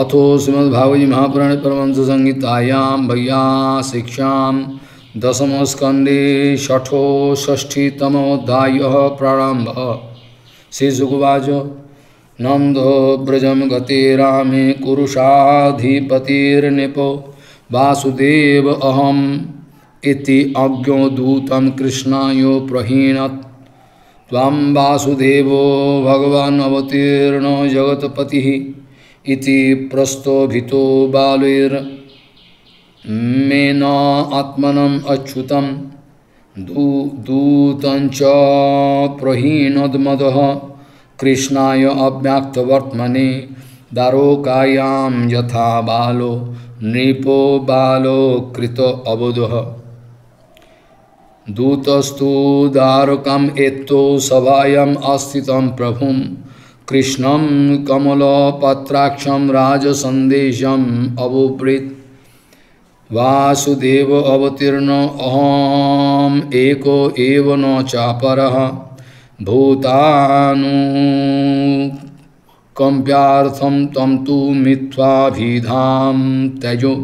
अथो श्रीमद्भागवत महापुराणे परमहंस संहितायां भैयासिक्षां दशमस्कन्धे षष्ठीतमोऽध्यायः प्रारम्भः। श्रीसुकवाच नन्दो व्रजं गते रामे कुरुषाधिपतिर्नृपो वासुदेव अहम् इति अज्ञो दूतं कृष्णायो प्रहीणत्। त्वं वासुदेवो भगवान् अवतीर्णो जगत्पतिः इति प्रस्तोभितो बालेर मेना आत्मनम् अच्युतम् दूतञ्च प्रहीणोद्मदः कृष्णाय अव्याक्तवर्त्मने दारोकायां यथा बालो नृपो बालो कृत अबुधः। दूतस्तु दारुकम् एत्तो सभायाम् आस्थितं प्रभुम् कृष्णं कमलपत्राक्षं राजसन्देशम् अबुब्रीत्। वासुदेव अवतीर्णो अहम् एको एव न चापरः भूतानुकम्प्यार्थं तं तु मिथ्याभिधां त्यजो।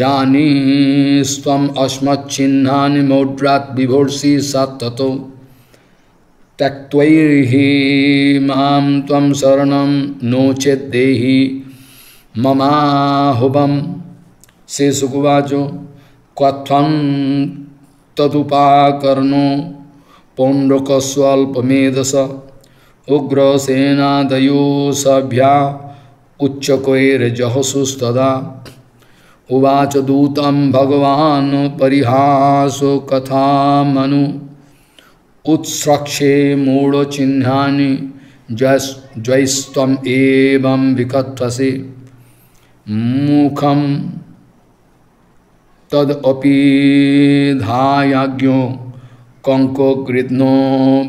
जानीस्त्वम् अस्मच्चिह्नानि मौढ्रात् विभूषि सत्ततो त्यक्त्वैहि मां त्वं शरणं नो चेत् देहि ममाहुबम्। श्रीसुकवाचो क्वत्वं तदुपाकर्णो पौण्ड्रकस्वल्पमेधस उग्रसेनादयो सभ्या उच्चकैर्जहसुस्तदा। उवाच दूतं भगवान् परिहासो कथामनु उत्स्रक्षे मूढचिह्नानि जयस्त्वम् एवं विकथसि मुखं तदपि धायाज्ञो कंको गृध्नो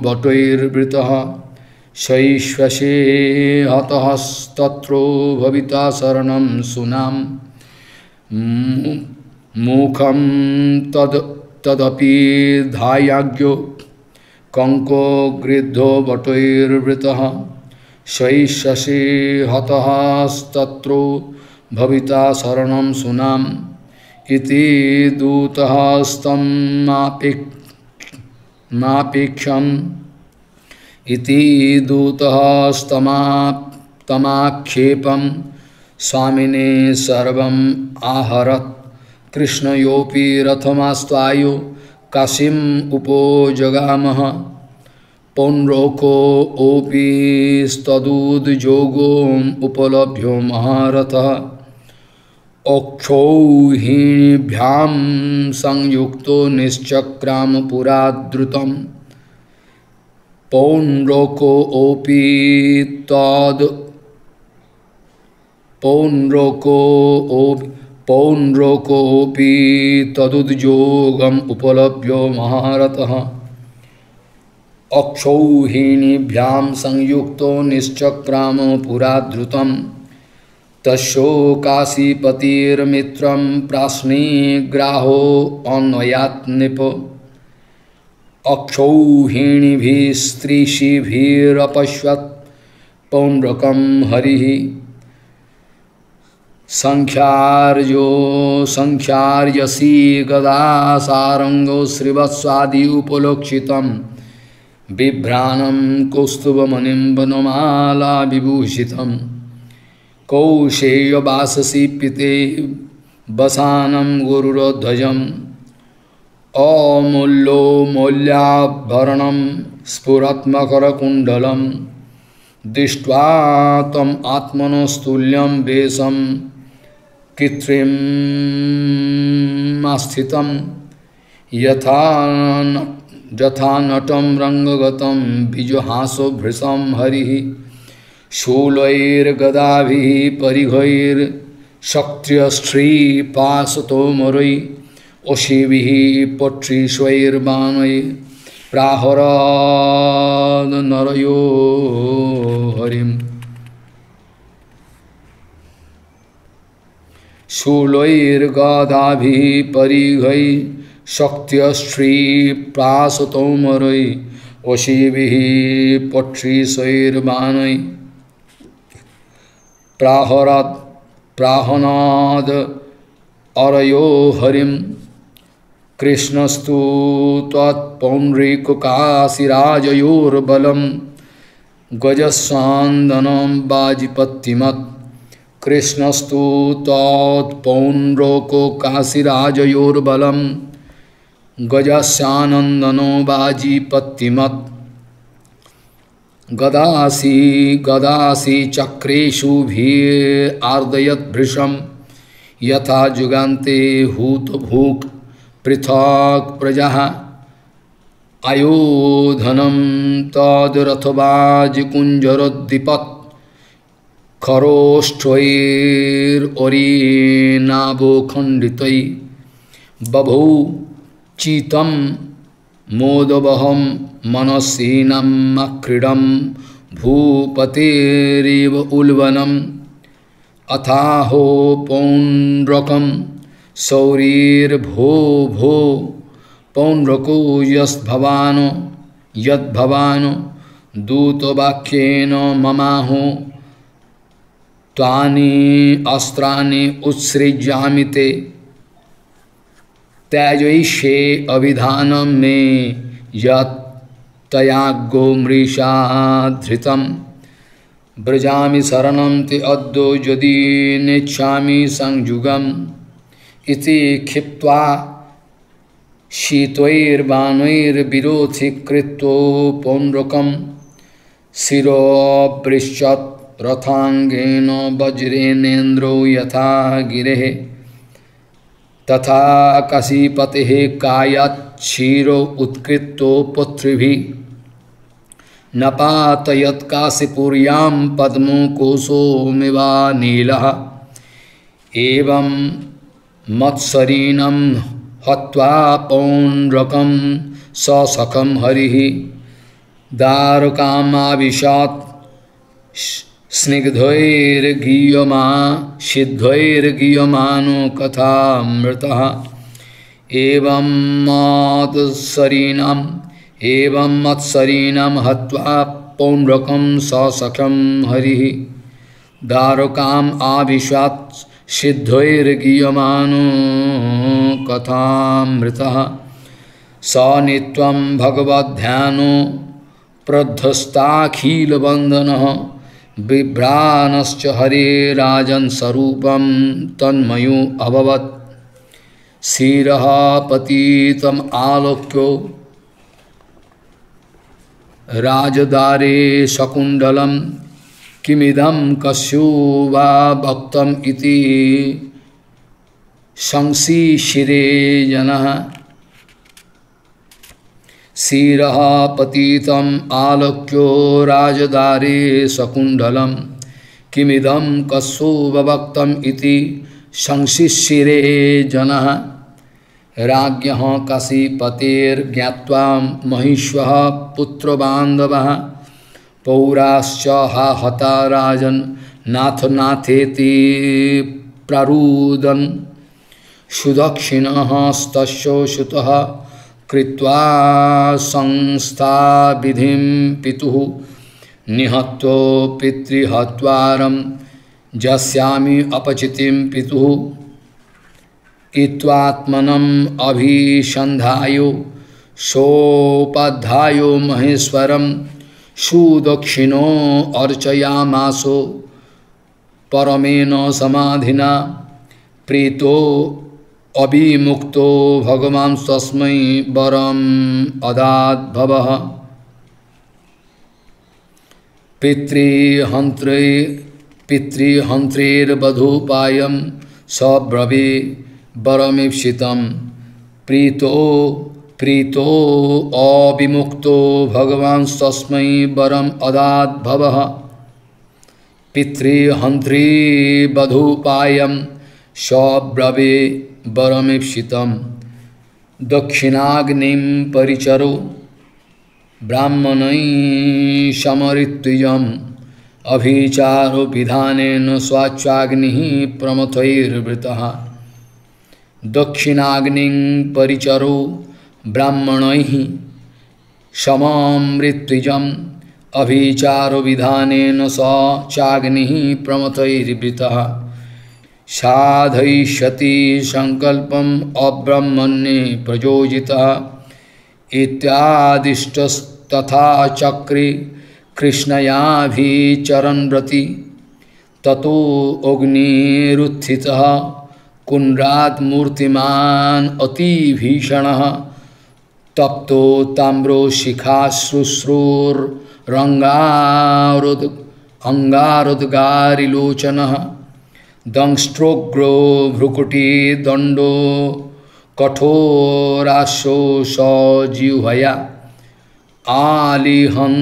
बटैर्वृतः शैश्वसे हतस्तत्रो भविता शरणं सुनां मुखं तदपि धायाज्ञो कंको गृध्नो बटैर्वृतः शैश्वसे हतस्तत्रो भविता शरणं सुनां इति दूतः स्तं मापेक्षम इति दूतः तमाक्षेपम स्वामिने सर्वम् आहरत्। कृष्णयोपि रथमास्तायो काशीम् उपजगामः पौण्ड्रोको ओपि तदुद्योगम् उपलभ्यो महारथः। अक्षौहिणीभ्यां संयुक्तो निश्चक्राम पुरा द्रुतं पौण्ड्रोकोऽपि तदुद्योगम् उपलभ्यो महारथः। अक्षौहिणीभ्यां संयुक्तो निश्चक्राम पुरा द्रुतं तस्यो काशीपतिर्मित्रं प्राश्नीग्राहो अन्वयात् नृपो। अक्षौहिणीभिस्त्रीषिभिरपश्यत् पौण्ड्रकं हरिः संख्यार्यसि गदासारङ्गो श्रीवत्सादि उपलोक्षितं बिभ्राणं कौस्तुभमणिं वनमाला विभूषितम्। कौशेय वाससी पिते वसानं गुरुध्वजं अमूल्यो मौल्याभरणं स्फुरत्मकरकुण्डलं दृष्ट्वा तम् आत्मनस्तुल्यं वेशं कृत्रिममास्थितं यथा नटं रङ्गगतं विजुहासोभृशं हरिः। शूलैर्गदाभिः परिघैर्क्षत्रियस्त्रीपाशतोमरैः अशिभिः पक्षिष्वैर्बाणैः प्राहरन् नरयो हरिम्। शूलैर्गदाभिः परिघैर्क्षत्रियस्त्रीपाशतोमरैः अशिभिः पक्षिष्वैर्बाणैः प्राहराद प्राहनाद अरयो हरिम कृष्णस्तु तत्पौण्ड्रीककाशिराजयोर्बलं गजस्वान्दनं वाजिपतिमत् कृष्णस्तु तत्पौण्ड्रीककाशिराजयोर्बलं गजस्यानन्दनो वाजिपतिमत् गदासी गदासी चक्रेषु भीर्आर्दयद्भृशं यथा जुगान्ते हूतभूक् पृथक् प्रजाः आयोधनं तद्रथबाजकुञ्जरोद्दीपत् खरोष्ठैर्नाभोखण्डितै बभौ चितं मोदवहं मनसीनं मक्रीडं भूपतेरिव उल्बनम् अथाहो पौण्ड्रकम् शौरीर भो भो पौण्ड्रको यद्भवान दूतवाक्येन ममाहो तानि अस्त्राणि उत्सृज्यामि ते त्यजयिषे अभिधानं मे यत् तयाग्गो मृषा धृतं व्रजामि शरणं ते अद्यो यदि नेच्छामि संयुगम् इति क्षिप्त्वा शीतैर्बाणैर्विरोधि कृत्वा पौण्ड्रकं शिरोपृच्छत् रथांगेन वज्रेणेन्द्रो यथा गिरेः तथा कसीपतिः कायत् क्षीरो उत्कृत्तो पृथिभिः नपातयत् काशीपुर्यां पद्मो कोशोमिवा नीलः एवं मत्सरीणं हत्वा पौण्ड्रकं सशकं हरिः दारुकामाविशत् सिद्धैर्गीयमानो कथामृतः एवं मत्सरीणं हत्वा पौण्ड्रकं सशकं हरिः दारुकामाविशत् सिद्धैर्गीयमानो कथामृतः स नित्यं भगवद्ध्यानो प्रद्धस्ताखीलबन्धनः बिभ्रानश्च हरेराजन् स्वरूपं तन्मयो अभवत् शिरः पतितम् आलोक्यो राजदारे शकुण्डलम् किमिदं कस्यो वा भक्तम् इति संशिशिरे जनः शिरः पतितम् आलोक्यो राजदारे शकुण्डलं किमिदं कस्यो वा भक्तम् इति संशिशिरे जनः राज्ञः काशीपतेर्ज्ञात्वा महिष्वः पुत्रबान्धवः पौराश्च हा हता राजन् नाथनाथेति प्रारुदन् सुदक्षिणः स्तस्य सुतः कृत्वा संस्थाविधिं पितुः निहत्वा पितृहत्वारं जस्यामि अपचितिं पितुः इत्वात्मनम् अभिसन्धायो सोपाध्यायो महेश्वरम् सुदक्षिणो अर्चयामासो परमेन समाधिना प्रीतो अभिमुक्तो भगवान् तस्मै वरम् अदात् भवः पितृहन्त्रेर्वधूपायं सब्रवे वरमीप्सितं प्रीतो अविमुक्तो भगवान् तस्मै वरम् अदात् भवः पितृहन्त्री वधूपायं सब्रवे वरमीप्सितं दक्षिणाग्निं परिचरो ब्राह्मणैः समरित्विजम् अभिचारो विधानेन स्वाच्चाग्निः प्रमथैर्वृतः दक्षिणाग्निं परिचरो ब्राह्मणैः समं मृत्युजम् अभिचारो विधानेन स चाग्निः प्रमथैर्वृतः साधयिष्यति संकल्पम् अब्रह्मण्ये प्रयोजितः इत्यादिष्टस्तथा चक्रे कृष्णयाभिचरणव्रति ततो अग्निरुत्थितः कुंड्रात् मूर्तिमान् अतिभीषणः तप्तो ताम्रो शिखाश्रुश्रूर्रङ्गारुद् अंगारुद्गारिलोचनः दंष्ट्रोग्रो भ्रुकुटी दंडो कठोराशो सजिह्वया आलिहं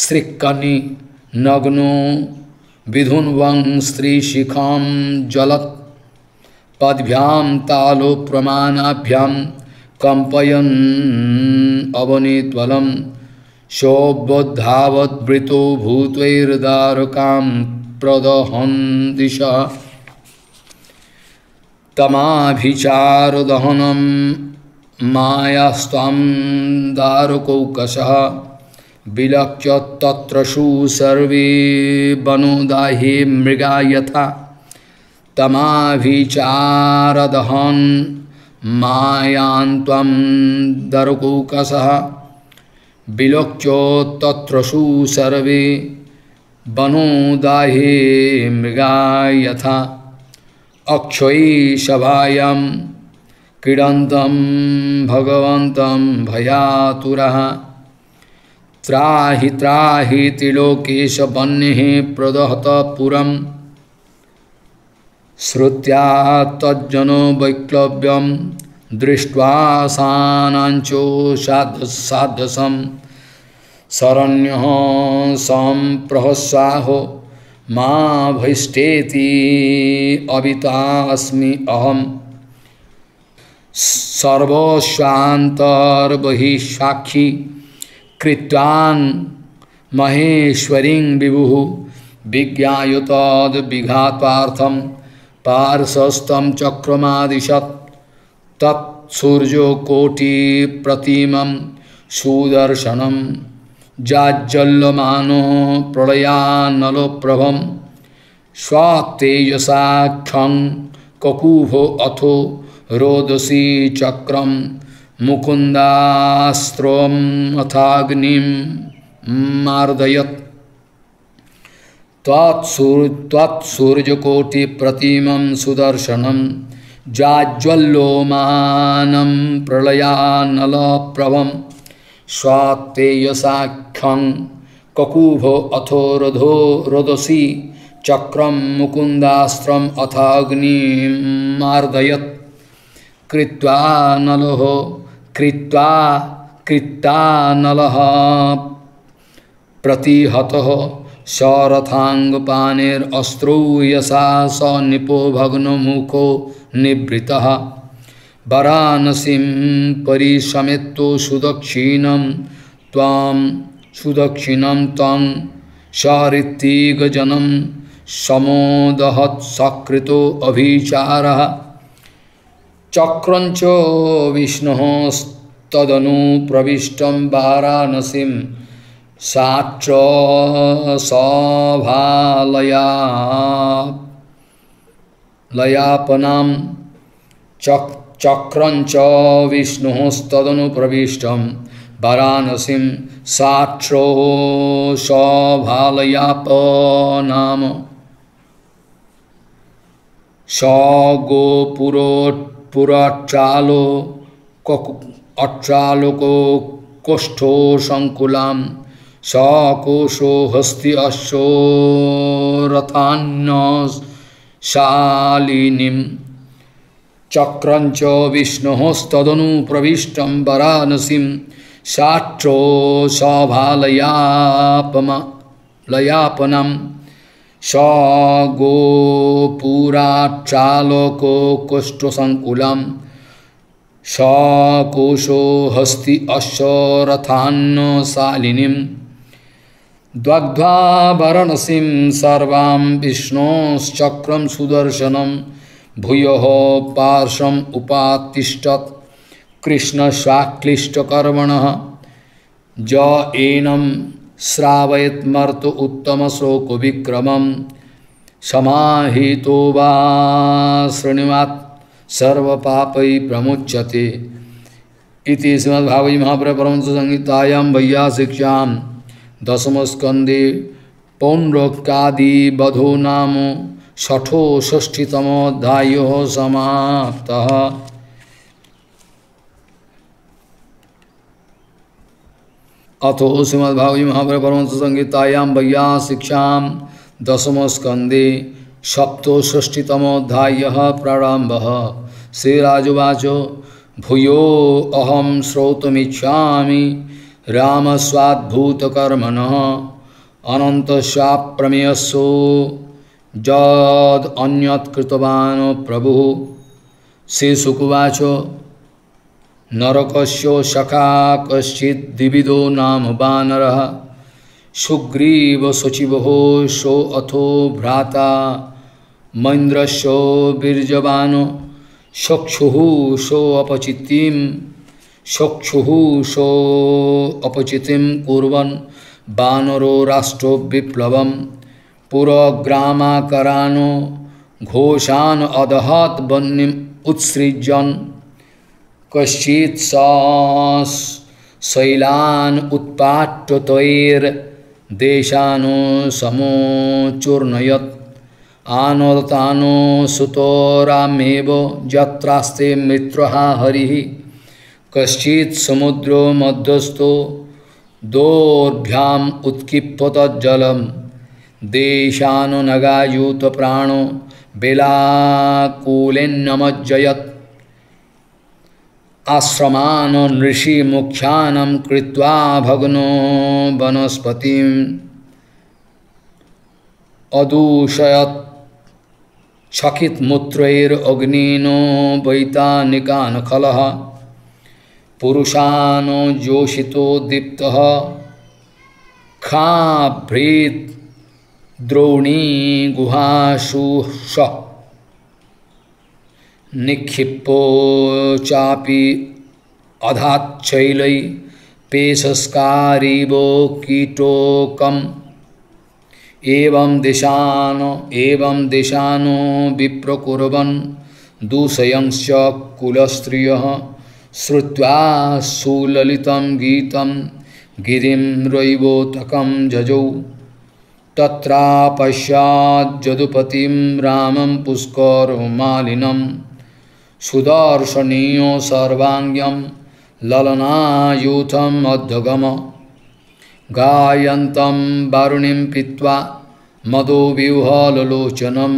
श्रीकनि नग्नो विधुन्वं स्त्रीशिखां जलत् पद्भ्यां तालो प्रमाणाभ्यां कंपयन् अवनीत्वलं शोबद्धावद्वृतो भूतैर्दारुकां प्रदहन् दिशा तमाभिचारदहनं मायास्त्वं दारुकौकशः विलक्ष्य तत्रषु सर्वे वनोदाहे मृगा यथा तमाभिचारदहन् मायान्त्वं दारुकौकशः विलक्ष्य तत्रषु सर्वे वनोदाहे मृगा यथा अक्षयी शभायां क्रीडन्तं भगवन्तं भयातुरः त्राहि त्राहि त्रिलोकेश वह्निः प्रदहत पुरं श्रुत्या तज्जनो वैक्लव्यं दृष्ट्वा सानाञ्चो साधसं शरण्यः सम्प्रहस्साहो मां भैष्ठेति अवितास्मि अहम् सर्वस्वान्तर्बहिःसाक्षी कृत्वान् महेश्वरीं विभुः विज्ञाय तद् विघातार्थं पार्श्वस्थं चक्रमादिशत् तत्सूर्यो कोटिप्रतिमं सुदर्शनम् जाज्जल्यमानो प्रलयानलप्रभं स्वातेजसा खं ककुभो अथो रोदसी चक्रं मुकुन्दास्त्रं अथाग्निं मार्दयत् त्वत्सूर्यकोटिप्रतिमं सुदर्शनं जाज्जल्यमानं प्रलयानलप्रभं स्वातेजसा खं ककुभो अथो रधो रोदसी चक्रं मुकुन्दास्त्रं अथाग्निं मार्दयत् कृत्वा नलः प्रतिहतः शरथाङ्गपाणेरस्त्रौ यसा स निपो भग्नमुखो निवृतः वाराणसीं परिसमेतो सुदक्षिणं त्वां सारित्तिकजनं समोदहत् सकृतो अभिचारः चक्रञ्च विष्णुः तदनुप्रविष्टं वाराणसीं सात्र सभालयापनां चक्रञ्च विष्णुस्तदनुप्रविष्टं वाराणसीं साक्षो सभालयापनां सगोपुरोऽट्रालो अट्रालोको कोष्ठो संकुलां सकोशो हस्ति अश्वरथान्यशालिनीम् चक्रञ्च विष्णुस्तदनुप्रविष्टं वाराणसीं साक्षो सभालयापनां सगोपुराक्षालोको कोष्ठसङ्कुलं सकोशो हस्ति अश्वरथान्यशालिनीं दग्ध्वा वाराणसीं सर्वां विष्णोश्चक्रं सुदर्शनं भूयः पार्श्वम् उपातिष्ठत् कृष्णः स्वाक्लिष्टकर्मणः ज एनं श्रावयत मर्त उत्तम शोक विक्रमं समाहितो वा शृणुयात् सर्वपापैः प्रमुच्यते। इति श्रीमद्भागवते महापुराणे परमहंस संहितायां वैयासिक्यां दशमस्कन्धे पौण्ड्रोक्तादि वधो नाम षठोषष्ठीतमोऽध्यायः समाप्तः। अथो श्रीमद्भागवते महापुराणे परमहंस संहितायां वैयासिक्यां दशमस्कन्धे सप्तषष्ठीतमोऽध्यायः प्रारम्भः। श्रीराजोवाच भूयो अहं श्रोतुमिच्छामि रामस्वाद्भूतकर्मणः अनन्तस्याप्रमेयसो यदन्यत्कृतवान् प्रभुः। श्रीशुकुवाच नरकस्य सखा कश्चित् द्विविदो नाम वानरः सुग्रीव शुचिवः सो अथो भ्राता महेन्द्रस्य बीर्यवान् सक्षुः सोऽपचितिं कुर्वन् वानरो राष्ट्रो विप्लवं पुरग्रामाकरान् घोषान् अदहत् वह्निम् उत्सृज्यन् कश्चित् शैलान् उत्पाट्य तैर्देशान् समोचूर्णयत् आनोदतानो सुतोरामेव यत्रास्ते मित्रः हरिः। कश्चित् समुद्रो मध्यस्थो दोर्भ्याम् उत्क्षिप्तजलं देशानो नगायुत प्राणो बेलाकुलेनमज्जयत् आश्रमान् ऋषिमुख्यानं कृत्वा भग्नो वनस्पतिम् अदूषयत् छकित मूत्रैर अग्निनो वैतानिकान खलः पुरुषानो जोषितो दीप्तः खाभृत् द्रोणी गुहाशुष निक्षिप्पो चापि अधाच्छैलै पेशस्कारिवो कीटोकम् एवं दिशानो विप्रकुर्वन् दूषयंश्च कुलस्त्रियः श्रुत्वा सुललितं गीतं गिरिं रैवोतकं जजौ। तत्रापश्यद्यदुपतिं रामं पुष्करमालिनं सुदर्शनीयो सर्वाङ्गं ललनायुतं अध्यगमः गायन्तं वारुणीं पीत्वा मदोविह्वललोचनं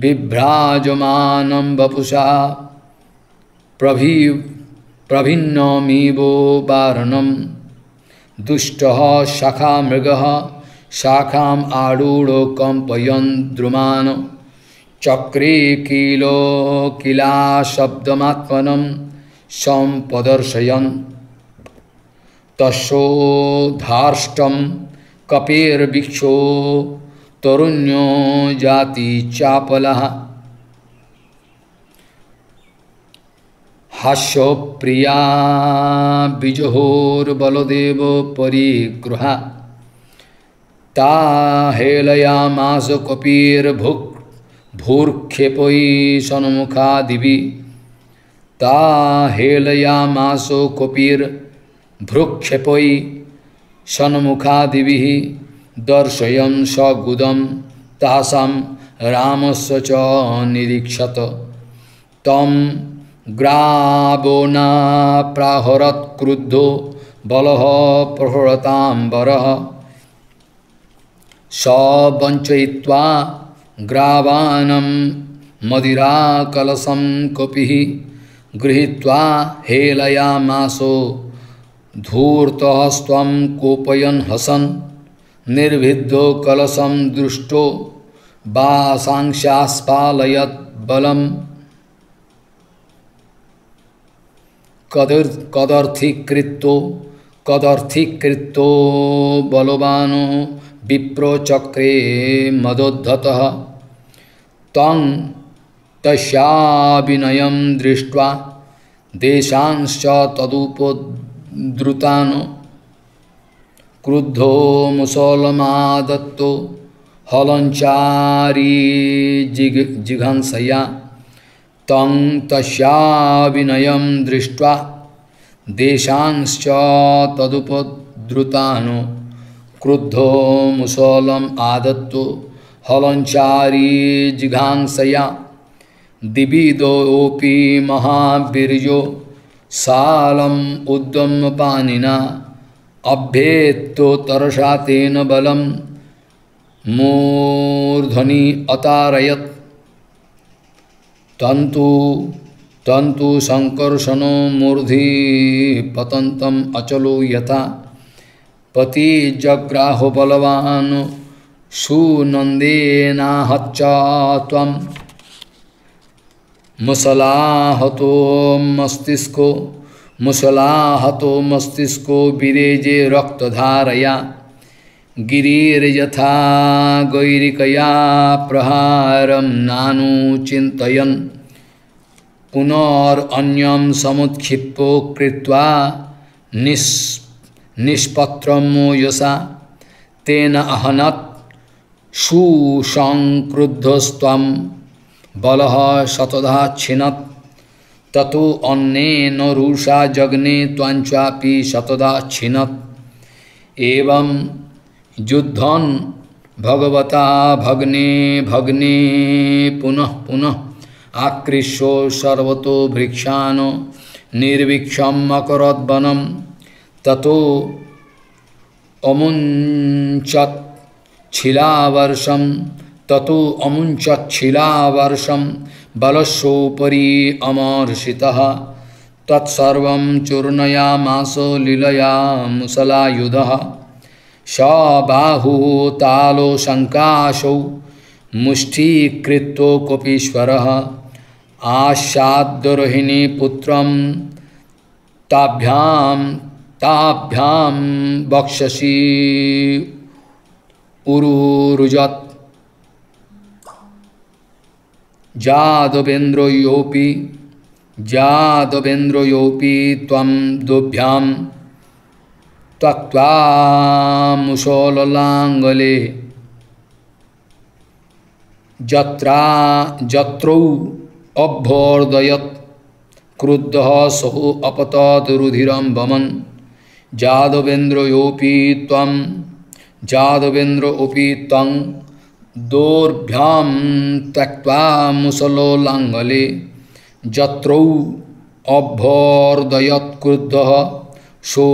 बिभ्राजमानं वपुषा प्रभिन्नमिव वारणं दुष्टः शाखा मृगः शाखाम् आरूढो कम्पयन् द्रुमान् चक्रे किलो किला शब्दमात्मनं सम्पदर्शयन् तस्योद्धार्ष्टं कपेर्भिक्षो तरुण्यो जाति चापलः हास्यप्रिया विजहोर्बलदेव परिगृहा ता हेलयामास कपिर्भूर्क्षेपयि सन्मुखा दिवि ता हेलयामास भ्रुक्षेपयि सन्मुखा दिविः दर्शयन् सगुदं तासां रामस्य च निरीक्षत तं ग्रावो न प्राहरत् क्रुद्धो बलः प्रहरतां वरः स वञ्चयित्वा ग्रावानं मदिराकलशं कपिः गृहीत्वा हेलयामासो धूर्तः स्वं कोपयन् हसन् निर्भिद्यो कलशं दृष्टो वासांशास्पालयत् बलं कदर्थीकृतो बलवानो विप्रोचक्रे मदोद्धतः तं तस्याभिनयं दृष्ट्वा देशांश्च तदुपोद्धृतान् क्रुद्धो मुसलमादत्तो हलंचारी जिघंसया तं तस्याभिनयं दृष्ट्वा देशांश्च तदुपद्रुतानो क्रुद्धो मुसलम आदत्तो हलंचारी जिघांसया दिविदोपि महावीर्यो सालम उद्दम पानिना अभ्येत्तो तरसा तेन बलम मूर्धनि अतारयत तंतु तंतु संकर्षणो मूर्धि पतंतम अचलो यथा पति जग्राहो बलवान सुनंदेनाहच्चात्वं मुसलाहतो मस्तिष्को विरेजे रक्तधारया गिरिर्यथा गैरिकया प्रहारं नानु चिन्तयन् पुनरन्यं समुत्क्षिप्तो कृत्वा निष्पत्रं यसा तेन अहनत् सुसंक्रुद्धस्त्वं बलः शतधा छिनत् ततो अन्येन रुषा जग्ने त्वांचापि शतधा छिनत् एवं युद्धं भगवता भग्ने भग्ने पुनः पुनः आकृष्य सर्वतो वृक्षान् निर्वीक्षम् अकरोत् वनं ततो अमुञ्चत् छिलावर्षं ततो अमुञ्चत् छिलावर्षं बलस्योपरि अमर्षितः तत्सर्वं चूर्णयामास लीलया मुसलायुधः स बाहुः तालो शङ्कासौ मुष्ठीकृतो कोपीश्वरः आशाद्रोहिणी पुत्रं ताभ्यां वक्षसि उरुरुजत् जादवेन्द्रो योपि त्वं दोभ्यां त्यक्त्वा मुसललाङ्गले जत्रौ अभ्यर्दयत् क्रुद्धः सो अपतत् रुधिरं वमन् जादवेन्द्रोऽपि त्वं दोर्भ्यां त्यक्त्वा मुसललाङ्गले जत्रौ अभ्यर्दयत् क्रुद्धः सो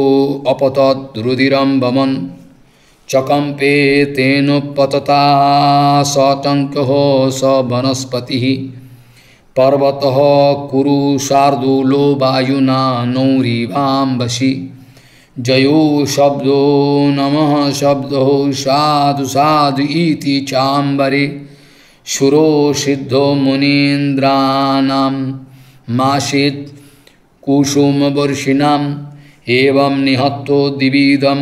अपतत् रुधिरं वमन् चकम्पे तेनोपतता सटङ्कः स वनस्पतिः पर्वतः कुरु शार्दूलो वायुना नौरिवाम्बसि जयो शब्दो नमः शब्दो साधु साधु इति चाम्बरे सुरो सिद्धो मुनीन्द्राणां मासित कुसुमवर्षिणां एवं निहत्तो दिविदं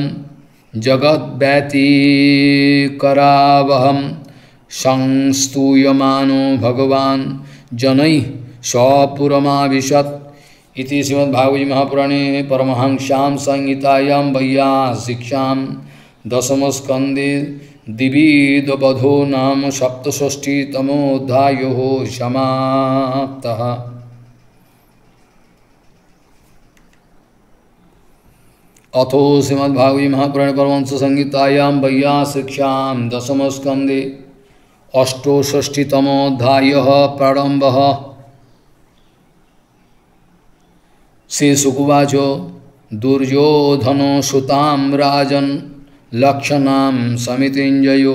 जगद्व्यतिकरावहं संस्तूयमानो भगवान् जनैः सपुरमाविशत्। इति श्रीमद्भागवते महापुराणे परमहंस्यां संहितायां वैयासिकस्यां दशमस्कन्धे द्विविधवधो नाम 67तमोऽध्यायः समाप्तः। अथो श्रीमद्भागवते महापुराणे परमहंस संहितायां वैयासिकस्यां दशमस्कन्धे 68तमोऽध्यायः प्रारम्भः। श्रीशुकुवाचो दुर्योधनो सुतां राजन् लक्षणां समितिञ्जयो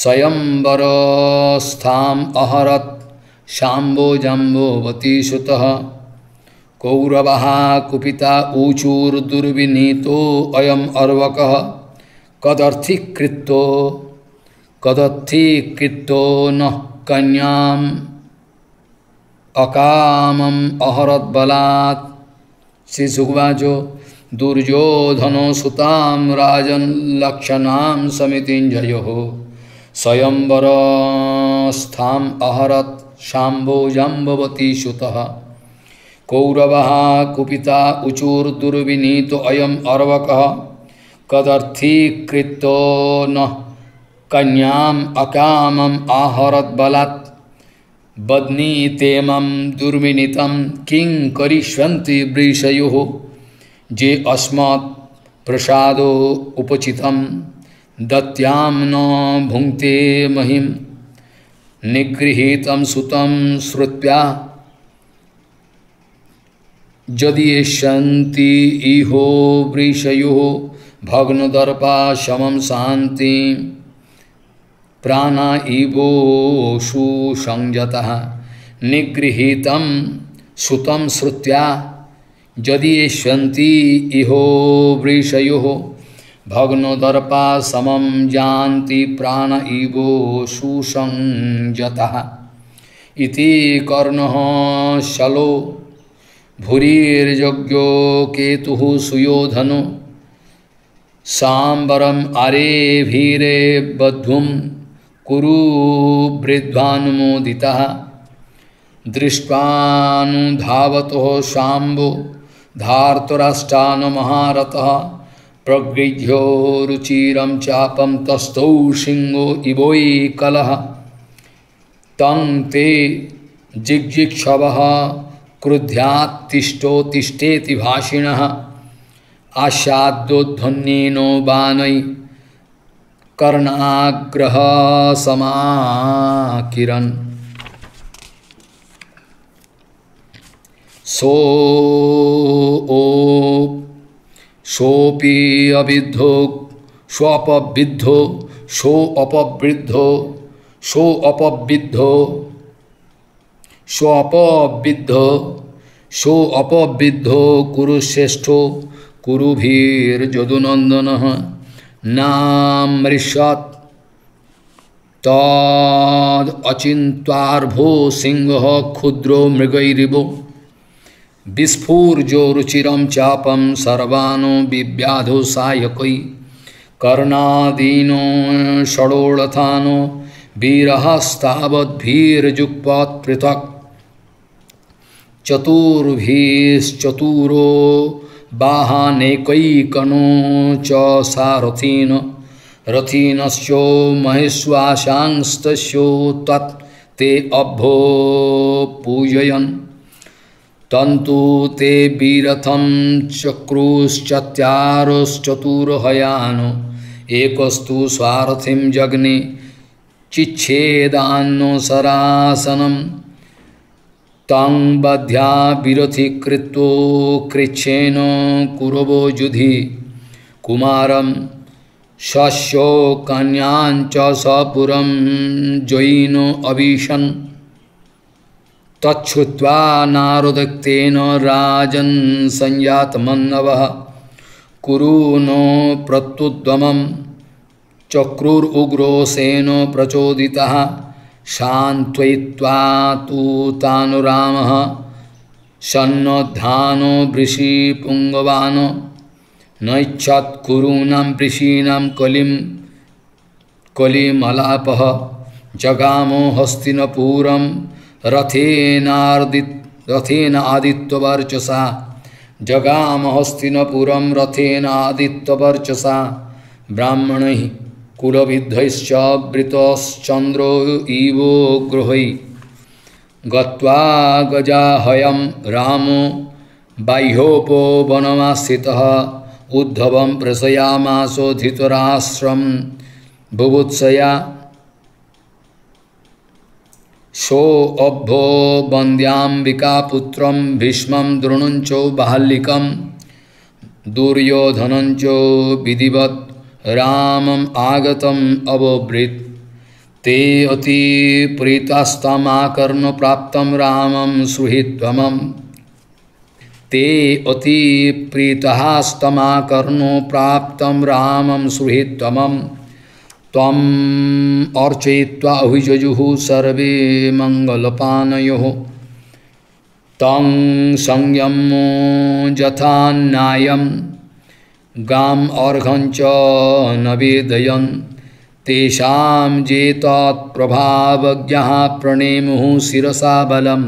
स्वयंवरस्थाम् अहरत् शाम्बो जम्बोवती सुतः कौरवः कुपिता ऊचूर्दुर्विनीतो अयम् अर्वकः कदर्थीकृतो नः कन्याम् अकामं अहरत बलात्। श्री सुखवाचो दुर्योधनो सुतां राजन् लक्षणां समितिञ्जयोः स्वयंवरस्थाम् अहरत् शाम्बो जम्बवती सुतः कौरवः कुपिता उचूर्दुर्विनीतो अयम् अर्वकः कदर्थीकृतो न कन्याम अकामम आहरत बलात् बदनीतेमं दुर्मिनितं किं करिष्यन्ति वृषयोः जे अस्मात् प्रसादो उपचितं दत्याम न भुङ्क्ते महिं निगृहीतं सुतं श्रुत्वा यदि यशन्ति इहो वृषयोः भग्नदर्पा शमं शान्तिं प्राणा इवो सुसंजतः निगृहीतं सुतं श्रुत्वा यदि यशन्ति इहो वृषयोः भग्नदर्पा समं जानति प्राण इवो सुसंजतः इति कर्णः शलो भूरिर्यज्ञो केतुः सुयोधनो सांबरम आरे भीरे बद्धुम कुरु वृद्धानुमोदितः दृष्ट्वानुधावतो शाम्बो धार्तराष्ट्रान् महारथः प्रगृह्यो रुचिरं चापं तस्थौ सिंहो इवोई कलः तं ते जिज्ञिक्षवः क्रुध्यात्तिष्ठो तिष्ठेति भाषिणः आशाद्योध्वन्येनो बाणै कर्णाग्रह समाकिरन् सोऽपि अविद्धो स्वोपविद्धो सोऽपवृद्धो सोऽपविद्धो स्वोपविद्धो सोऽपविद्धो कुरुश्रेष्ठो कुरुभिर्यदुनन्दनः नामृषत् तदचिन्त्वार्भो सिंहः क्षुद्रो मृगैरिव विस्फुर्जो रुचिरं चापं सर्वानो विव्याधो सायकै कर्णादीनो षडोळथानो वीरहस्तावद्भिर्जुग्पत् पृथक् चतुर्भिश्चतुरो बाहानेकैकनो च सारथीन रथीनस्यो महिष्वाशांस्तस्यो तत् ते अभ्यो पूजयन् तन्तु ते वीरथं चक्रुश्चत्यारश्चतुर्हयानो एकस्तु सारथिं जग्ने चिच्छेदान्नो सरासनम् तं बध्या विरथिकृतो कृच्छेन कुरवो युधि कुमारं शस्यो कन्यांच सपुरं जयिनो अविशन् तच्छ्रुत्वा नारदक्तेन राजन् संयातमन्नवः कुरु नो प्रत्युद्यमं चक्रुरुग्रोसेन प्रचोदितः शान्त्वयित्वा तु तानुरामः सन्नद्धानो वृषि पुङ्गवानो नैच्छत् कुरूणां वृषीणां कलिमलापः जगामो हस्तिनपुरं रथेन आदित्यवर्चसा जगाम हस्तिनपुरं रथेन आदित्यवर्चसा ब्राह्मणैः कुलविद्धैश्च वृतश्चन्द्रो इवो गृहै गत्वा गजाहयं रामो बाह्योपवनमास्थितः उद्धवं प्रसयामासो धृतराष्ट्रं बुभुत्सया सोऽभ्यो वन्द्याम्बिकापुत्रं भीष्मं द्रोणं च बाह्लिकं दुर्योधनं च विधिवत् रामं आगतम् अबोब्रीत ते अति प्रीतास्तमाकर्ण्य प्राप्तं रामं सुहित्वमं ते अति प्रीतास्तमाकर्ण्य प्राप्तं रामं सुहित्वमं त्वम् अर्चयित्वा अभिजयुः सर्वे मङ्गलपानयोः तं संयम्य यथा न्यायम् गाम अर्घंच नवेदयन् तेषां जेतत्प्रभावज्ञः प्रणेमुः शिरसा बलं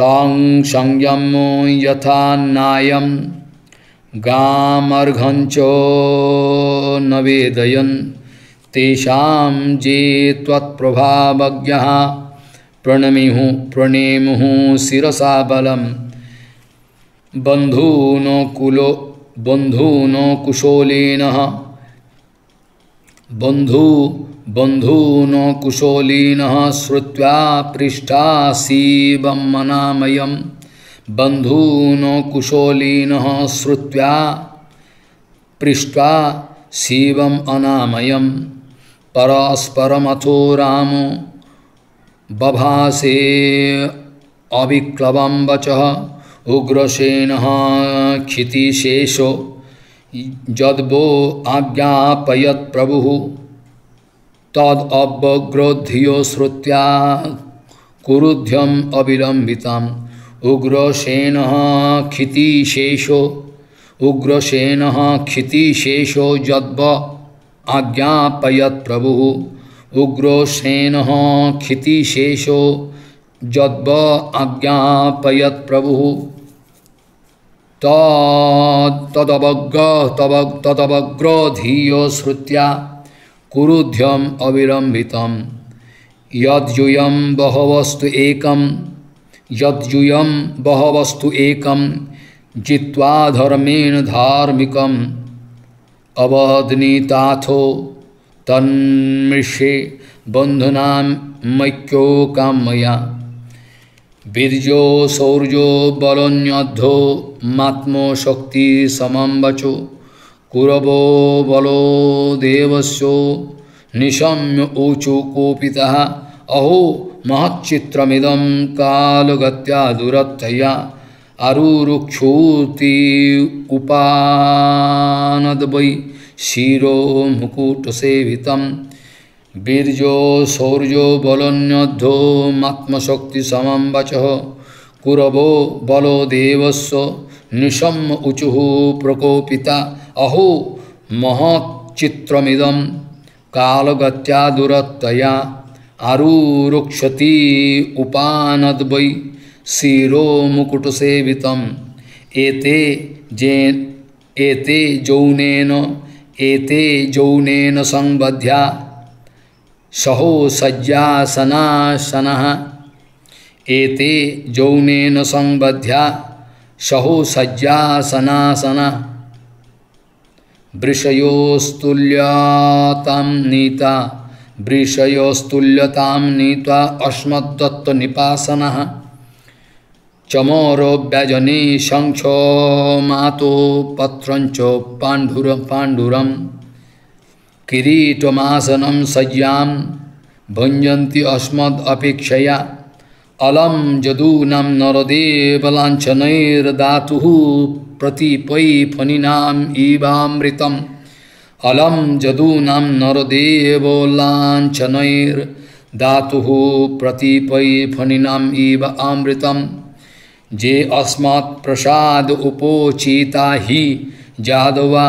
तं संयम्य यथा नायं गाम अर्घंचो नवेदयन तेषां जे त्वत्प्रभावज्ञः प्रणेमुहु शिरसा बलम बंधुनो कुशोलिनः बंधुनो कुशोलिनः श्रुत्वा पृष्ठासीवं मनामयम् बंधुनो कुशोलिनः श्रुत्वा पृष्ट्वा शिवम अनामयम् परस्परमथो रामो बभासे अविक्लवं वचः उग्रसेनः क्षितिशेषो यद्वो आज्ञापयत् प्रभुः तदवग्रोध्यो श्रुत्वा कुरुध्यम अविलम्बितम् उग्रसेनः क्षितिशेषो यद्वो आज्ञापयत् प्रभुः उग्रसेनः क्षितिशेषो यद्वो आज्ञापयत् प्रभुः तदवग्रोधियो श्रुत्या कुरुध्यम अविलम्बितम् यद्यूयं बहवस्तु एकं जित्वा धर्मेण धार्मिकं अवदनीताथो तन्मृषे बन्धुनां मय्योकं मया बीर्जो शौर्यो बलोऽन्यद्धो मात्मो शक्ति समं वचो कुरवो बलो देवस्यो निशम्य ऊचु कोपितः अहो महच्चित्रमिदं कालगत्या दुरत्तया आरुरुक्षोति उपानद्वै शिरो मुकुटसेवितं बीर्जो शौर्यो बलोऽन्यद्धो आत्मशक्ति समं वचः कुरवो बलो देवस्य निशम्य ऊचुः प्रकोपिता अहो महच्चित्रमिदं कालगत्या दुरत्तया आरुरुक्षति उपानद्वै शिरो मुकुटसेवितं एते जौनेन संबध्या सहो सज्जासनासनः एते जौनेन संबध्या सहो सज्जासनासनः वृषयोस्तुल्यतां नीता अस्मद्दत्त निपासनः चमोरो व्यजने शंखो मातो पत्रञ्च पाण्डुरं किरीटमासनं सज्यां भुञ्जन्ति अस्मदपेक्षया अलं जदूनां नरदेवलाञ्छनैर्दातुः प्रतीपै फनिनाम् इवामृतम् अलं जदूनां नरदेवलाञ्छनैर्दातुः प्रतीपै फनिनाम् इव अमृतम् जे अस्मात् प्रसाद उपोचिता हि जादवा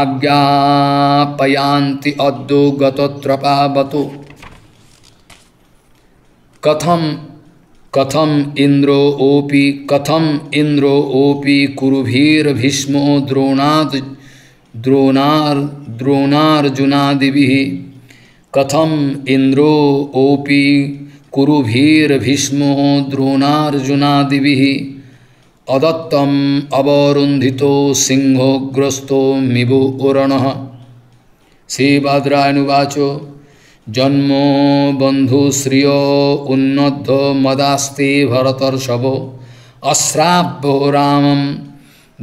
आज्ञापयान्ति अद्दो गतत्रपावतो कथम इंद्रो ओपी कुरुभीर भीष्मो द्रोणार्जुनादिभिः कथम इंद्रो ओपी कुरुभीर भीष्मो द्रोणार्जुनादिभिः अदत्तम अवरुन्धितो सिंहोग्रस्तो मिबो उरणः श्रीभद्रायनुवाचो जन्मो बंधुश्रियो उन्नद्धो मदास्ते भरतर्षभो अस्राभ्यो रामं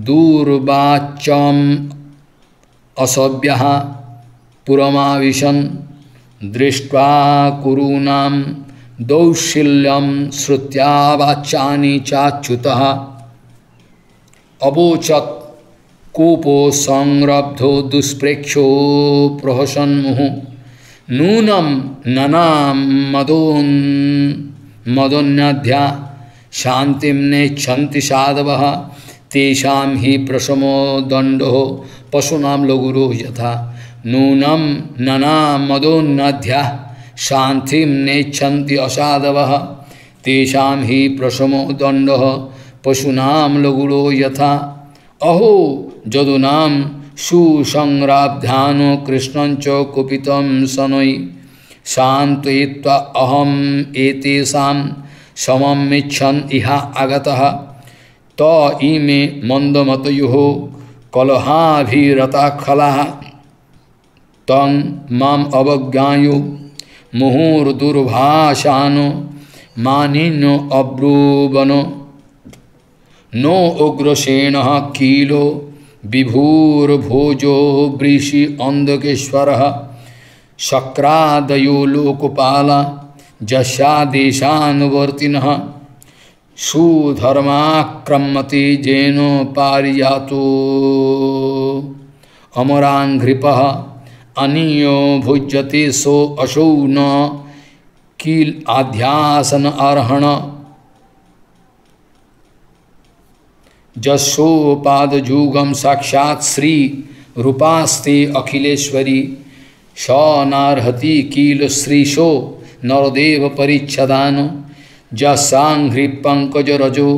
दूर्वाच्यम् असभ्यः पुरमाविशन् दृष्ट्वा कुरूणां दौर्शिल्यं श्रुत्वा वाचानि चाच्युतः अवोचत् कोपो संरब्धो दुष्प्रेक्षो प्रहसन्मुहुः नूनम ननाम मदोन्नाध्या शांतिं नेच्छन्ति साधवः तेषां हि प्रशमो दण्डो पशूनां लघुरो यथा नूनम ननाम मदोन्नाध्या शांतिं नेच्छन्ति असाधवः तेषां हि प्रशमो दण्डो पशूनां लघुरो यथा अहो जदुनाम सुसंग्राभ्यानो कृष्णंच कुपितं सनोई शांतयित्वा अहम एतेषां समं मिच्छन् इहा आगतः तो इमे मंदमतयुः कलहाभिरता खलाः तं माम अवज्ञायो मुहुर्दुर्भाषानो मानिनो अब्रूवनो नो उग्रसेनः कीलो विभूर्भोजो वृषि अंधकेश्वरः शक्रादयो लोकपाला जशादेशानुवर्तिनः सुधर्माक्रम्मति जेनो पारिजातो अमरांघ्रिपः अनियो भुज्यते सो असौ न कील आध्यासन अर्हण जसोपादजूगम साक्षात् श्री रूपास्ते अखिलेश्वरी स नारहति कील श्रीशो नरदेव परिच्छदान जसांघ्रि पंकजरजो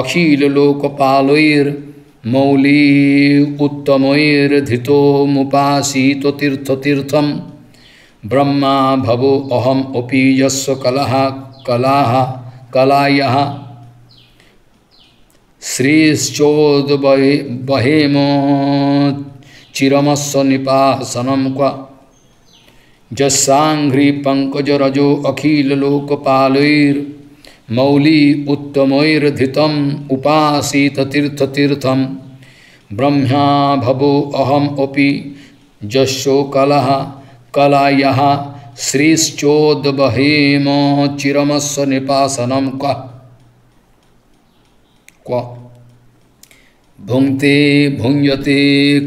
अखिल लोकपालैर् मौली उत्तमैर्धितो मुपासीत तीर्थतीर्थम ब्रह्मा भवो अहम अपि यस्य कलह कलाह कलायः श्रीश्चोद बहेमो चिरमस्स निपासनं क्व जस्सांघ्रि पंकजरजो अखिल लोकपालैर् मौली उत्तमैर्धितं उपासीत तीर्थतीर्थं ब्रह्मा भवो अहम अपि जस्सो कलह कलायः श्रीश्चोदबहेम चिरमस्य निपासनं क्व भुङ्क्ते भुञ्जते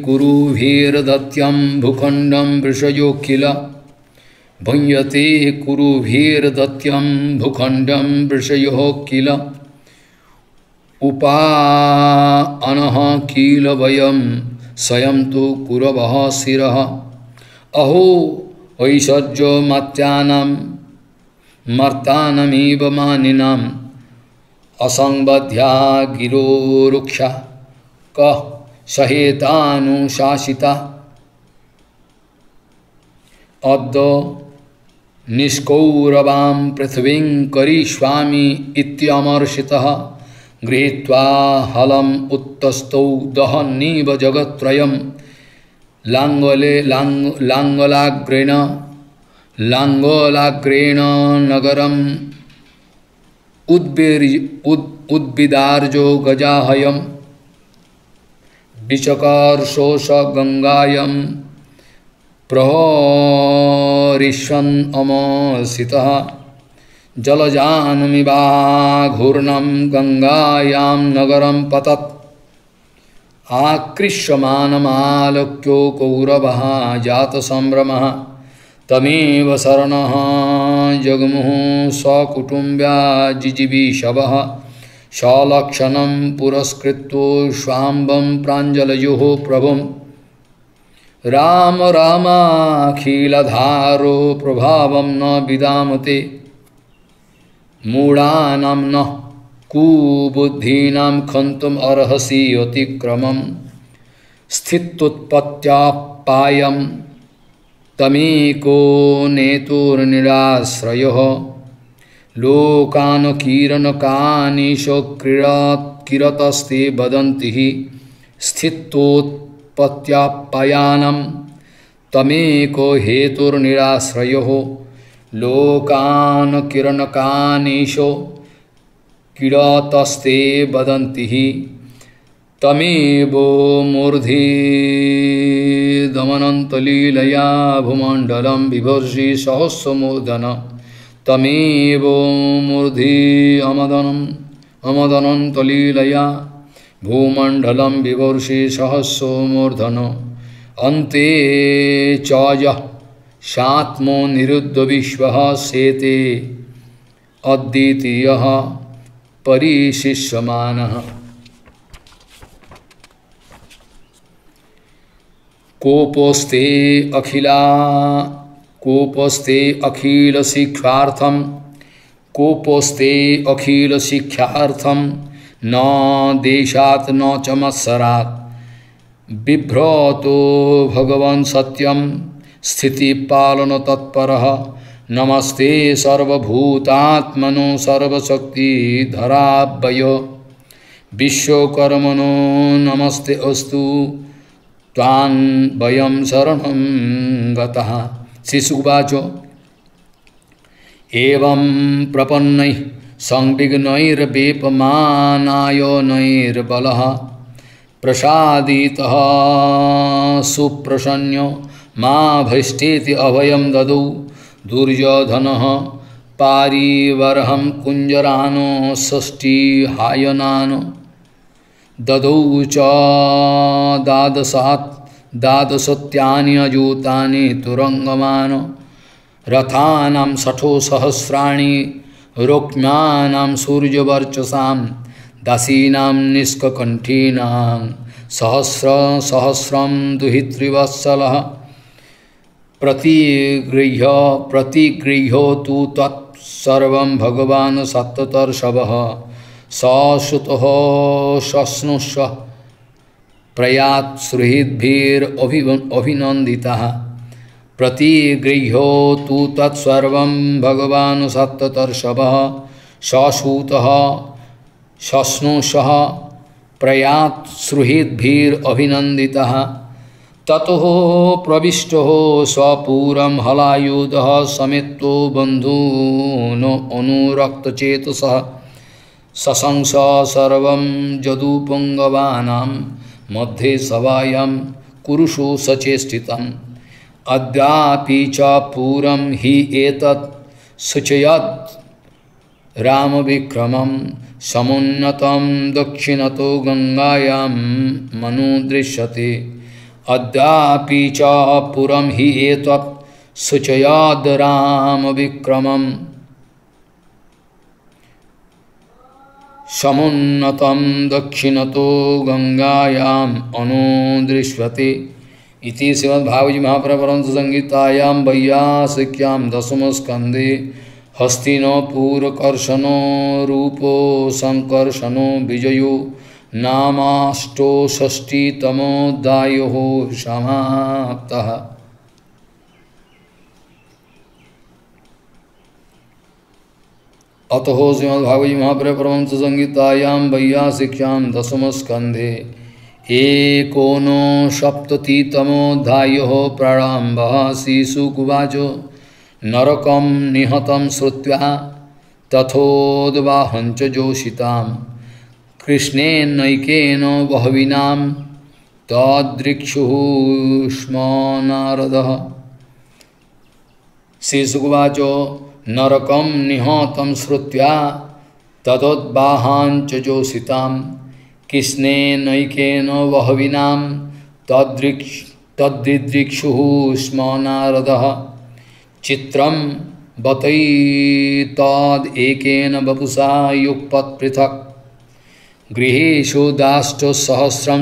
कुरुभिर्दत्यं भूखण्डं वृषयो किल भुञ्जते कुरुभिर्दत्यं भूखण्डं वृषयो किल उपानः किल वयं स्वयं तु कुरवः शिरः अहो ऐश्वर्यो मत्यानां मर्तानमिव मानिनाम् असंबध्या गिरो रुक्षा कः सहेतानुशासिता अद्द निष्कौरवां पृथिवीं करिष्यामि इत्यमर्षितः गृहीत्वा हलम् उत्तस्तौ दहन्नीव जगत्त्रयम् लांगलाग्रेण नगरम उद्विदार्जो गजाहयम विचकर्षोष गंगायम प्रहरिष्यन् अमसितः जलजानमिवाघूर्णं गंगायां नगरं पतत् आकृष्यमानमालोक्यो कौरवः जातसंभ्रमः तमेव शरणः जगमुः सकुटुम्ब्या जिजीविषवः सलक्षणं पुरस्कृत्यो स्वाम्बं प्राञ्जलयोः प्रभुं राम रामाखिलधारो प्रभावं न विदामते मूढानां न कुबुद्धीनां खन्तुम् अर्हसि अतिक्रमं स्थित्युत्पत्त्यापायं तमेको नेतुर्निराश्रयः लोकान् किरणकानि किरतस्ते वदन्ति हि स्थित्योत्पत्त्यापायानं तमेको हेतुर्निराश्रयः लोकान् किरणकानिशो किरतस्ते वदन्ति हि तमेव मूर्धि दमनन्तलीलया भूमण्डलं विभर्षि सहस्रमूर्धन तमेव मूर्धि अमदनन्तलीलया भूमण्डलं विभर्षि सहस्रमूर्धन अन्ते चायः सात्मो निरुद्ध विश्वः सेते अद्वितीयः परिशिष्यमानः कोपोस्ते अखिल शिक्षार्थं न देशात न चमत्सरात बिभ्रतो भगवान सत्यम स्थिति पालन तत्परः नमस्ते सर्वभूतात्मनो सर्वशक्ति धराभ्यो विश्वकर्मनो नमस्ते अस्तु त्वां वयं शरणं गतः। शिशुवाचो एवं प्रपन्नैः संविघ्नैर्विपमानायनैर्बलः प्रसादितः सुप्रसन्नो मा भैष्ठेति अभयं ददौ दुर्योधनः पारिवरहं कुञ्जरानो षष्टिहायनानो ददौ च द्वादशत्यानि अयूतानि तुरंगमानो रथानां षठो सहस्राणि रुक्म्यानां सूर्यवर्चसां दासीनां निष्ककण्ठीनां सहस्रं दुहितृवत्सलः प्रतिगृह्य तु तत्सर्वं भगवान् सप्तर्षभः सश्रुतः शश्नुष प्रयात् सुहृद्भिरभिनन्दितः प्रतिगृह्य तु तत्सर्वं भगवान् सप्तर्षभः सश्रुतः शश्नुषः प्रयात् सुहृद्भिरभिनन्दितः ततो प्रविष्टो स्वपूरं हलायुधः समेतो बन्धूनो अनुरक्तचेतसः सशंस सर्वं जदुपुङ्गवानां मध्ये सभायां कुरुषो सचेष्टितम् अद्यापि च पूरं हि एतत् सूचयत् रामविक्रमं समुन्नतं दक्षिणतो गंगायां मनुदृश्यते अद्यापि च पुरं हि एतत् सूचयद् रामविक्रमं समुन्नतं दक्षिणतो गंगायाम् अनुदृश्यते। इति श्रीमद्भागवते महाप्रपरंस संहितायां वैयासिक्यां दशमस्कन्धे हस्तिनापुरकर्षणो रूपो संकर्षणो विजयो नामाष्टोषष्टितमोऽध्यायः समाप्तः। अतः श्रीमद्भागवते महाप्रपरंस संहितायां वैयासिक्यां दशमस्कन्धे एकोनसप्ततितमोऽध्यायः प्रारम्भः। श्रीशुकुवाच नरकं निहतं श्रुत्वा तथोद्वाहं च जोषिताम् कृष्णेनैकेन बहविनां तदृक्षुष्म नारदः। श्रीशुकुवाच नरकं निहतं श्रुत्वा तदोद्वाहां च जोषितां कृष्णेनैकेन बहविनां तदृक्षुष्म नारदः चित्रं बतैतदेकेन वपुषा युगपत् पृथक् गृहेषु दाष्टो सहस्रं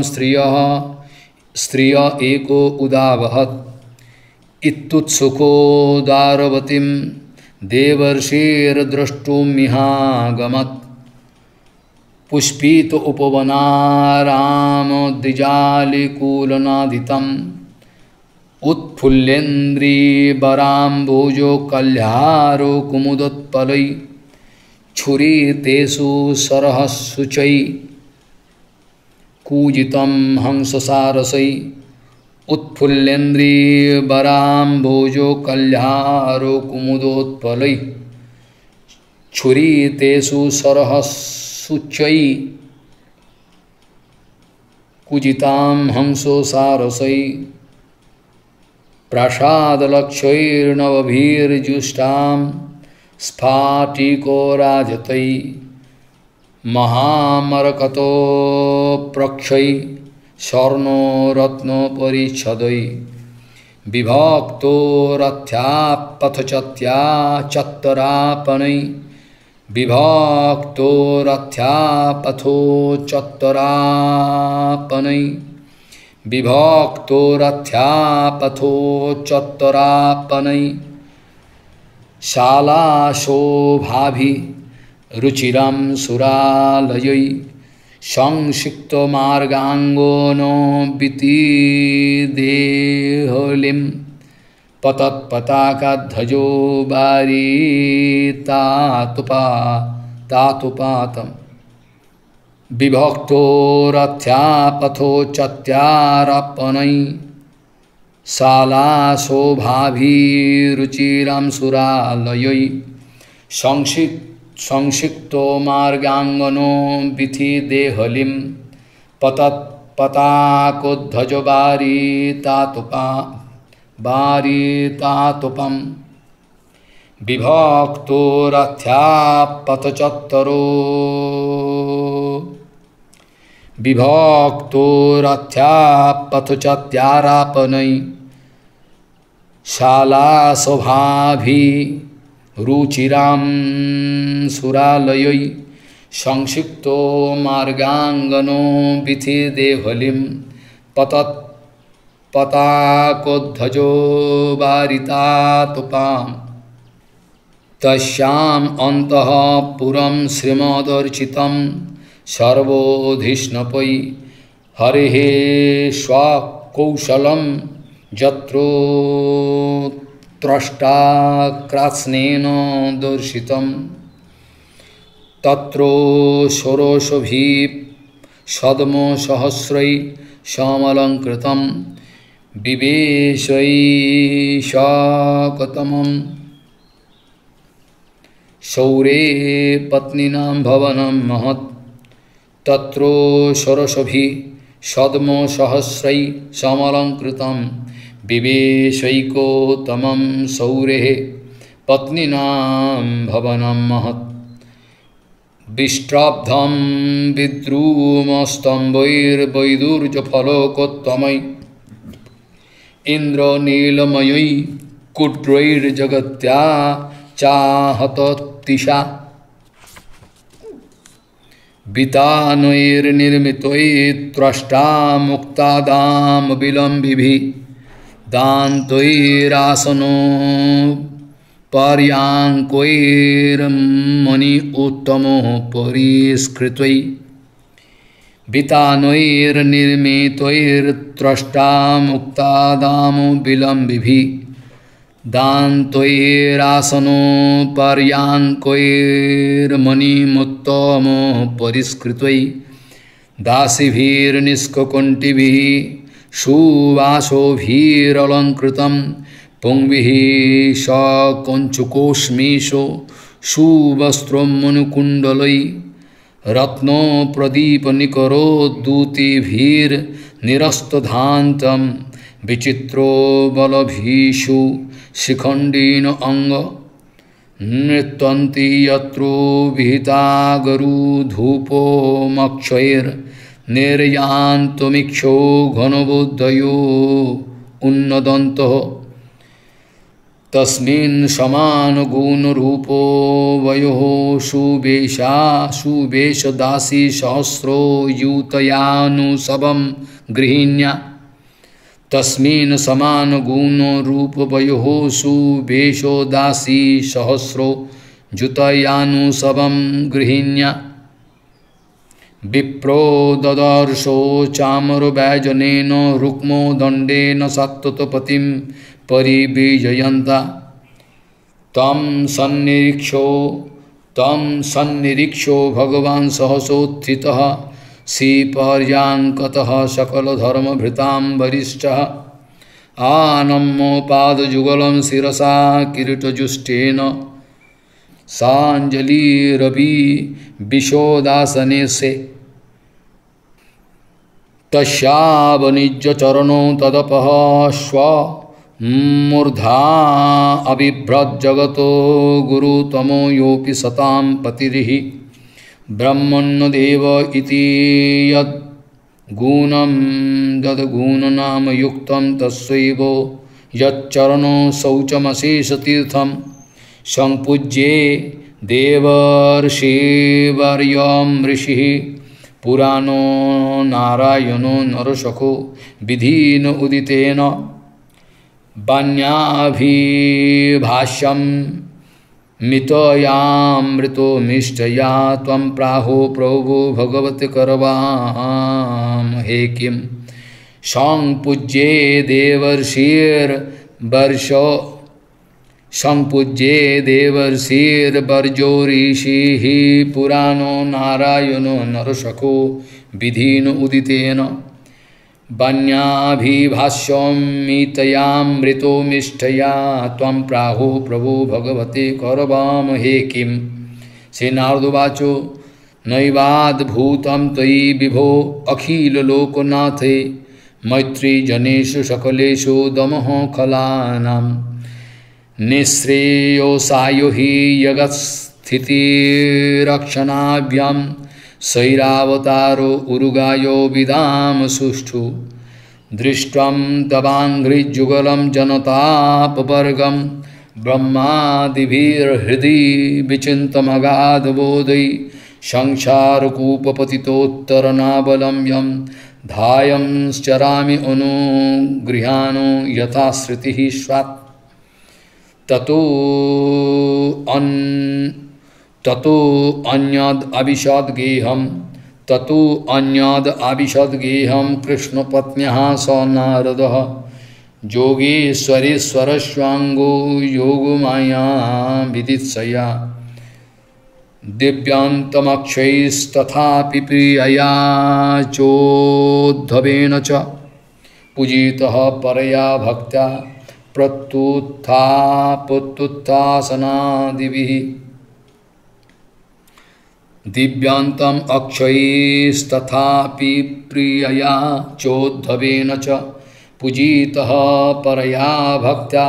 स्त्रिय एको उदावहत् इत्युत्सुकोदारवतीं देवर्षिर्द्रष्टुमिहागमत् पुष्पित उपवनारामद्विजालिकूलनादितं उत्फुल्लेन्द्रीवराम्भोजो कल्यारो कुमुदोत्पलै छुरीतेषु सरहशुचै कूजितं हंससारसै उत्फुल्लेन्द्रीवराम्भोजो कल्यारो कुमुदोत्पलै छुरीतेषु सरहशुचै कूजितां हंससारसै प्रासादलक्षैर्नवभिर्जुष्टाम् स्फाटिको राजतै महामरकतो प्रक्षै स्वर्णो रत्नोपरिच्छदै विभक्तो रथ्यापथचत्या चत्तरापनै विभक्तो रथ्यापथो चत्तरापनै विभक्तो रथ्यापथो चत्तरापनै शालाशोभाभि रुचिरं सुरालयै संक्षिप्तो मार्गांगो नो वितिदेहलिम पतत्पताकाध्वजो बारी तातुपातम विभक्तोरथ्यापथो चत्यारपनै शालाशोभाभिरुचिरां सुरालयै संक्षिप्तो मार्गांगनो विथिदेहलिं पतत्पताकोध्वजो बारितातुपम विभक्तोरथ्यापथचत्यारापनै शालाशोभाभिरुचिरां सुरालयै संक्षिप्तो मार्गांगनो विथिदेहलिं पताकोध्वजो बारितातुपां तस्याम् अन्तः पुरं श्रीमदर्चितं सर्वोधिष्णपै हरिः स्वकौशलं यत्र द्रष्टा कृत्स्नेन दर्शितं तत्र षोडशभिः सद्मो सहस्रै श्यामलंकृतं विवेशैशाकतमं शौरे पत्नीनां भवनं महत् तत्रो षोडशभिः सद्मो सहस्रै श्यामलंकृतं विवेशैकतमं शौरे पत्नीनां भवनं महत् विष्ट्राब्धं विद्रुमस्तम्भैर्वैदुर्जफलोकोत्तमै इन्द्रनीलमयै कुड्रैर्जगत्या चाहततिषा वितानैर्निर्मितै त्वष्टा मुक्तादां विलम्बिभिः दान्तैरासनो पर्यांकोर्मणि उत्तमो परिष्कृतै वितानैर्निर्मितैर्द्रष्टा मुक्तादामो विलम्बिभिः दान्तैरासनो पर्यांकोर्मणिमुत्तमो परिष्कृतै दासीभिर्निष्ककुण्टिभिः सुवासोभिरलङ्कृतं पुंभिः सकञ्चुकोष्मेषु सुवस्त्रं मनुकुण्डलैः रत्नप्रदीपनिकरोद्धूतिभिर्निरस्तधान्तं विचित्रोबलभिषु शिखण्डेन अङ्गं नृत्यन्ति यत्रो विहिता गरुधूपोमक्षैर्निर्यान्तमिक्षो घनबुद्धयो उन्नदन्तः तस्मिन् समानगुणरूपो वयोः सुवेशदासी सहस्रो यूतयानुसवं गृहिण्या तस्मिन् समानगुणरूपवयोः सुवेशदासी सहस्रो यूतयानुसवं गृहिण्या विप्रो ददर्शो चामरवैजनेन रुक्मो दण्डेन सत्ततपतिं परिविजयन्ता तं सन्निरीक्षो भगवान् सहसोत्थितः श्रीपर्याङ्कतः सकलधर्मभृतां वरिष्ठः आनम्यो पादयुगलं शिरसा किरीटजुष्टेन साञ्जलिरवि विशोदासने से तस्यावनिज्यचरणो तदपः स्व मूर्धा अबिभ्रज्जगतो गुरुतमो योऽपि सतां पतिरिः ब्रह्मण्यदेव इति यद्गुणनाम युक्तं तस्यैव यच्चरणो शौचमशेषतीर्थं संपूज्ये देवर्षिवर्यं ऋषिः पुराणो नारायणो नरशको विधिन उदितेन वन्याभिभाष्यं मितयामृतो मिष्टया त्वं प्राहो प्रभो भगवते करवाम हे किम संपूज्ये देवर्षिर्वर्षो संपूज्ये देवर्षिर्वर्जो ऋषिः पुराणो नारायणो नरशको विधीन उदितेन वन्याभिभाष्यमितयामृतो मिष्ठया त्वं प्राहो प्रभो भगवते करवामहे किम् श्री नारदवाचो नैवाद भूतं तयि विभो अखिल लोकनाथे मैत्री जनेषु सकलेषु दमः खलानां निःश्रेयोसायो हि जगत्स्थितिरक्षणाभ्यां शैरावतारो उरुगायो विदाम सुष्ठु दृष्ट्वं तवाङ्घ्रिजुगलं जनतापवर्गं ब्रह्मादिभिर्हृदि विचिन्तमगाधबोधै संसारकूपपतितोत्तरनाबलं यं धायं चरामि अनुगृह्यानो यथा श्रुतिः स्वात् ततो अन्यद् अविशद्गेहं कृष्णपत्न्याः स नारदः योगेश्वरेश्वरस्वाङ्गो योगमाया विदित्सया दिव्यान्तमक्षैस्तथापि प्रियया चोद्धवेन च पूजितः परया भक्त्या प्रत्युत्थापत्युत्थासनादिभिः दिव्यांतम अक्षयैस्तथापि प्रियया चोद्धवेन च पूजितः परया भक्त्या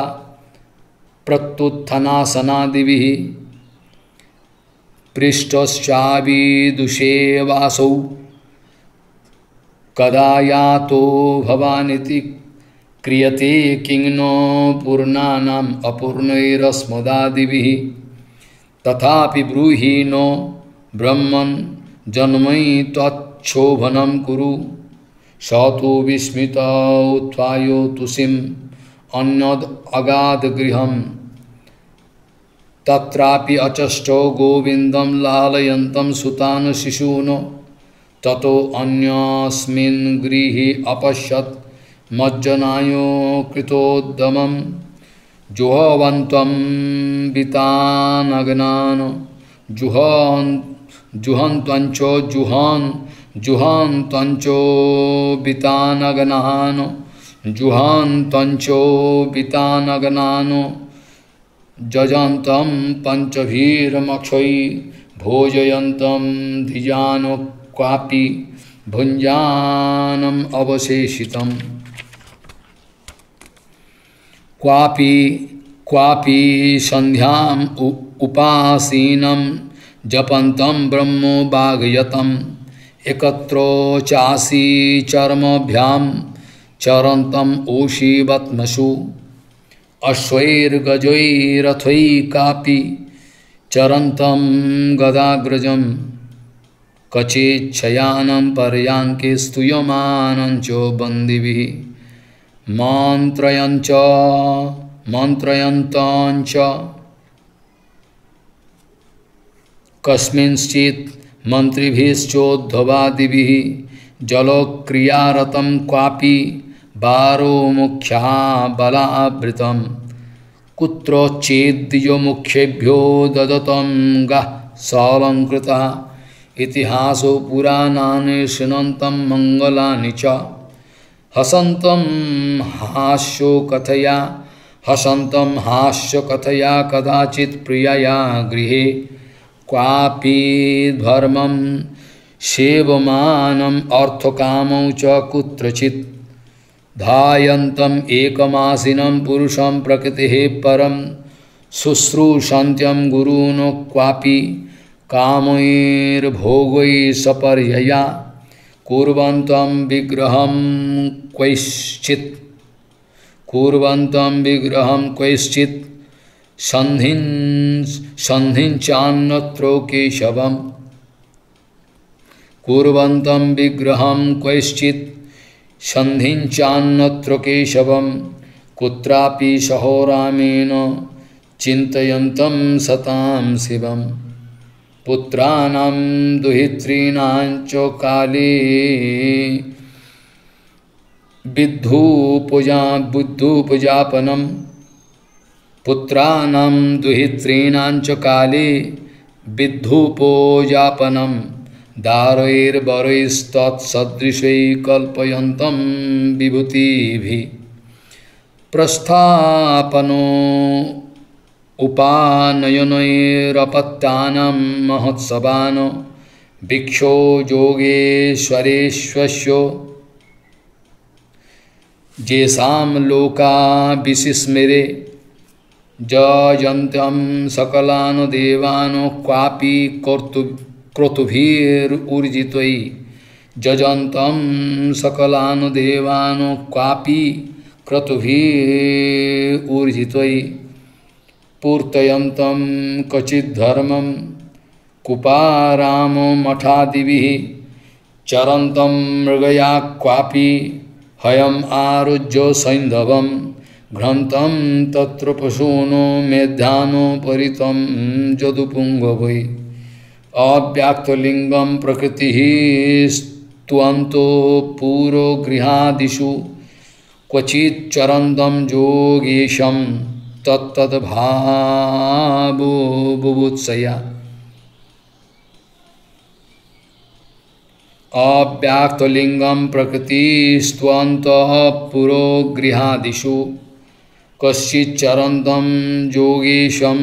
प्रत्युत्थानासनादिभिः पृष्ठश्चाविदुषे वासौ कदा यातो भवानिति क्रियते किं नो पूर्णानाम् अपूर्णैरस्मदादिभिः तथापि ब्रूहि नो ब्रह्मन् जन्मयि त्वच्छोभनं कुरु स तु विस्मितौ उत्थायो तुसिम् अन्यद् अगाधगृहम् तत्रापि अचष्टो गोविन्दं लालयन्तं सुतान् शिशून् ततो अन्यस्मिन् गृहे अपश्यत् मज्जनायो कृतोद्यमं जुहवन्तं वितानग्नान् जुहन्त्वञ्चो वितानग्नान् जजन्तं पंचभीरमक्षयि भोजयन्तं धियानो क्वापि भुञ्जानम् अवशेषितं क्वापि संध्याम् उपासीनं जपन्तं ब्रह्मो वागयतं एकत्रो चासी चर्मभ्यां चरन्तम् ओषीवत्मसु अश्वैर्गजैरथै कापि चरन्तं गदाग्रजं कचेच्छयानं पर्यांके स्तूयमानं च बन्दिभिः मन्त्रयन्तं च कस्मिंश्चित् मन्त्रिभिश्चोद्धवादिभिः जलक्रियारतं क्वापि बारो मुख्या बलावृतं कुत्रचिद्यो मुख्येभ्यो ददतं गः सालंकृता इतिहासो पुराणानि शृणन्तं मङ्गलानि च हसन्तं हास्यकथया कदाचित् प्रियया गृहे क्वापि धर्मं सेवमानम् अर्थकामौ च कुत्रचित् धायन्तं एकमासिनं पुरुषं प्रकृतिः परं शुश्रूषन्त्यं गुरुन् क्वापि कामैर्भोगैः सपर्यया कुर्वन्तं विग्रहं क्वचित् सन्धिञ्चान्यत्रो केशवं सन्धिञ्चान्नत्र केशवं कुत्रापि सहोरामेन चिंतयन्तं सतां शिवं पुत्राणां दुहित्रीणां च काले बुद्धूपजापनं पुत्राणां दुहित्रीणां च काले विद्धुपोजापनं दारैर्वरैस्तत्सदृशैकल्पयन्तं विभूतिभिः प्रस्थापनो उपानयनैरपत्यानां महोत्सवान् भिक्षो योगेश्वरेश्वस्य जेषां लोका विसिस्मिरे जयन्तं सकलान् देवान् क्वापि क्रतुभिर्ऊर्जितै जजन्तं सकलान् देवान् क्वापि क्रतुभिर्ऊर्जितै पूर्तयन्तं कचिद्धर्मं कुपाराममठादिभिः चरन्तं मृगया क्वापि हयम् आरुज्य सैन्धवं घ्रन्तं तत्र पशूनो मेधानो परितं जदुपुंग वै अव्याक्तलिंगं प्रकृतिः स्तुवन्तो पूरो गृहादिषु क्वचित् चरन्तं योगेशं तत्तद्भावो बुभुत्सया अव्याक्तलिंगं प्रकृतिस्त्वन्तः पुरो गृहादिषु कश्चित् चरन्तं योगेशं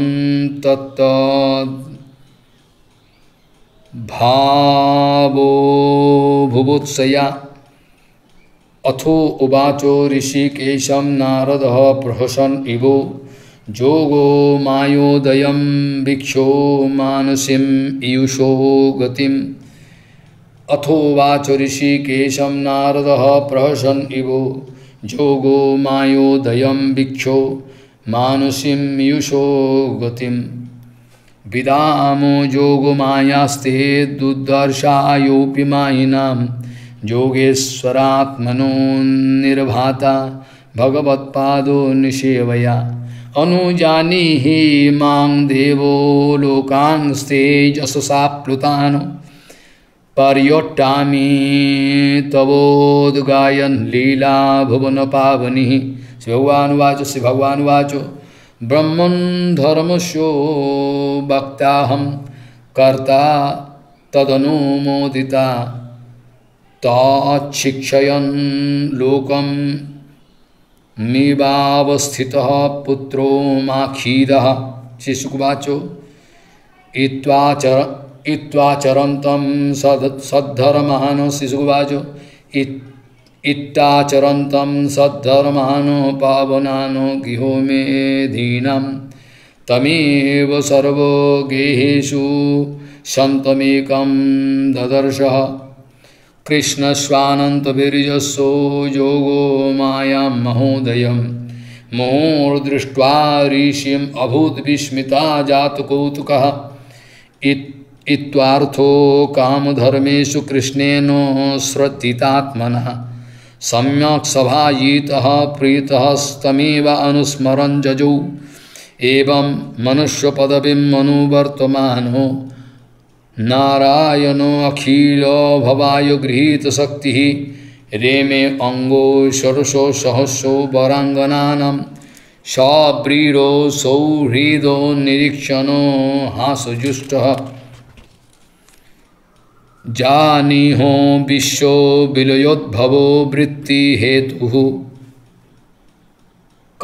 तत्तद्भावो बुभुत्सया अथो उवाचो ऋषिकेशं नारदः प्रहसन् इव जोगो मायोदयं भिक्षो मानसिं ईयुषो गतिम् अथो वाच ऋषिकेशं नारदः प्रहसन् इव जोगो मायोदयं भिक्षो मानुषीं ईयुषो गतिं विदामो जोगो मायास्ते दुर्दर्शायोऽपि मायिनां योगेश्वरात्मनो निर्भाता भगवत्पादो निषेवया अनुजानीहि मां देवो लोकांस्ते यशसा प्लुतान् पर्योट्टामि तवोद्गायन लीला भुवन पावनी। श्री भगवान वाचो, श्री भगवान वाचो ब्रह्मन् धर्मस्यो वक्ताहं कर्ता तदनुमोदिता तच्छिक्षयन् लोकं मीवावस्थितः पुत्रो माखीदः। श्री शुकवाचो इत्वाचरन्तं सद्धर्मान्। शिशुवाचो इत्ताचरन्तं सद्धर्मान् पावनान् गृहो मेधीनां तमेव सर्वो गेहेषु सन्तमेकं ददर्शः कृष्णस्वानन्तवीर्यसो योगो मायां महोदयं मोर्दृष्ट्वा ऋषिम् अभूत् विस्मिता जातकौतुकः। इत्वार्थो कामधर्मेषु कृष्णेन श्रद्धितात्मनः सम्यक् सभायितः प्रीतः स्तमेव अनुस्मरन् जजौ एवं मनुष्यपदवीं मनुवर्तमानो नारायणो अखिलो भवाय गृहीतशक्तिः रेमे अङ्गो षोडशो सहस्रो वराङ्गनानां सब्रीरो सौहृदो निरीक्षणो हासजुष्टः जानीहो विश्व विलयोद्भवो वृत्ति हेतुः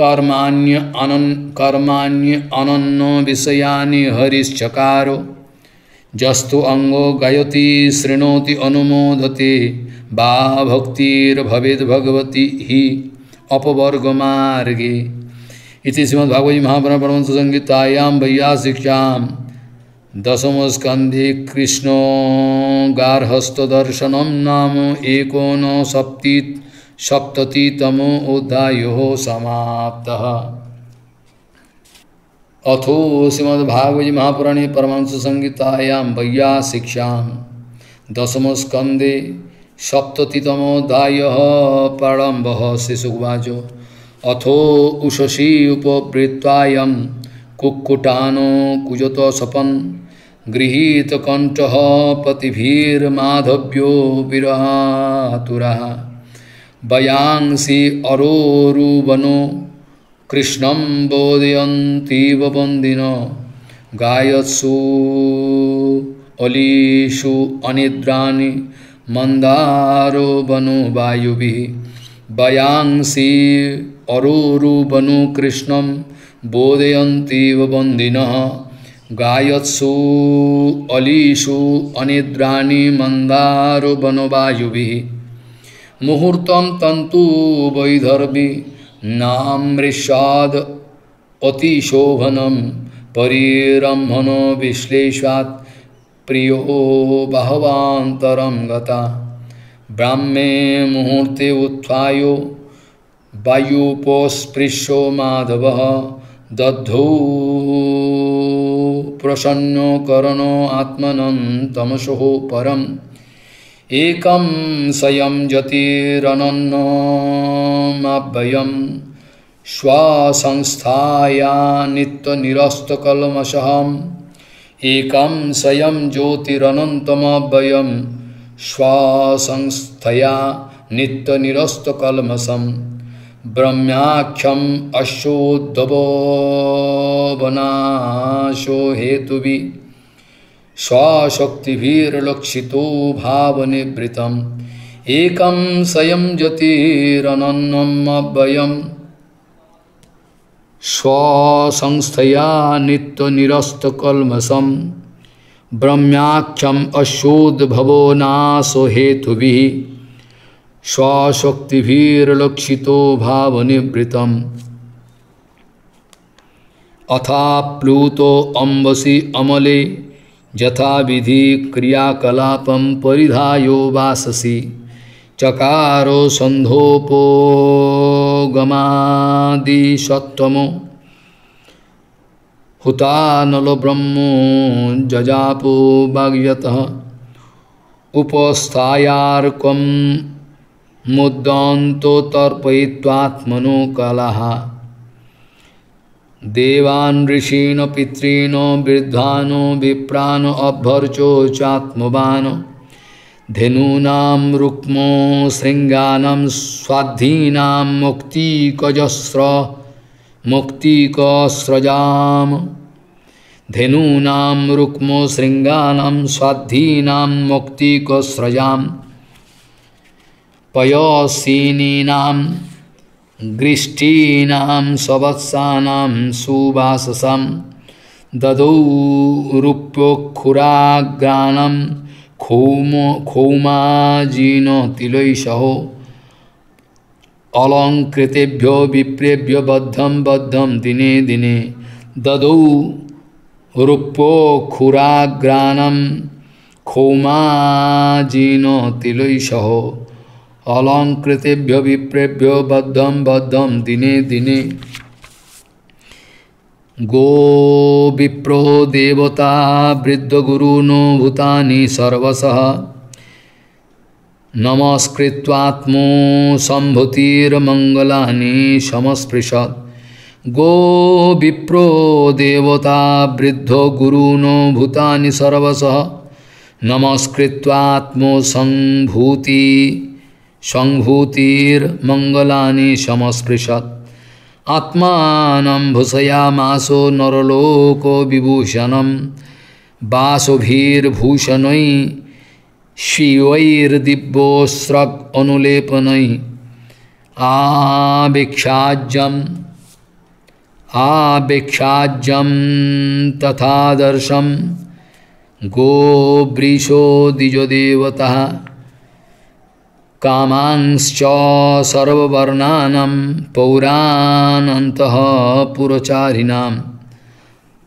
कर्माण्य अनन्नो विषयानि हरिश्चकारो जस्तु अंगो गायति शृणोति अनुमोदते बा भक्तिर्भवेद् भगवती हि अपवर्गमार्गे। इति श्रीमद्भागवते महापुराणे परमहंस संहितायां वैयासिक्यां दशमस्कन्धे कृष्णो गार्हस्थ्यदर्शनं नाम एकोनसप्ततितमोऽध्यायः समाप्तः। अथो श्रीमद्भागवते महापुराणे परमहंस संहितायां वैयासिक्यां दशमस्कन्धे सप्ततितमोऽध्यायः प्रारम्भः। श्रीसुकवाचो अथो उषसी उपवृत्तायां कुक्कुटानो कुजत सपन गृहीत कंठ पतिभीर माधव्यो विरहातुरा बयांसी अरोरुवनो कृष्णं बोधयन्तीव वंदिनो गायत्सु अलीषु अनिद्राणि मंदारो वनो वायुभिः बयांसी अरोरुवनो कृष्णं बोधयन्तीव वंदिनो गायत्सु अलीषु अनिद्राणि मंदारो वनो वायुभिः मुहूर्तं तंतु वैधर्वी नामृषाद अतिशोभनम परिरम्भनो विश्लेषात् प्रियो बहवान्तरं गता ब्राह्मे मुहूर्ते उत्थायो वायुपोस्पृशो माधवः दद्धौ प्रसन्नो करणो आत्मनं तमसो परम एकं स्वयं जतिरनन्नमभयं श्वासंस्थाया नित्य निरस्तकल्मषहम् एकं स्वयं ज्योतिरनन्तमभयं श्वासंस्थया नित्य निरस्तकल्मषम् ब्रह्माख्यं अशोद्धवनाशो हेतुभि स्वाशक्तिभिर्लक्षितो भावनिवृतम् एकं स्वयं ज्योतिरनन्नमभयं स्वसंस्थया नित्यनिरस्तकल्मषं ब्रह्माख्यं अशोद्धभवो नाशो हेतुभिः स्वाशक्तिभिर्लक्षितो भावनिवृतम् अथा प्लुतो अम्बसि अमले यथा विधि क्रियाकलापं परिधायो वाससि चकारो संधोपोगमादि सत्तमो हुतानलो ब्रह्मो जजापो वाग्यतः उपस्थायार्कं मुद्दान्तो तर्पयित्वात्मनो कलः देवान् ऋषीन् पितॄन् वृद्धान् विप्रान् अभ्वर्चो चात्मवान् धेनूनां रुक्मो शृङ्गानां स्वाधीनां मुक्तिकस्रजाम् धेनूनां रुक्मो शृङ्गानां स्वाधीनां मुक्तिकस्रजाम् पयसीनीनां गृष्टीनां सवत्सानां सुवाससं ददौ रूप्योखुराग्राणं खौमाजीनो तिलैषहो अलङ्कृतेभ्यो विप्रेभ्यो बद्धं बद्धं दिने दिने ददौ रूप्योखुराग्राणं खौमाजीनो तिलैषहो अलंकृतेभ्यो विप्रेभ्यो बद्धं बद्धं दिने दिने गो विप्रो देवता वृद्धगुरुनो भूतानि सर्वशः नमस्कृत्वात्मो सम्भूतिर्मङ्गलानि समस्पृशत् गो विप्रो देवता वृद्धो गुरुनो भूतानि सर्वशः नमस्कृत्वात्मो सम्भूति संभूतिर्मंगलानि समस्पृशत् आत्मानं भूषयामासो नरलोको विभूषणं वासुभिर्भूषणै शिवैर्दिव्योऽस्रक् अनुलेपनै आभिक्षाज्यं तथा दर्शं गोवृषो द्विजदेवतः कामांश्च सर्ववर्णानां पौरानन्तः पुरचारिणां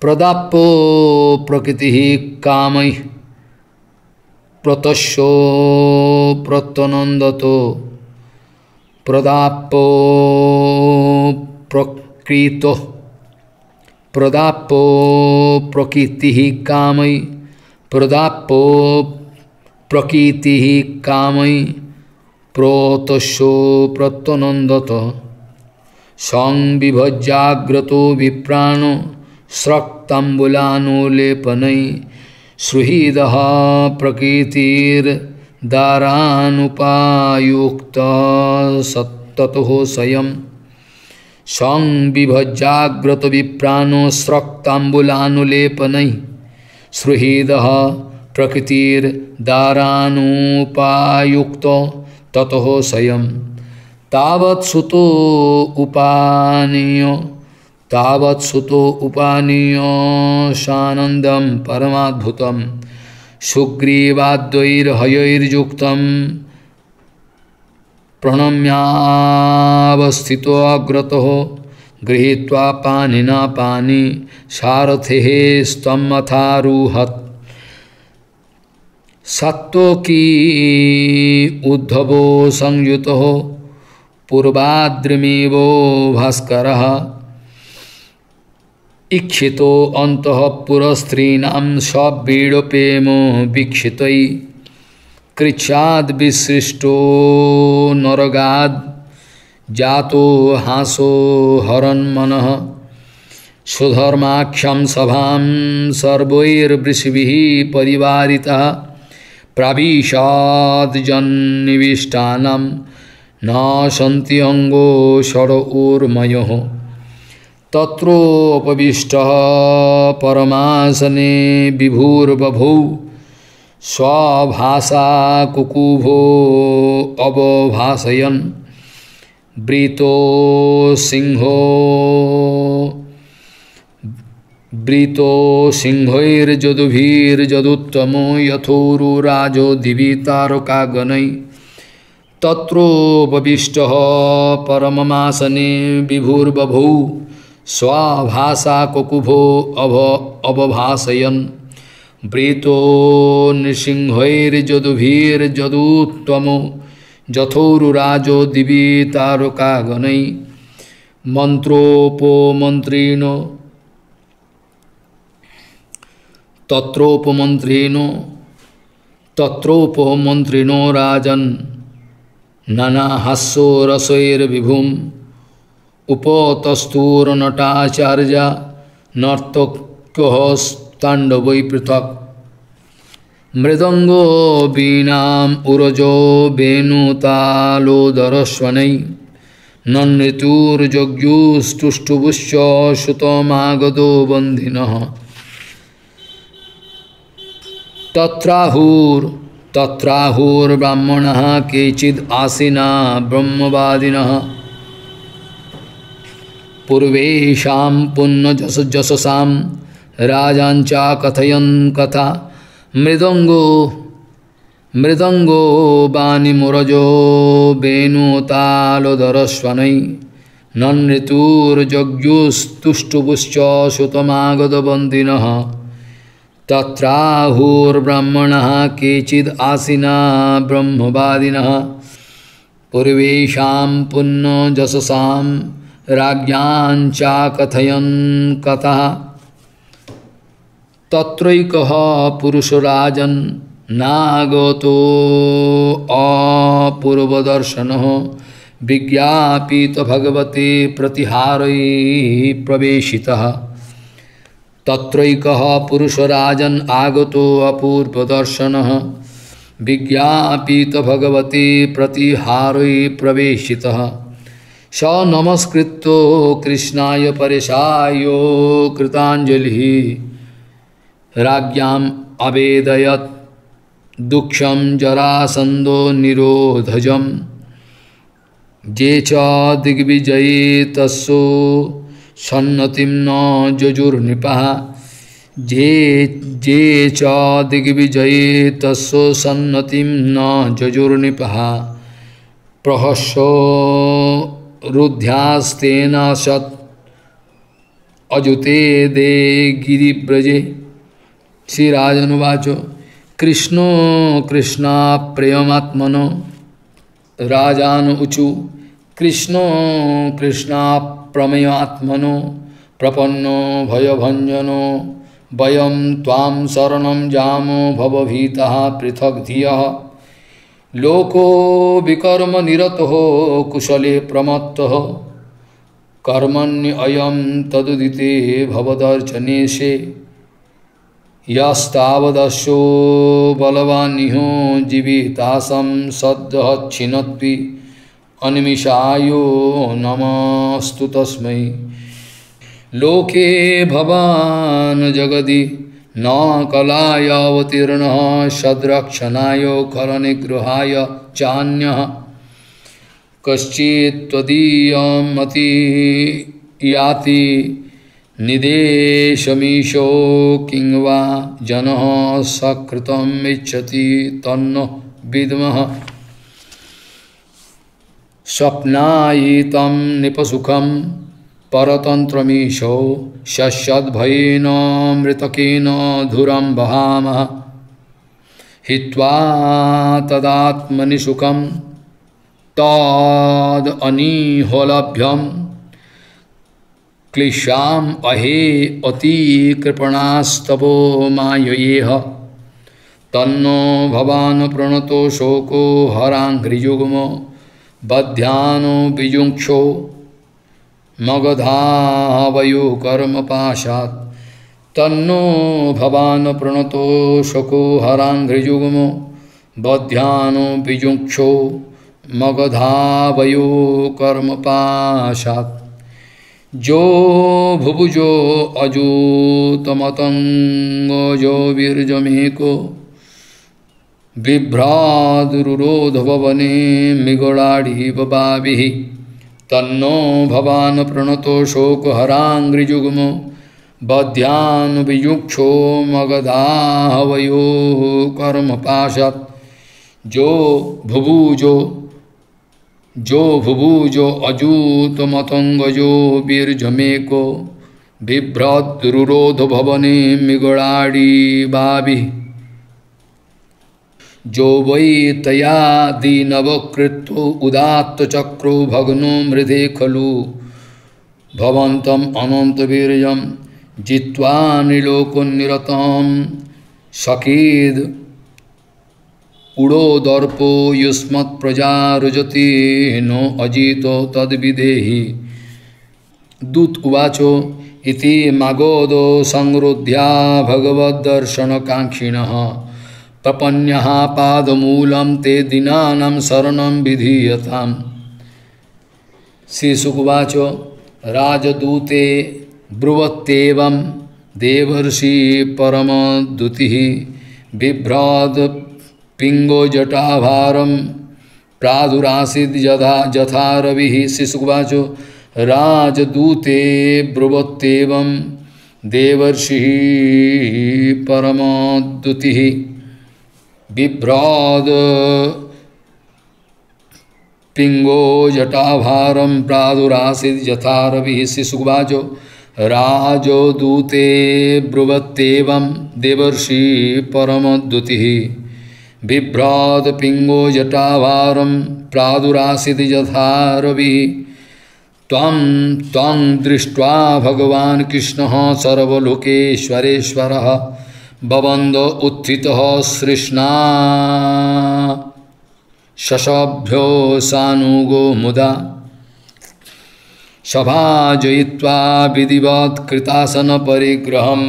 प्रदाप्पो प्रकृतिः कामैः प्रतस्यो प्रत्तनन्दतो प्रदाप्पो प्रकृतिः कामैः प्रदाप्पो प्रकृतिः कामैः प्रोतशो प्रत्तनन्दत संविभज्याग्रतो विप्राणो स्रक्तांबुलानुलेपनै सुहृदः प्रकृतिर्दारानुपायुक्ता सत्ततः स्वयं संविभजाग्रत विप्राणो स्रक्तांबुलानुलेपनै सुहृदः प्रकृतिर्दारानुपायुक्ता ततः स्वयं तावत्सुतो उपानीयो सानन्दं परमाद्भुतं सुग्रीवाद्वैर्हयैर्युक्तं प्रणम्यावस्थितो अग्रतो गृहीत्वा पानिना पानि सारथिः स्तं अथारुहत् सत्त्वकी उद्धवो संयुतो पूर्वाद्रिमेवो भास्करः इक्षितो अन्तः पुरस्त्रीणां सवीडोपेमो वीक्षितै कृच्छाद् विसृष्टो नरगाद् जातो हासो हरन्मनः सुधर्माख्यं सभां सर्वैर्वृषभिः परिवारितः प्रविशाद्जन्निविष्टानं न सन्ति अंगो षडोर्मयोः तत्रोपविष्टः परमासने विभुर्बभौ स्वभासा कुकुभो अवभासयन् वृतो सिंहो ब्रीतो सिंहैर्जदुभिर्जदुत्तमो यथोरुराजो दिवि तारकागणै तत्रोपविष्टः परममासने विभुर्बभौ स्वाभासा कुकुभो अवभासयन् ब्रीतो नृसिंहैर्जदुभिर्जदुत्तमो यथोरुराजो दिवि तारकागणै मन्त्रोपमन्त्रिणो तत्रोपमन्त्रिणो राजन् ननाहस्सो रसैर्विभुम् उपतस्तूरनटाचार्या नर्तक्यः ताण्डवै पृथक् मृदङ्गो वीणाम् उरजो वेणुतालोदरस्वनै नन्नृतूर्यज्ञुस्तुष्टुभुश्च सुतमागतो बन्धिनः तत्राहुर्ब्राह्मणः केचिद् आसीना ब्रह्मवादिनः पूर्वेषां पुण्यजशसां राजान् च कथयन् कथा मृदङ्गो वाणिमुरजो वेणुतालोदरस्वनै नन्नृतूर्यज्ञुस्तुष्टुभुश्च सुतमागतबन्दिनः तत्राहुर्ब्राह्मणः केचिद् आसीना ब्रह्मवादिनः पूर्वेषां पुण्यजशसां राज्ञां च कथयन् कथा तत्रैकः पुरुषराजन् नागतो अपूर्वदर्शनः विज्ञापित भगवते प्रतिहारै प्रवेशितः तत्रैकः पुरुषराजन् आगतो अपूर्वदर्शनः विज्ञापित भगवते प्रतिहारै प्रवेशितः स नमस्कृतो कृष्णाय परेशायो कृताञ्जलिः राज्ञाम् अवेदयत् दुःखं जरासन्दो निरोधजं जे च दिग्विजये तस्सो सन्नतिं न जजुर्नृपः जे च दिग्विजये तस्सो सन्नतिं न जजुर्नृपः प्रहसो रुध्यास्तेन सत् अजुते दे गिरिव्रजे श्रीराजनुवाच कृष्णो कृष्णा प्रेयमात्मनो राजानुचु कृष्णो कृष्णा प्रमेयात्मनो प्रपन्नो भयभञ्जनो वयं त्वां शरणं जामो भवभीतः पृथक् धियः लोको विकर्म निरतो कुशले प्रमत्तः कर्मण्य अयम तदुदिते भवदर्चनेशे यास्तावदस्यो बलवानिहो जीवितासं सद्दह छिनत्वि अन्मिषायो नमस्तु तस्मै। लोके भवान् जगदि न कलाय अवतीर्णः सद्रक्षणाय करनिग्रहाय चान्यः कश्चित् त्वदीयं मति याति निदेशमीशो किंवा जनः सकृतं इच्छति तन्नो विद्मः। स्वप्नायितं निपसुखं परतन्त्रमीशो शश्वद्भयेन मृतकेन धुरं वहामः। हित्वा तदात्मनि सुखं तदनीहोलभ्यं क्लिशाम अहे अति कृपणास्तवो माययेह। तन्नो भवान् प्रणतो शोको हरांघ्रियुग्मो बध्यानो विजुंक्षो मगधावयो कर्मपाशात्। तन्नो भवान् प्रणतो शोको हरांघ्रियुग्मो बध्यानो विजुंक्षो मगधावयो कर्मपाशात्। जो भुभुजो अजूतमतंगो जो वीरजमेको बिभ्रादुरुरोधवने मिगोड़ाढ़ीव बाभिः। तन्नो भवान् प्रणतो शोकहरांग्रिजुग्मो बध्यान् विजुक्षो मगधाहवयो कर्मपाशात्। जो भुभुजो अजूत मतंगजो बीरजमेको बिभ्रद्रुरोध भवने मिगड़ाड़ी बाबी। जो वै तया दीनवकृतो उदात्तचक्रो भग्नो मृधे खलु भवन्तम अनंतवीर्यं जित्वा निलोकनिरतं शकीद उड़ो दर्पो युष्मत् प्रजा रुजति नो अजितो तद्विदेहि। दूत उवाचो इति मागोदो संरुध्या भगवद्दर्शनकांक्षिणः प्रपन्नः पादमूलं ते दीनानां शरणं विधीयताम्। श्रीसुकवाचो राजदूते ब्रुवत्तेवं देवर्षि परमदूतिः बिभ्राद पिंगो जटाभारम प्रादुरासीद जथा रविः। शिशुवाचो राजदूते ब्रुवत्तेवं देवर्षि परमदूतिः बिभ्राद पिंगो जटाभारम प्रादुरासीद जथा रविः। शिशुवाचो राजदूते ब्रुवत्तेवं देवर्षि परमदूतिः बिभ्रात पिंगो जटावारं प्रादुरासीद यथा रविः। त्वं दृष्ट्वा भगवान् कृष्णः सर्वलोकेश्वरेश्वरः बवन्द उत्थितः सृष्णा शशभ्यो सानुगो मुदा। सभाजयित्वा विधिवत् कृतासन परिग्रहं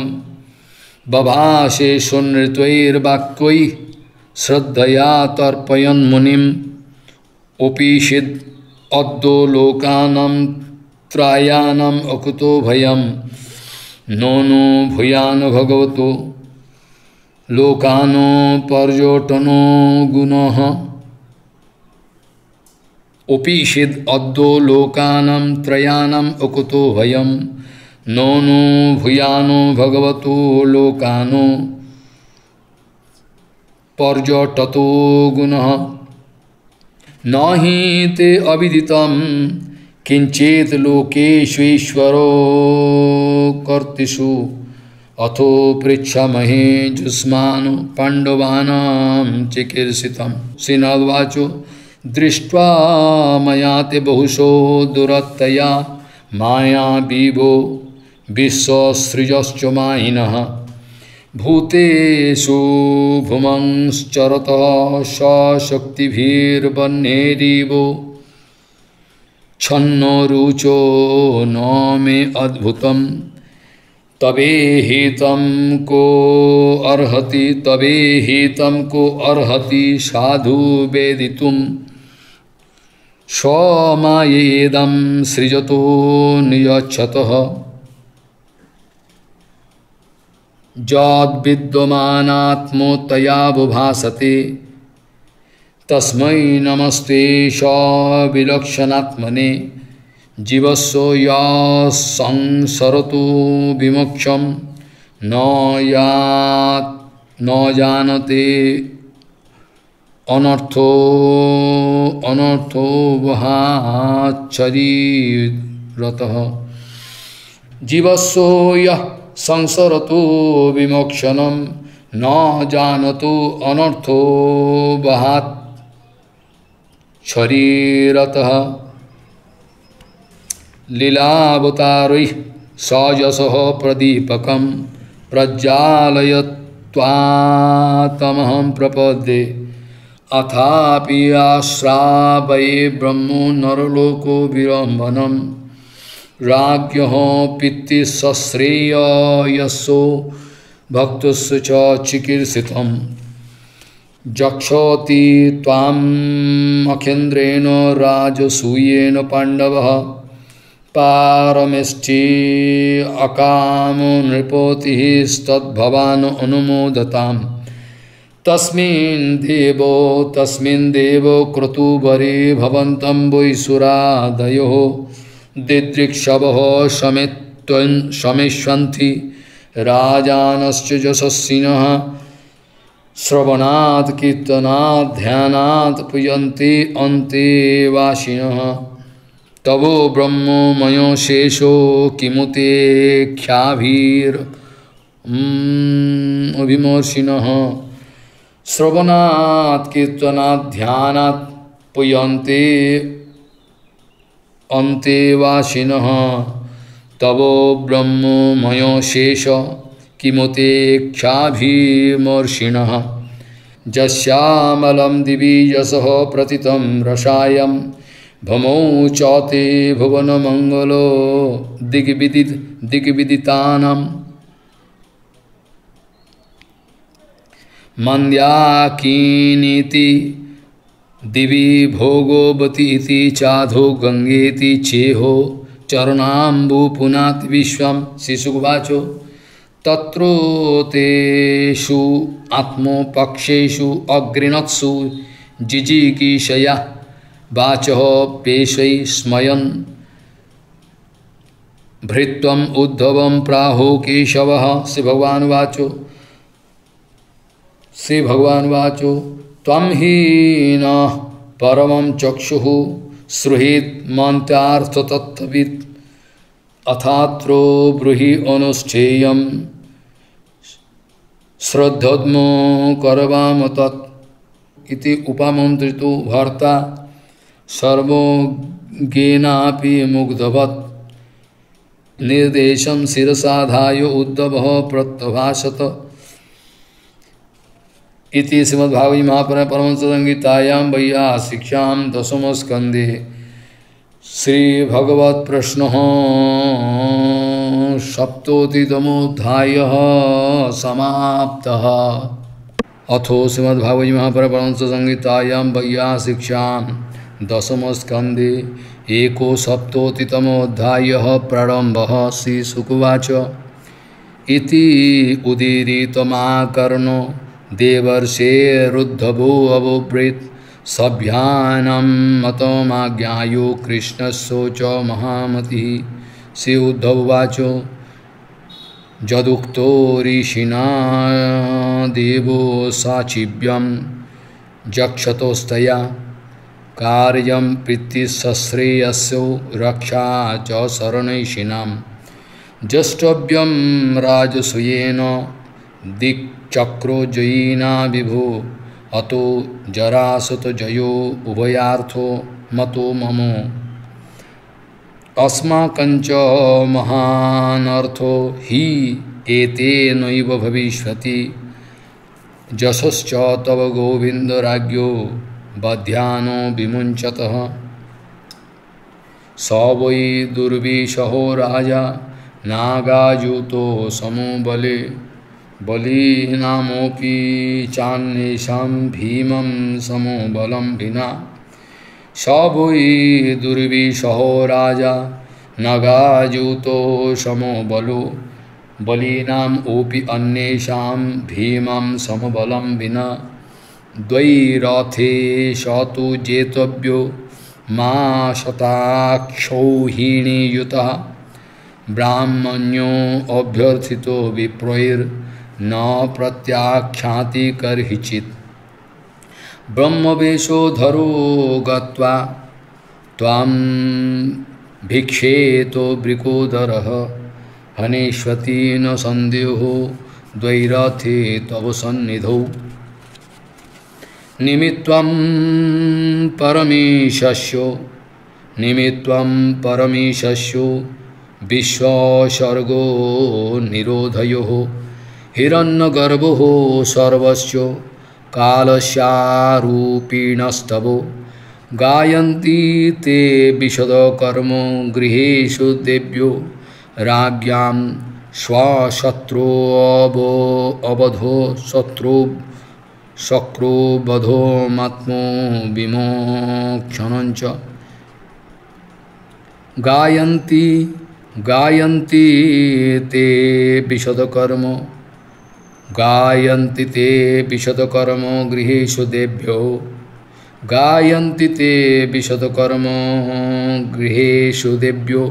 बभाषे सुनृतैर्वाक्यैः श्रद्धया तर्पयन् मुनिम् उपीशिद् अद्दो लोकानां त्रायानाम् अकुतो भयम्। नोनो भूयान् भगवतो लोकानो पर्यटनो गुणः। उपीशिद् अद्दो लोकानां त्रायानाम् अकुतो भयम्। नोनो भूयानो भगवतो लोकानो पर्यटतो गुणः। नहि ते अविदितं किंचित् लोकेश्वेश्वरो कर्तिषु अथो पृच्छामहे जुष्मान् पाण्डवानां चिकीर्षितं। श्रीनाथवाचो दृष्ट्वा मया ते बहुशो दुरत्तया माया विभो विश्वसृजश्च माहिनः। भूतेषु भुमंश्चरतः सा शक्तिभिर्बह्नेरिव छन्नो रुचो नो मे अद्भुतम तबे हितम को अर्हति साधु वेदितुम स्वमायेदं सृजतो नियच्छतः यद्विद्यमानात्मतया बुभासते तस्मै नमस्ते विलक्षणात्मने जीवस्व संसरतु विमुक्षं न जानते अनर्थो वहाचरीरतः जीवस्व संसरतु विमुक्षनं न जानतु अनर्थो वहाचरीरतः लीलावतारै सयसः प्रदीपकं प्रज्वालयत्वात्महं प्रपद्ये अथापि आश्रावये ब्रह्मो नरलोको विरम्भनं राज्ञः पितृसश्रेय यस्यो भक्तस्य च चिकीर्षितं जक्षति त्वाम् अखेन्द्रेण राजसूयेन पाण्डवः पारमेष्ठी अकामो नृपति स्तद्भवान् अनुमोदतां तस्मिन् देवो क्रतुवरे भवन्तं वैसुरादयो दिदृक्षवः समेष्यन्ति राजानश्च यशस्विनः श्रवणात् कीर्तनात् ध्यानात् पूजन्ते अन्ते वासिनः तवो ब्रह्ममयो शेषो किमुते ख्याभिर्विमर्शिनः श्रवणात् कीर्तनात् ध्यानात् पूयन्ते अन्ते वासिनः तवो ब्रह्ममयो शेषो किमुते ख्याभिर्मर्शिनः यस्यामलं दिवि यशः प्रतितं रसायं भमौ चौते भुवन मंगलो दिग्विदितानां मंद्याकिनीति दिवि भोगोवती चाधो गंगेति चेहो चरणाम्बु पुनात् विश्वं शिशुवाचो तत्रो तेषु आत्मपक्षेषु अग्रिणत्सु जिजीकीषया वाचः पेशै स्मयन् भृत्वम् उद्धवं प्राहो केशवः श्री भगवान् वाचो त्वं हि नः परमं चक्षुः श्रुहित् मन्त्रार्थतत्त्ववित् अथात्रो ब्रूहि अनुष्ठेयं श्रद्धद्मो करवाम तत् इति उपमन्त्रितो भर्ता सर्वज्ञेनापि मुग्धवत् निर्देशं शिरसाधाय उद्धवः प्रत्यभाषत इति श्रीमद्भागवते महापुराणे परमहंससंहितायां वैयासिक्ष्यां दशमस्कन्धे श्रीभगवत्प्रश्नः सप्ततितमोऽध्यायः समाप्तः। अथो श्रीमद्भागवते महापुराणे परमहंससंहितायां वैयासिक्ष्यां दशमस्कन्धे एकोसप्ततितमोऽध्यायः प्रारम्भः। श्रीशुकुवाच इति उदीरितमाकर्णो देवर्षेरुद्धवो अवब्रीत् सभ्यानां मतमाज्ञायो कृष्णस्सो च महामतिः। श्री उद्धव उवाच यदुक्तो ऋषिणा देवो साचिव्यं यक्षतोस्तया कार्यं प्रीतिसश्रेयस्यो रक्षा च शरणैषिणां ज्येष्ठव्यं राजसूयेन दिक्चक्रोजयिना विभो अतो जरासुतजयो उभयार्थो मतो मम अस्माकञ्च महानर्थो हि एतेनैव भविष्यति यशश्च तव गोविन्दराज्ञो बध्यानो विमुञ्चतः। स वै दुर्विशहो राजा नागाजुतो समो बले बलिनामोपि चान्येषां भीमं समो बलं विना। स वै दुर्विशहो राजा नागाजुतो समो बलो बलिनाम ओपि अन्येषां भीमं समबलं विना। द्वैरथे शतु जेतव्यो मा शताक्षौहिणीयुतः ब्राह्मण्यो अभ्यर्थितो विप्रैर् न प्रत्याख्याति कर्हिचित्। ब्रह्मवेशोधरो गत्वा त्वां भिक्षेतो वृकोदरः हनेष्वती न संदेहो द्वैरथे तव सन्निधौ। निमित्तं परमेशस्यो विश्वसर्गो निरोधयो हिरण्यगर्भो सर्वस्य कालस्यारूपिणस्तवो। गायन्ति ते विशदकर्म गृहेषु देव्यो राज्ञां स्वशत्रोऽवधो शक्रोबधोमात्मो विमोक्षणञ्च। गायन्ति ते विशदकर्म गृहेषु देव्यो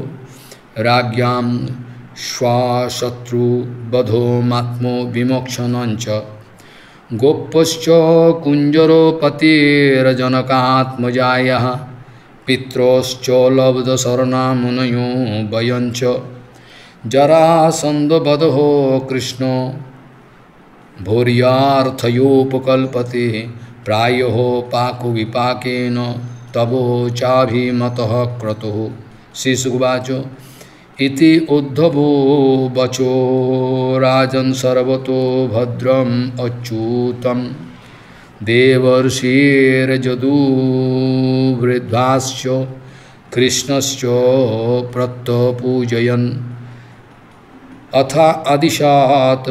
राज्ञां श्वाशत्रुबधोमात्मो विमोक्षणञ्च। गोपश्च कुञ्जरोपतिरजनकात्मजायः पित्रोश्च लब्धशरणामुनयो वयञ्च। जरासन्धवधो कृष्णो भूर्यार्थयोपकल्पते प्रायो पाकुविपाकेन तवो चाभिमतः क्रतुः। श्रीसुवाच इति उद्धवो वचो राजन् सर्वतो भद्रम् अच्युतम् देवर्षिर्जदुवृद्धाश्च कृष्णश्च प्रत्यपूजयन्। अथ आदिशात्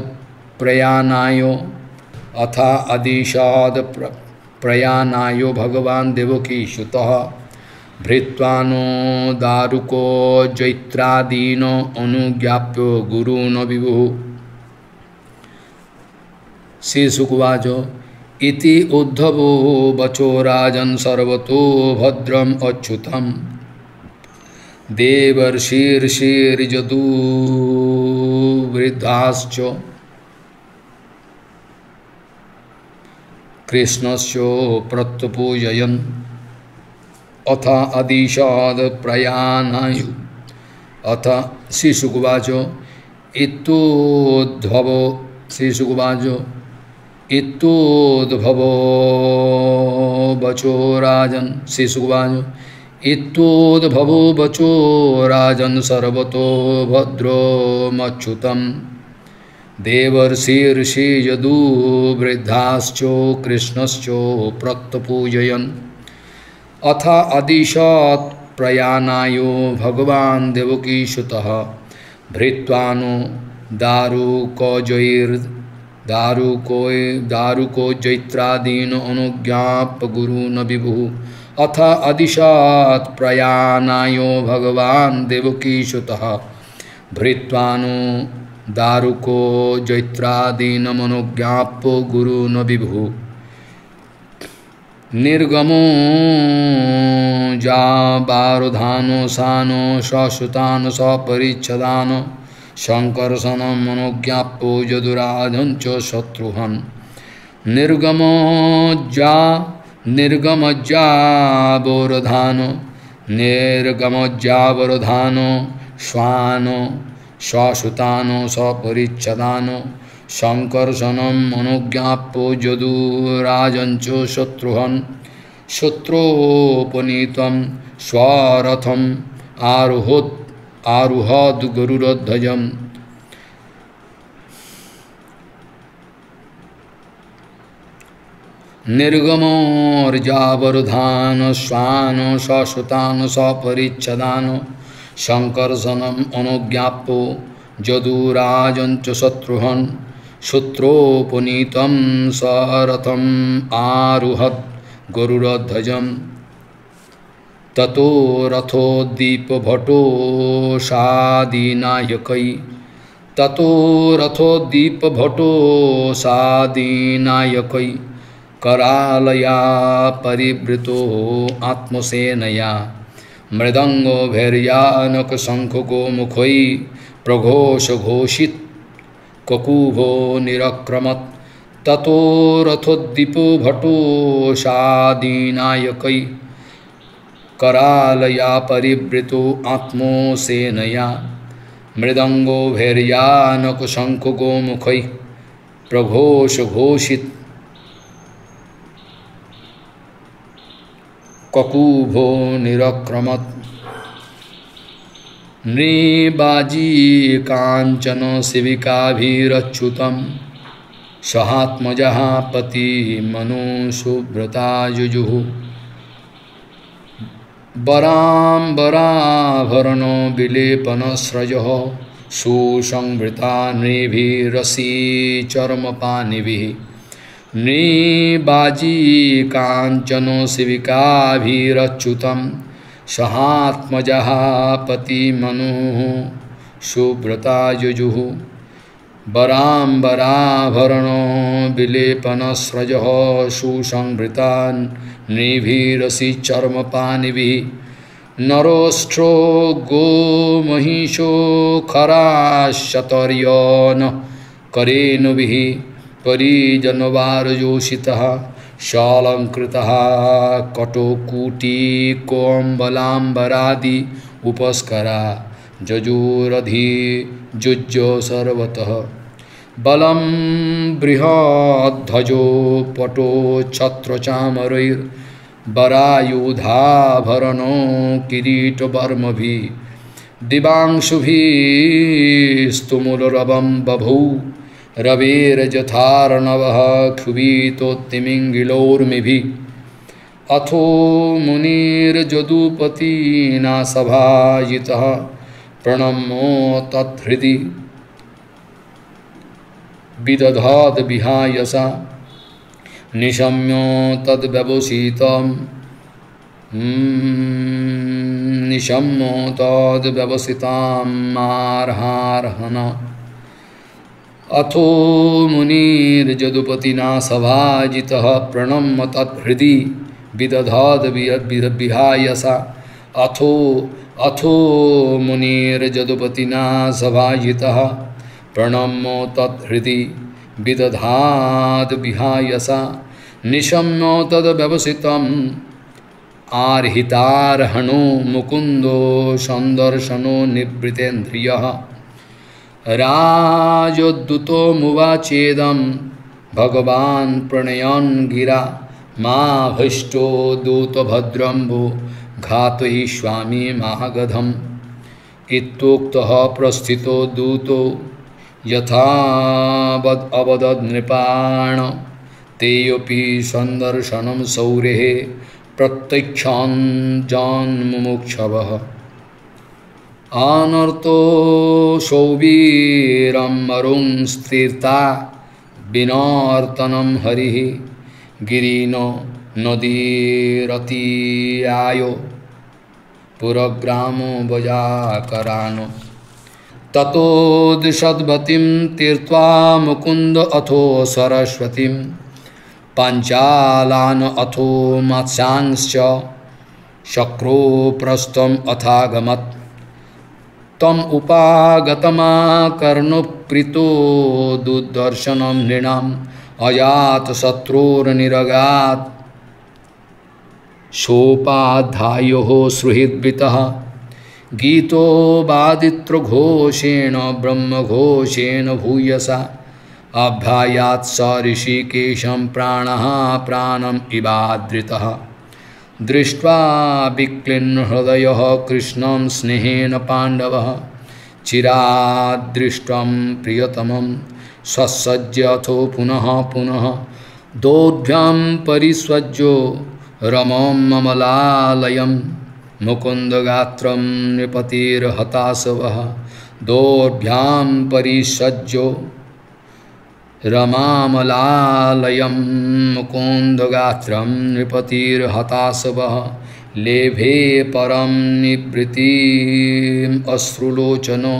प्रयाणायो भगवान् देवकीसुतः भृत्वानो दारुको जैत्रादीन अनुज्ञाप्य गुरुन विभुः। श्रीसुकवाच इति उद्धवो वचो राजन् सर्वतो भद्रम् अच्युतम् देवर्षिर्जदुवृद्धाश्च कृष्णस्य प्रत्यपूजयन्। अथ श्रीसुकवाचो इत्युद्धवो वचो राजन् सर्वतो भद्रमच्युतम् देवर्षिर्षिर्जदुवृद्धाश्च कृष्णश्च प्रत्यपूजयन्। अथ आदिशात् प्रयाणायो भगवान् देवकीसुतः भृत्वानो दारुको जैत्रादीन अनुज्ञाप गुरुन विभुः। अथ आदिशात् प्रयाणायो भगवान् देवकीसुतः भृत्वानो दारुको जैत्रादीन अनुज्ञाप गुरुन विभुः। निर्गमो जा बारुधानो सानो ससुतान सपरिच्छदान शङ्कर्षणं मनोज्ञाप्यो जदुराधं च शत्रुहन्। निर्गमज्जावरुधानो श्वानो ससुतानो सपरिच्छदानो शङ्कर्षणं मनोज्ञाप्यो जदुराजं च शत्रुहन्। शत्रोपनीतं स्वरथम् आरुहद् गरुडध्वजम् निर्गमोर्जावरुधान स्वान ससुतान सपरिच्छदान संकर्षणम अनुज्ञाप्तो जदुराजंच शत्रुहन शत्रोपनीतम सारथम आरुहत गरुरध्वजम ततो रथो दीप भटो सादीनायकै ततो रथो दीप भटो सादीनायकै करालया परिवृतो आत्मसेनया मृदंगो भैर्यानक शंखको मुखै प्रघोष घोषित ककुभो निरक्रमत ततो रथोद्दीपो भटो सादीनायकै करालया परिवृतो आत्मसेनया मृदंगो भैर्यानक शंखको मुखै प्रघोष घोषित ककुभो निरक्रमत नृबाजी कांचन शिविकाभिरच्युतम सहात्मजहा पति मनो सुव्रता युजुः बराम्बराभरण विलेपनश्रयः सुसंवृता नृभिरसी चर्मपाणिभिः नृबाजी कांचनो शिविकाभिरच्युतम सहात्मजः पति मनुः सुव्रता युजुः बराम्बराभरणो विलेपनश्रयः सुसंवृता नृभिरसी चर्मपाणिभिः नरोष्ट्रो गोमहिषो खराशतर्यन करेणुभिः परिजनवारयोषितः शालंकृतः कटोकूटीकोम्बलाम्बरादि उपस्करा जजोरधि जुज्जो सर्वतः बलं बृहद्ध्वजो पटो छत्रचामरैर्वरायुधाभरणो किरीटवर्मभिः दिवांशुभिस्तुमुलरवं बभौ रवेर जथारणव क्षुभितिमिंगिलोर्मि अथो मुनिर्जदुपतिना सभाजितः प्रणमो तत्हृदि विदधाद विहायसा निशम्यो तद्व्यवसितं निशम्यो तद्व्यवसितां मारहारहन अथो मुनिर्जदुपतिना सभाजितः प्रणम्य तत्हृदि विदधाद विहायसा अथो अथो मुनिर्जदुपतिना सभाजितः प्रणम्य तत्हृदि विदधाद विहायसा निशम्य तद्व्यवसितं आर्हितार्हणो मुकुन्दो सन्दर्शनो निवृतेन्द्रियः राजदूतो मुवाचेदं भगवान् प्रणयन् गिरा मा भष्टो दूतभद्रं वो घातयिष्यामि महागधम् इत्युक्तः प्रस्थितो दूतो यथावद् अवदद् नृपान् तेऽपि सन्दर्शनं सौरेः प्रत्यक्षान् जन्मुमुक्षवः अनर्तो सौवीरं मरुं स्थिरता विनर्तनं हरिः गिरिनो नदीरतियायो पुरग्रामो वजाकरानो ततो दिशद्भतिं तीर्त्वा मुकुन्द अथो सरस्वतीं पाञ्चालान अथो मत्स्यांश्च शक्रो प्रस्थम् अथागमत् तम उपागतमा कर्णप्रीतो दुर्दर्शनं नृणाम् अजात शत्रुर्निरगात् सोपाध्यायोः सुहृद्वितः गीतो वादित्र घोषेण ब्रह्मघोषेण भूयसा अभ्यायात् स ऋषिकेशं प्राणः प्राणम् इवादृतः दृष्ट्वा विक्लिन्न हृदयः कृष्णं स्नेहेन पाण्डवः चिराद्दृष्टं प्रियतमं स्वसज्जतो पुनः पुनः दोध्यां परिस्वज्यो रमं ममलालयं मुकुन्दगात्रं नृपतिर्हताशवः दोध्यां परिस्वज्यो रमामलालयं मुकुन्दगात्रं नृपतिर्हताशवः लेभे परं निवृतिं अश्रुलोचनो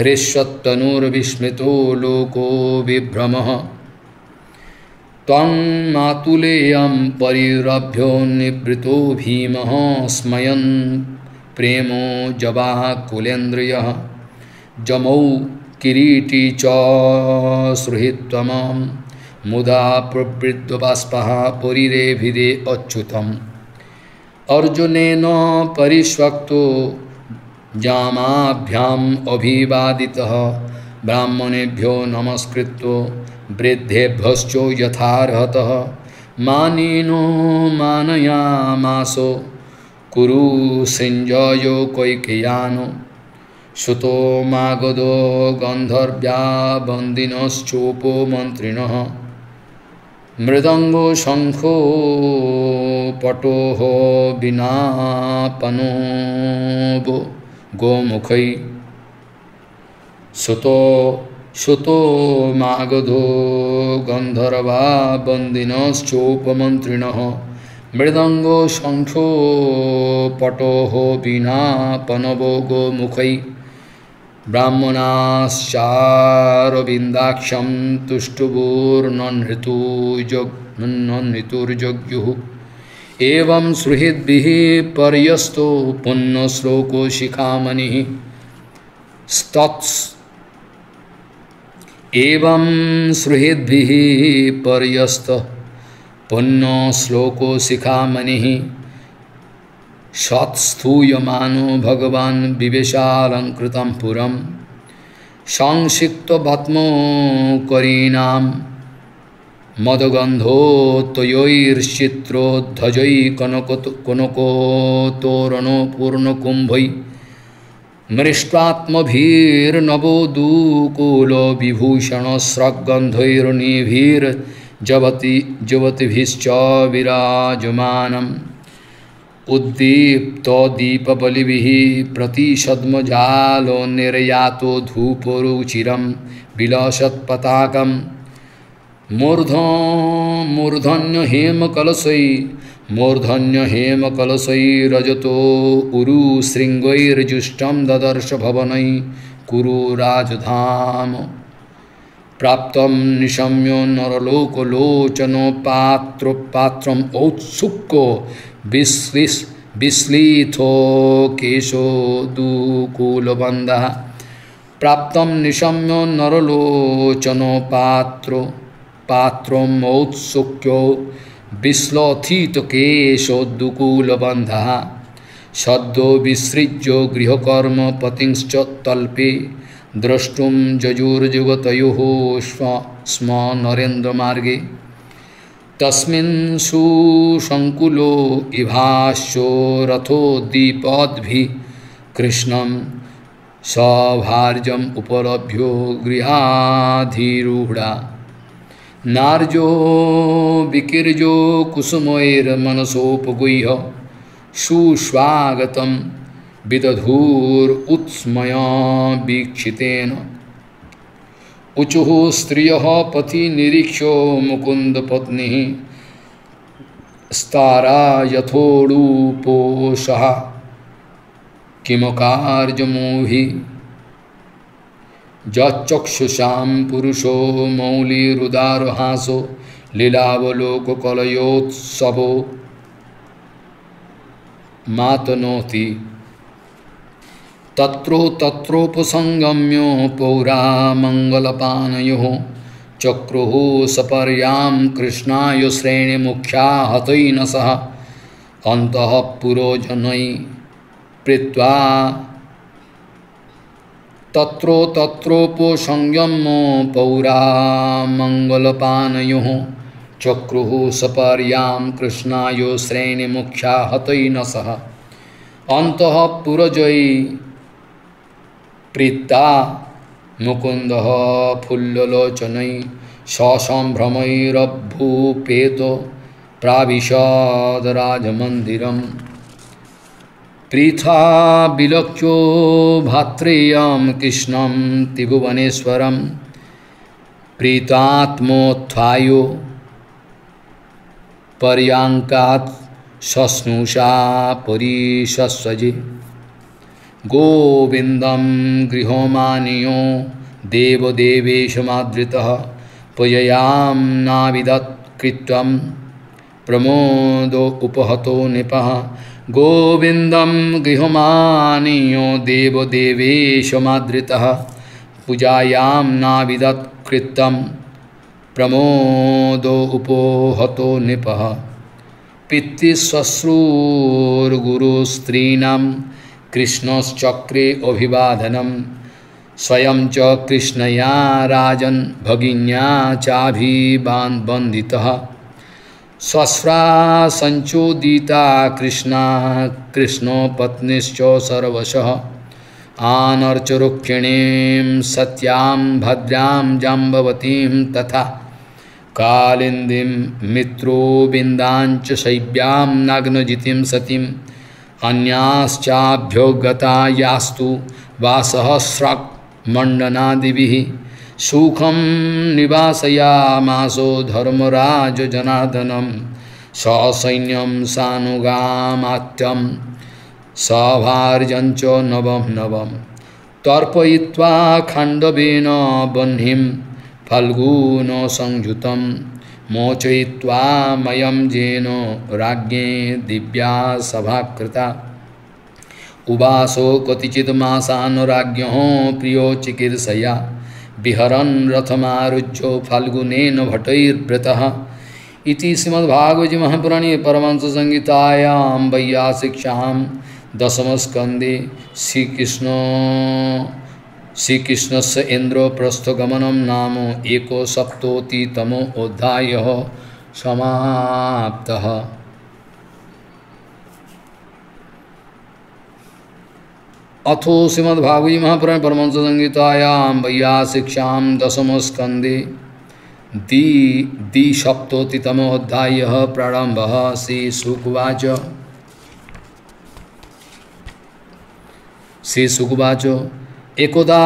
हृष्वत्तनुर्विस्मितो लोको विभ्रमः त्वं मातुलेयं परिरभ्यो निवृतो भीमः स्मयन् प्रेमो जवाः कुलेन्द्रियः जमौ किरीटी च सुहृत्वमां मुदा प्रवृद्धबाष्पः परिरेभिरे अच्युतम् अर्जुनेन परिष्वक्तो जामाभ्याम् अभिवादितः ब्राह्मणेभ्यो नमस्कृत्य वृद्धेभ्यश्च यथार्हतः मानिनो मानयामासो कुरु संजयो कैकेयानो सुतो मागधो गन्धर्व्या बन्दिनश्चोपो मन्त्रिणः मृदङ्गो शङ्खो पटोः विनापनो गोमुखै सुतो मागधो गन्धर्वा बन्दिनश्चोपमन्त्रिणः मृदङ्गो शङ्खो पटोः विनापनवो गोमुखै ब्राह्मणाश्चारविन्दाक्षं तुष्टुभूर्नन्हृतुर्जग्युः एवं सुहृद्भिः पर्यस्तो पुण्यश्लोको शिखामणिः एवं सुहृद्भिः पर्यस्त पुण्यश्लोको शिखामणिः सत्स्थूयमानो भगवान् विवेशालंकृतं पुरं संसिक्तवात्मो करीणां मदगन्धो तयोर्चित्रोद्धजै कनकोतोरणो पूर्णकुम्भै मृष्ट्वात्मभिर्नवोदूकूलो विभूषणस्रग्गन्धैर्निभिर्जवति जवतिभिश्च विराजमानम् उद्दीप्तदीपबलिभिः प्रतिषद्मजालो निर्यातो धूपरुचिरं विलासत्पताकं मूर्धन्यहेमकलशैरजतो उरुशृङ्गैर्जुष्टं ददर्श भवनै कुरु राजधाम प्राप्तं निशम्यो नरलोकलोचनो पात्रं औत्सुको विश्लीथो केशो दुकूलबन्धः प्राप्तं निशम्यो नरलोचनो पात्रमौत्सुक्यो विश्लथितकेशो दुकूलबन्धः सद्यो विसृज्य गृहकर्म पतिंश्च तल्पे द्रष्टुं जजुर्जुगतयोः स्म नरेन्द्रमार्गे तस्मिन् सुशङ्कुलो इभास्यो रथो दीपद्भिः कृष्णं सौभार्जम् उपलभ्यो गृहाधिरूढा नार्जो विकीर्जो कुसुमैर्मनसोपगुह्य सुस्वागतं विदधूरुत्स्मया वीक्षितेन ऊचुः स्त्रियः पति निरीक्ष्य मुकुन्दपत्निः स्तारा यथोरूपोषः किमकार्यमुहि यच्चक्षुषां पुरुषो मौलिरुदारहासो लीलावलोककलयोत्सवो मातनोति तत्रो तत्रोपसंगम्यो पौरा मंगलपानयो चक्रुः सपर्यां कृष्णाय श्रेणी मुख्या हतैन सह अन्तः पुरोजनै प्रीत्वा तत्रो तत्रोपसंगम्यो पौरा मंगलपानयो चक्रुः सपर्यां कृष्णाय श्रेणी मुख्या हतैन सह अन्तः पुरोजयी प्रीता मुकुंद फुल्लोचनै ससंभ्रमैरभूपेत प्राविशद राजमन्दिरम् पृथा विलक्षो भात्रेयं कृष्णं त्रिभुवनेश्वरं प्रीतात्मोत्थायो पर्यांकात् सस्नुषा परिसस्वजे गोविंदं गृहोमानियो देवदेवेशमादृतः पययां नाविदत्कृतं प्रमोदो उपहतो नृपः गोविंदं गृहमानियो देवदेवेशमादृतः पूजायां नाविदत्कृतं प्रमोदो उपोहतो नृपः पितृश्वश्रूर्गुरुस्त्रीणां कृष्णश्चक्रे अभिवादनं स्वयं च कृष्णया राजन् भगिन्या चाभिवन्दितः स्वस्रासञ्चोदिता कृष्णा कृष्णपत्नीश्च सर्वशः आनर्चरुक्षिणीं सत्यां भद्रां जाम्बवतीं तथा कालिन्दीं मित्रोबिन्दाञ्च शैव्यां नाग्नजितिं सतीम् अन्याश्चाभ्योगता यास्तु वासहस्रमण्डनादिभिः सुखं निवासयामासो धर्मराज जनार्दनं ससैन्यं सानुगामात्यं सभार्यं च नवं नवं तर्पयित्वा खण्डवेन बह्निं फल्गुन संयुतं मोचयित्वा मयं जेन राज्ञे दिव्या सभाकृता उवासो कतिचिदमासान राज्ञः प्रियो चिकीर्षया विहरन् रथमारुह्य फाल्गुनेन भटैर्भृतः इति श्रीमद्भागवते महापुराणे परमहंससंहितायां वैयासिकस्यां दशमस्कन्धे श्रीकृष्णस्य इन्द्रप्रस्थगमनं नाम 170तमोऽध्यायः समाप्तः। अथो श्रीमद्भागवते महापुराणे परमहंससंहितायां वैयासिकस्यां दशमस्कन्धे द्विसप्ततितमोऽध्यायः प्रारम्भः। श्रीशुकवाच एकोदा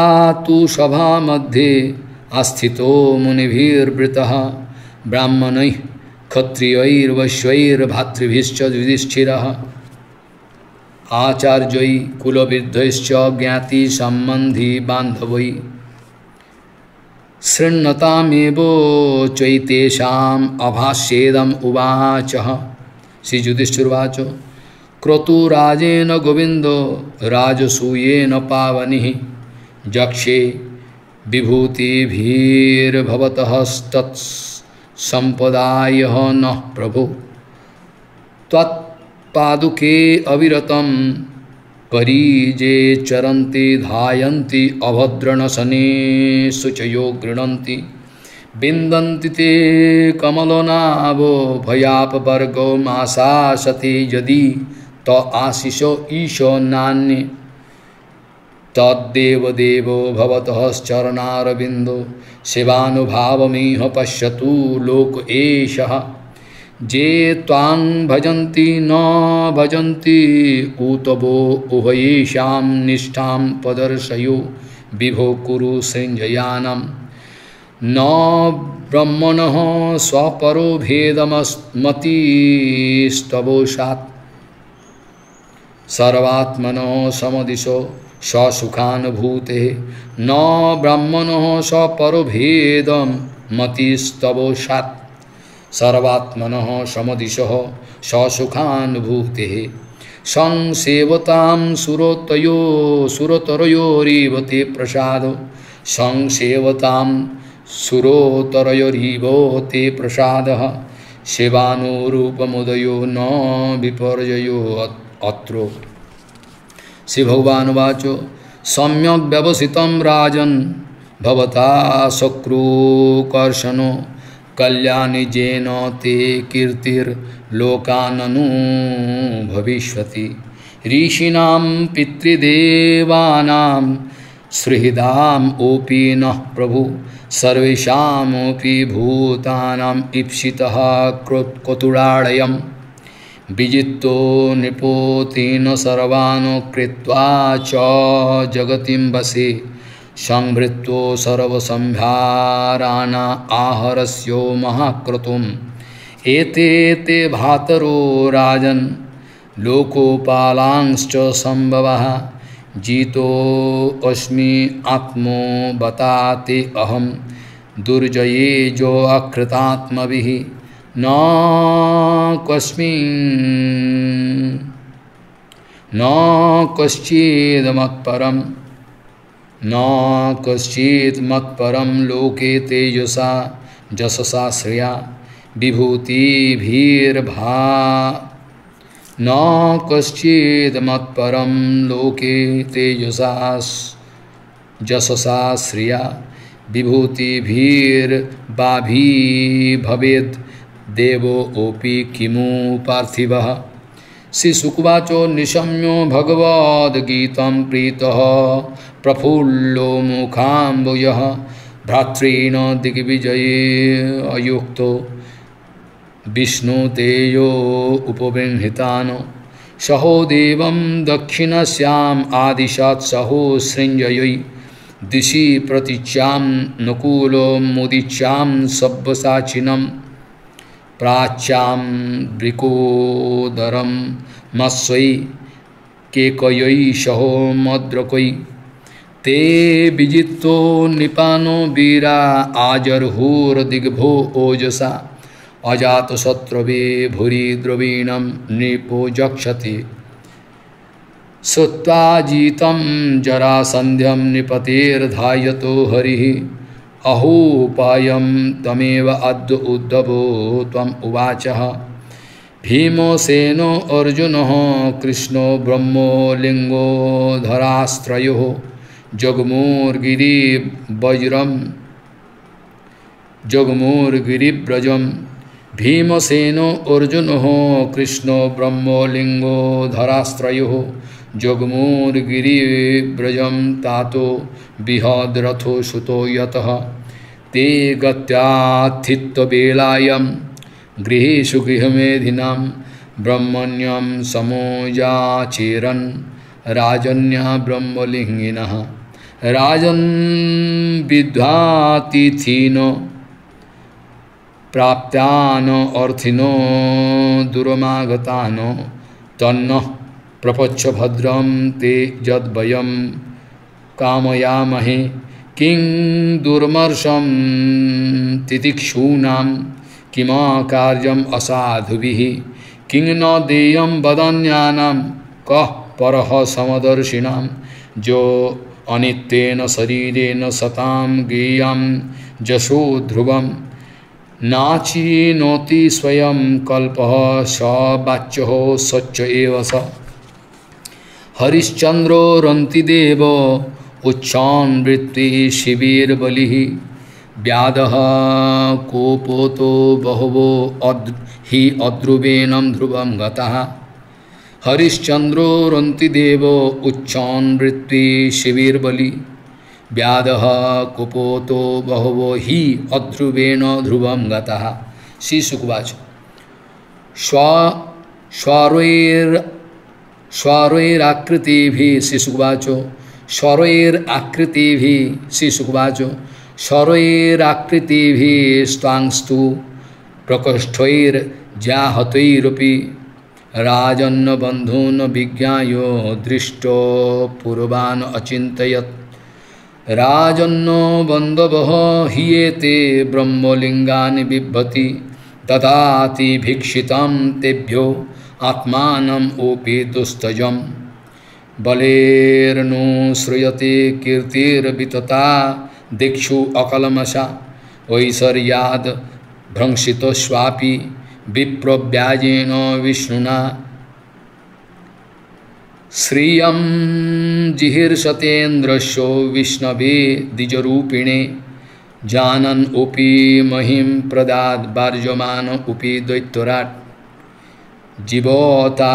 तु सभा मध्ये आस्थितो मुनिभिर्वृतः ब्राह्मणैः क्षत्रियैर्वैश्यैर्भातृभिश्च युधिष्ठिरः आचार्यै कुलवृद्धैश्च ज्ञातिसम्बन्धी बान्धवै शृण्वतामेव चैतेषाम् अभाष्येदम् उवाच। श्रीयुधिष्ठिरुवाच क्रतुराजेन गोविन्दो राजसूयेन पावनिः जक्षे विभूतिभिर्भवतः तत्सम्पदायः नः प्रभो त्वत्पादुके अविरतं परीजे चरन्ति धायन्ति अभद्रनशनेषु च यो गृह्णन्ति विन्दन्ति ते कमलनाभो भयापवर्गो मासासते यदि त आशिषो ईशो नान्ये तद्देवदेवो भवतः चरणारविन्दो सेवानुभावमेह पश्यतु लोक एषः जे त्वां भजन्ति न भजन्ति ऊतवो उभयेषां निष्ठां प्रदर्शयो विभो कुरु सञ्जयानं न ब्रह्मणः स्वपरो भेदमस्मतिस्तवोषात् सर्वात्मनो समदिशो ससुखानुभूते न ब्रह्मणः स्वपरो भेदं मतिस्तवोषात् सर्वात्मनः समदिशः ससुखानुभूते संसेवतां सुरतरयोरिव ते प्रसादो संसेवतां सुरोतरयोरिव ते प्रसादः सेवानुरूपमुदयो न विपर्ययो अत्रो। श्री भगवान् उवाच सम्यक् व्यवसितं राजन् भवता शक्रुकर्षणो कल्याणी जेन ते कीर्तिर्लोकाननु भविष्यति ऋषीणां पितृदेवानां श्रीहृदाम ओपी न प्रभु सर्वेषामपि भूतानां ईप्सितः कतुरालयं विजितो निपोतेन सर्वान् कृत्वा च जगतिं वसे संवृत्तो सर्वसंभारान् आहरस्यो महाक्रतुम् एते ते भातरो राजन् लोकोपालांश्च संभवः जीतो अस्मि आत्मो बताते अहम दुर्जये जो अकृतात्मभिः न कश्चित् मत्परं लोके तेजसा जससा श्रिया विभूतिभिर्भा न कश्चित् मत्परं लोके तेजसा जससा श्रिया विभूतिभिर्बाभी भवेत् देवोऽपि किमु पार्थिवः। श्री शुकवाचो निशम्यो भगवद्गीतं प्रीतः प्रफुल्लो मुखाम्बुजः भ्रातॄन् दिग्विजये अयुक्तो विष्णुतेजो उपविंहितान् सहो देवं दक्षिणस्याम् आदिशत् सहो सृञ्जयै दिशि प्रतिच्यां नकुलो मुदिच्यां सब्बसाचिनं प्राच्यां वृकोदरं मत्स्यै केकयै सहो मद्रकै ते विजितो निपानो वीरा आजर्हुर्दिग्भो ओजसा अजातशत्रवे भूरि द्रवीणं नृपो जक्षति सुत्वाजितं जरासन्ध्यं निपतेर्धायतो हरिः अहोपायं तमेव अद्य उद्धवो त्वम् उवाचः भीमसेनो अर्जुनः कृष्णो ब्रह्मो लिङ्गो धरास्त्रयोः जगमूर्गिरिव्रजम् भीमसेनो अर्जुनः कृष्णो ब्रह्मलिंगो धरास्त्रयोः जगमूर्गिरिव्रजं तातो बृहद्रथो सुतो यतः ते गत्यात्थितवेलायं गृहेषु गृहमेधिनां ब्रह्मण्यं समोयाचेरन् राजन्या ब्रह्मलिङ्गिनः राजन् विद्वातिथिनो प्राप्तान अर्थिनो दुरमागतान तन्न प्रपच्छ भद्रम ते यद्वयं कामयामहे किं दुर्मर्षं तितिक्षूणां किमा कार्यम् असाधुभिः किं न देयं वदन्यानां कः परः समदर्शिनां जो अनित्येन शरीरेण सतां गेयं जशो ध्रुवम् नाचीनोति स्वयं कल्पः सवाच्यः सच्च एव स हरिश्चन्द्रो रन्तिदेव उच्छान्वृत्ति शिविर्बलिः व्याधः कोपोतो बहवो हि अद्रुवेणं ध्रुवं गतः हरिश्चन्द्रो रन्तिदेव उच्छान्वृत्ति शिविर्बलिः व्याधः कुपोतो बहवो हि अध्रुवेण ध्रुवं गतः। श्री शुकवाच स्वरैराकृतिभिः स्वांस्तु प्रकोष्ठैर्जाहतैरपि राजन्न बन्धून् विज्ञायो दृष्टो पूर्वान् अचिन्तयत् राजन्नो बन्धवः हियेते ब्रह्मलिङ्गानि बिभ्यति ददाति भिक्षितं तेभ्यो आत्मानम् ओपि दुस्तजम् बलेर्नो श्रूयते कीर्तिर्वितता दिक्षु अकलमषा वैसर्याद् भ्रंशितोऽस्वापि विप्रव्याजेन विष्णुना श्रियं जिहीर्षतेन्द्रस्य विष्णवे द्विजरूपिणे जानन् उपि महिं प्रदाद् वर्जमान उपि दैत्यराट् जीवता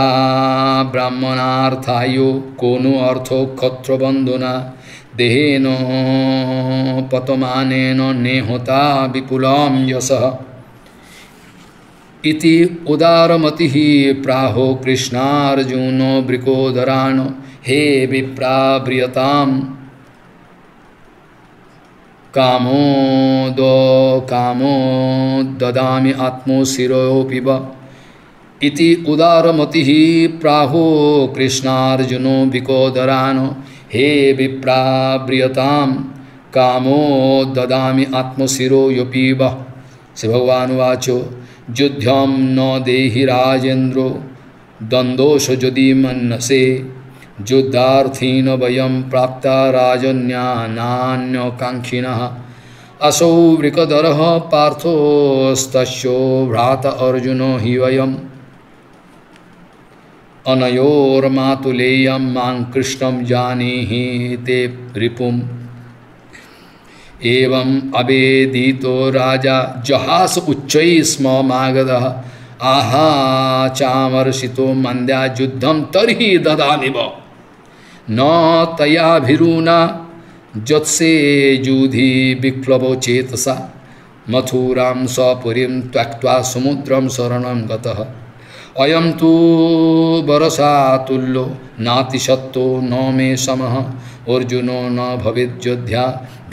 ब्राह्मणार्थायो कोनो अर्थो क्षत्रबन्धुना देहेनो पतमानेनो नेहोता विपुलाम यशः इति उदारमतिः प्राहो कृष्णार्जुनो ब्रिकोदराणो हे विप्राव्रियताम कामो ददामि आत्मशिरोऽपिब इति उदारमतिः प्राहो कृष्णार्जुनो ब्रिकोदराणो हे विप्राव्रियताम कामो ददामि आत्मशिरोऽपिब। श्री भगवान उवाचो युद्धं न देहि राजेन्द्रो द्वन्द्वोश यदि मन्यसे युद्धार्थीन वयं प्राप्ता राजन्यानान्यकाङ्क्षिणः असौ वृकदरः पार्थोस्तस्यो भ्राता अर्जुनो हि वयम् अनयोर्मातुलेयं मां कृष्णं जानीहि ते रिपुम् एवं अवेदितो राजा जहास उच्चैस्म मागधः आहा चामर्षितो मन्द्या युद्धं तर्हि ददामिव न तया भिरुना जत्से युधि विप्लवो चेतसा मथुरां सपुरीं त्यक्त्वा समुद्रं शरणं गतः अयं तु वरसातुल्यो नातिशतो न मे समः अर्जुनो न भवेद्योध्या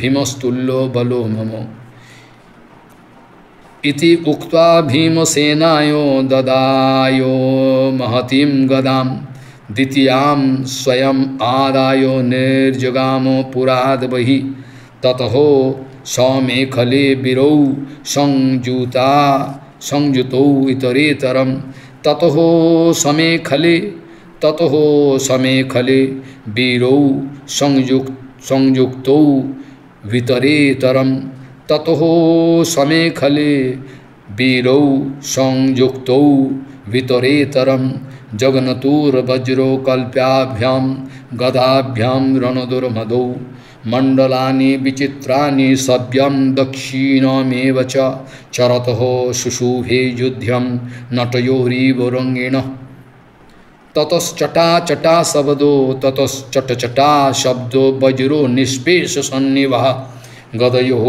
भीमस्तुल्यो बलो मम इति उक्त्वा भीमसेनायो ददायो महतीं गदां द्वितीयां स्वयं आदायो निर्जगामो पुराद बहि ततः समेखले वीरौ संयुतौ इतरेतरं ततः समेखले वीरौ संयुक्तौ वितरेतरं ततः समेखले वीरौ संयुक्तौ वितरेतरं जगनतुर्वज्रो कल्प्याभ्यां गदाभ्यां रणदुर्मदौ मण्डलानि विचित्राणि सव्यं दक्षिणमेव च चरतः शुशुभे युध्यं नटयोरिव रङ्गिणः ततश्चटा शब्दो वज्रो निष्पेष सन्निवः गदयोः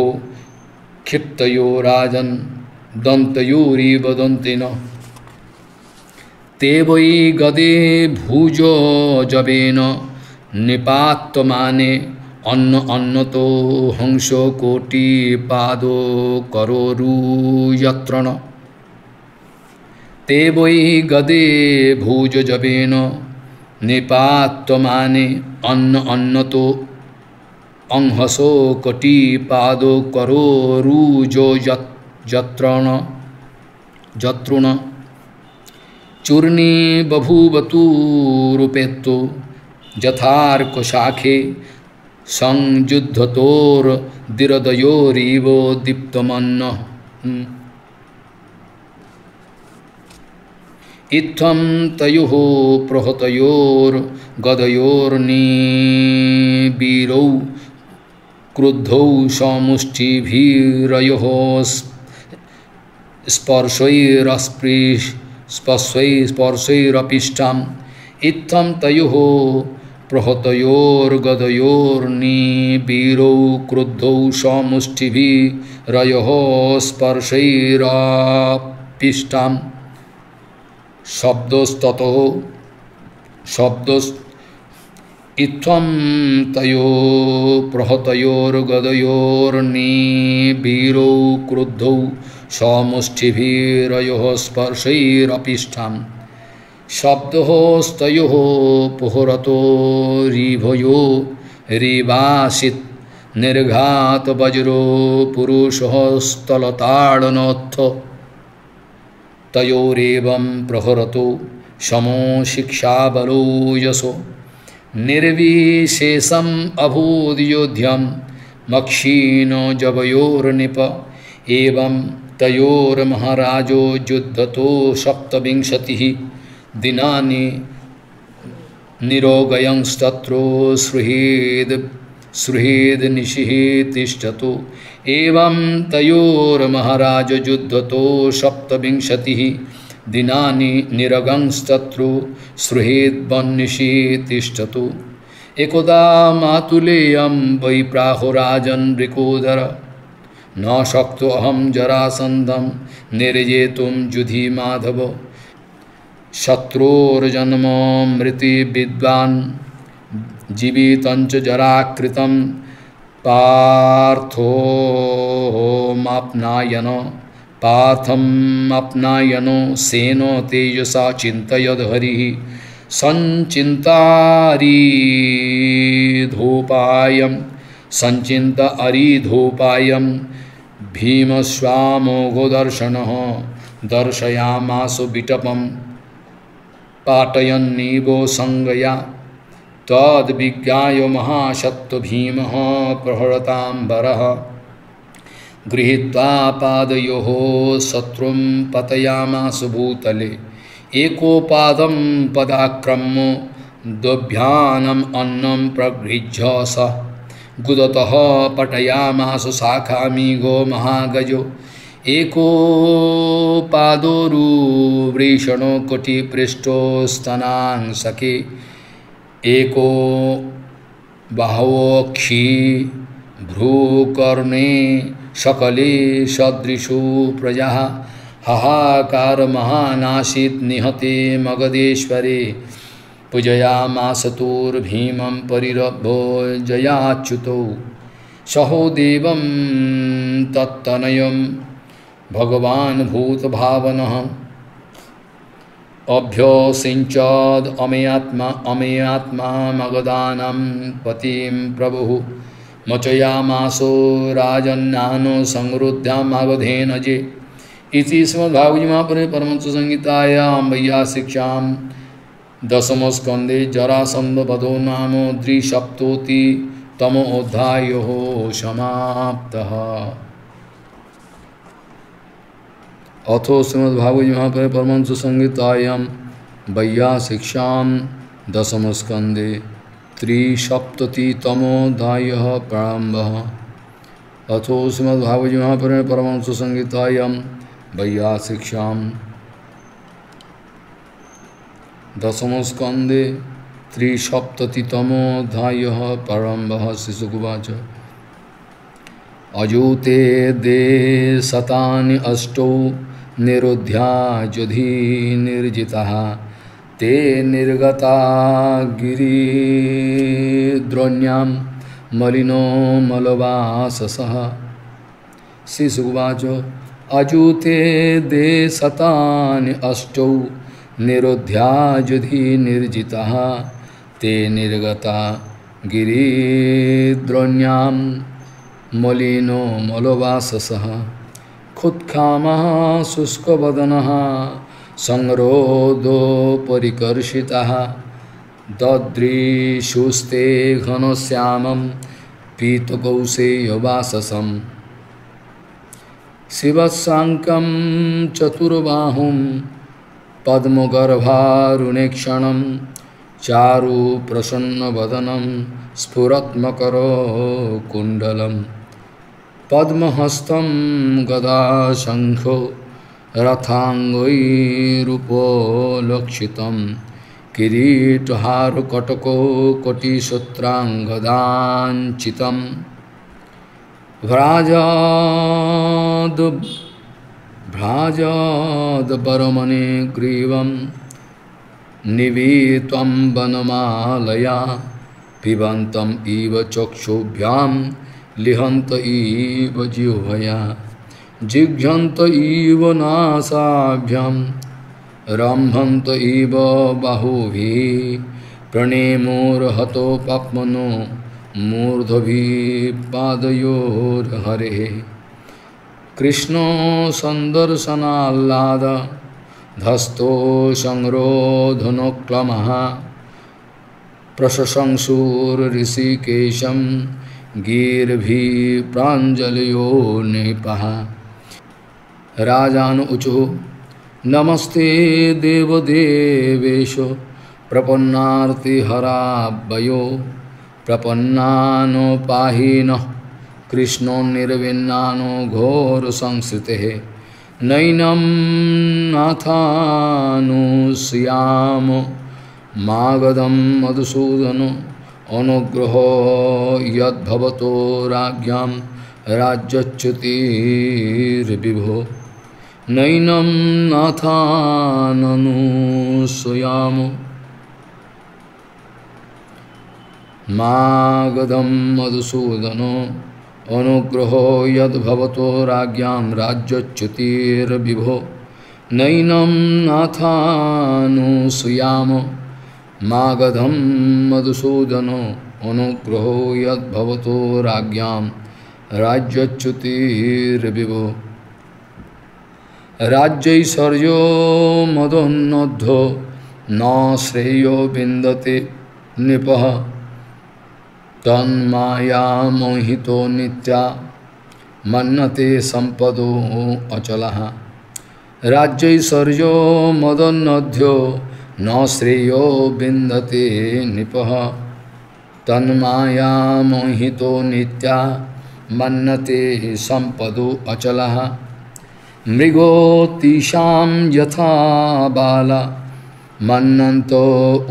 क्षिप्तयो राजन् दन्तयोरिव दन्तिनः ते वै गदे भुजो जवेन निपातमाने अन्न अन्नतो हंसो कोटि पादो करोरु यत्रण ते वै गदे भुज जवेन निपातमाने अन्न अन्नतो अंहसो कोटि पादो करोरु जो यत्रण चूर्णी बभूवतु रूपेत्तो यथार्कशाखे संयुद्धतोर दिरदयोरिव दीप्तमन्नः इत्थं तयोः प्रहतयोर् गदयोर्निवीरौ क्रुद्धौ समुष्टिभिरयोः स्पर्शैरपिष्टम् इत्थं तयोः प्रहतयोर्गदयोर्निवीरौ क्रुद्धौ समुष्टिभिरयोः स्पर्शैरपिष्टम् इत्थं तयोः प्रहतयोर्गदयोर्निवीरौ क्रुद्धौ समुष्टिभिरयोः स्पर्शैरपिष्टम् शब्दोस्तयोः पुहरतो रिभयो रिवासित निर्घात वज्रो पुरुषः स्थलताडनोत्थ तयोरेवं प्रहरतो समो शिक्षाबलो यशो निर्विशेषम् अभूद्योध्यं मक्षीणो जवयोर्निप एवं तयोर्महाराजो युद्धतो सप्तविंशतिः दिनानि निरोगयंस्तत्रो सुहृद निशिः तिष्ठतो एवं तयोर्महाराज युद्धतो सप्तविंशतिः दिनानि निरगंस्तत्रो सुहृद निशिः तिष्ठतो एकोदा मातुलेयं वै प्राहुराजन् वृकोदर न शक्तो अहं जरासंधं निर्जेतुं युधि माधव शत्रोर्जन्म मृति विद्वान् जीवितञ्च जराकृतं पार्थो माप्नायनो पार्थं माप्नायनो सेनो तेजसा चिन्तयद् हरिः संचिन्तारिधोपायं संचिन्तारिधोपायं भीमस्वामोघदर्शनः दर्शयामासो विटपं पाटयन्नीवो संगया तद्विज्ञाय महाशत्तु भीमः प्रहरताम्बरः गृहीत्वा पादयोः शत्रुं पतयामासु भूतले एकोपादं पदाक्रम्य दोभ्यानम् अन्नं प्रगृह्य सः गुदतः पटयामासु शाखामिगो महागजो एकोपादोरुवृषणो कोटिपृष्ठो स्तनांसके एको बाहोक्षी भ्रूकर्णे सकले सदृशो प्रजा हाहाकार महानाशित निहते मगधेश्वरे पूजयामासतुर्भीमं परिरभो जयाच्युतौ सहो देवं तत्तनयं भगवान् भूतभावनः अभ्योसिंचद अमेयात्मा मगदानं पतिं प्रभु मचयामासो राजन्नानो संरुद्ध्यां मगधेन जे इति श्रीमद्भागवते महापुराणे परमहंस संहितायां वैयासिकस्यां दशमस्कन्धे जरासन्धवधो नाम द्विसप्ततितमोऽध्यायः समाप्तः। अथो श्रीमद्भागवते महापुराणे परमहंस संहितायां वैयासिकस्यां दशमस्कन्धे त्रिसप्ततितमोऽध्यायः प्रारम्भः। अथो श्रीमद्भागवते महापुराणे परमहंस संहितायां वैयासिकस्यां दशमस्कन्धे त्रिसप्ततितमोऽध्यायः प्रारम्भः। शिशुकुवाच अजूते दे शतानि अष्टौ निरुध्या युधि निर्जितः ते निर्गता गिरिद्रोण्यां मलिनो मलवाससः। शिशुवाच अजूते दे शतानि अष्टौ निरुध्या युधि निर्जितः ते निर्गता गिरिद्रोण्यां मलिनो मलवाससः। खुत्खामः शुष्कवदनः संरोधो परिकर्षितः ददृशुस्ते घनश्यामं पीतकौशेयवाससं शिवशाङ्कं चतुर्बाहुं पद्मगर्भारुणेक्षणं चारुप्रसन्नवदनं स्फुरात्मकरो कुण्डलं पद्महस्तं गदाशङ्खो रथाङ्गैरुपलक्षितं किरीटहारकटको कोटिसूत्राङ्गदाञ्छितं भ्राजाद्भरमणि ग्रीवं निवीतं वनमालया पिबन्तम् इव चक्षुभ्यां लिहन्त इव जिह्वया जिघ्यन्त इव नासाभ्यं रम्भन्त इव बाहुभिः प्रणेमोर्हतो पाप्मनो मूर्धभिः पादयोर्हरेः कृष्णो सन्दर्शनाल्लाद धस्तो संरोधनोक्लमः प्रशशंसूर्ऋषिकेशं गीर्भिः प्राञ्जलयो नृपः। राजान उचो नमस्ते देवदेवेशो प्रपन्नार्ति हराभयो प्रपन्नानो पाहि नः कृष्णो निर्विन्नानो घोर संस्थितेः नैनं नाथानुस्याम मागधं मधुसूदनो अनुग्रहो यद्भवतो राज्ञां राज्यच्युतिर्विभो नैनं नाथाननुसयामो मागधं मधुसूदनो अनुग्रहो यद्भवतो राज्ञां राज्यच्युतिर्विभो नैनं नाथानुसयामो मागधं मधुसूदनो अनुग्रहो यद्भवतो राज्ञां राज्यच्युतिर्विभो राज्यैश्वर्यो मदोन्नद्धो न श्रेयो विन्दते नृपः तन्माया मोहितो नित्या मन्नते सम्पदो अचलः राज्यैश्वर्यो मदोन्नद्धो न श्रेयो विन्दते नृपः तन्माया मोहितो नित्या मन्नते सम्पदो अचलः मृगोतीशां यथा बाला मन्नन्तो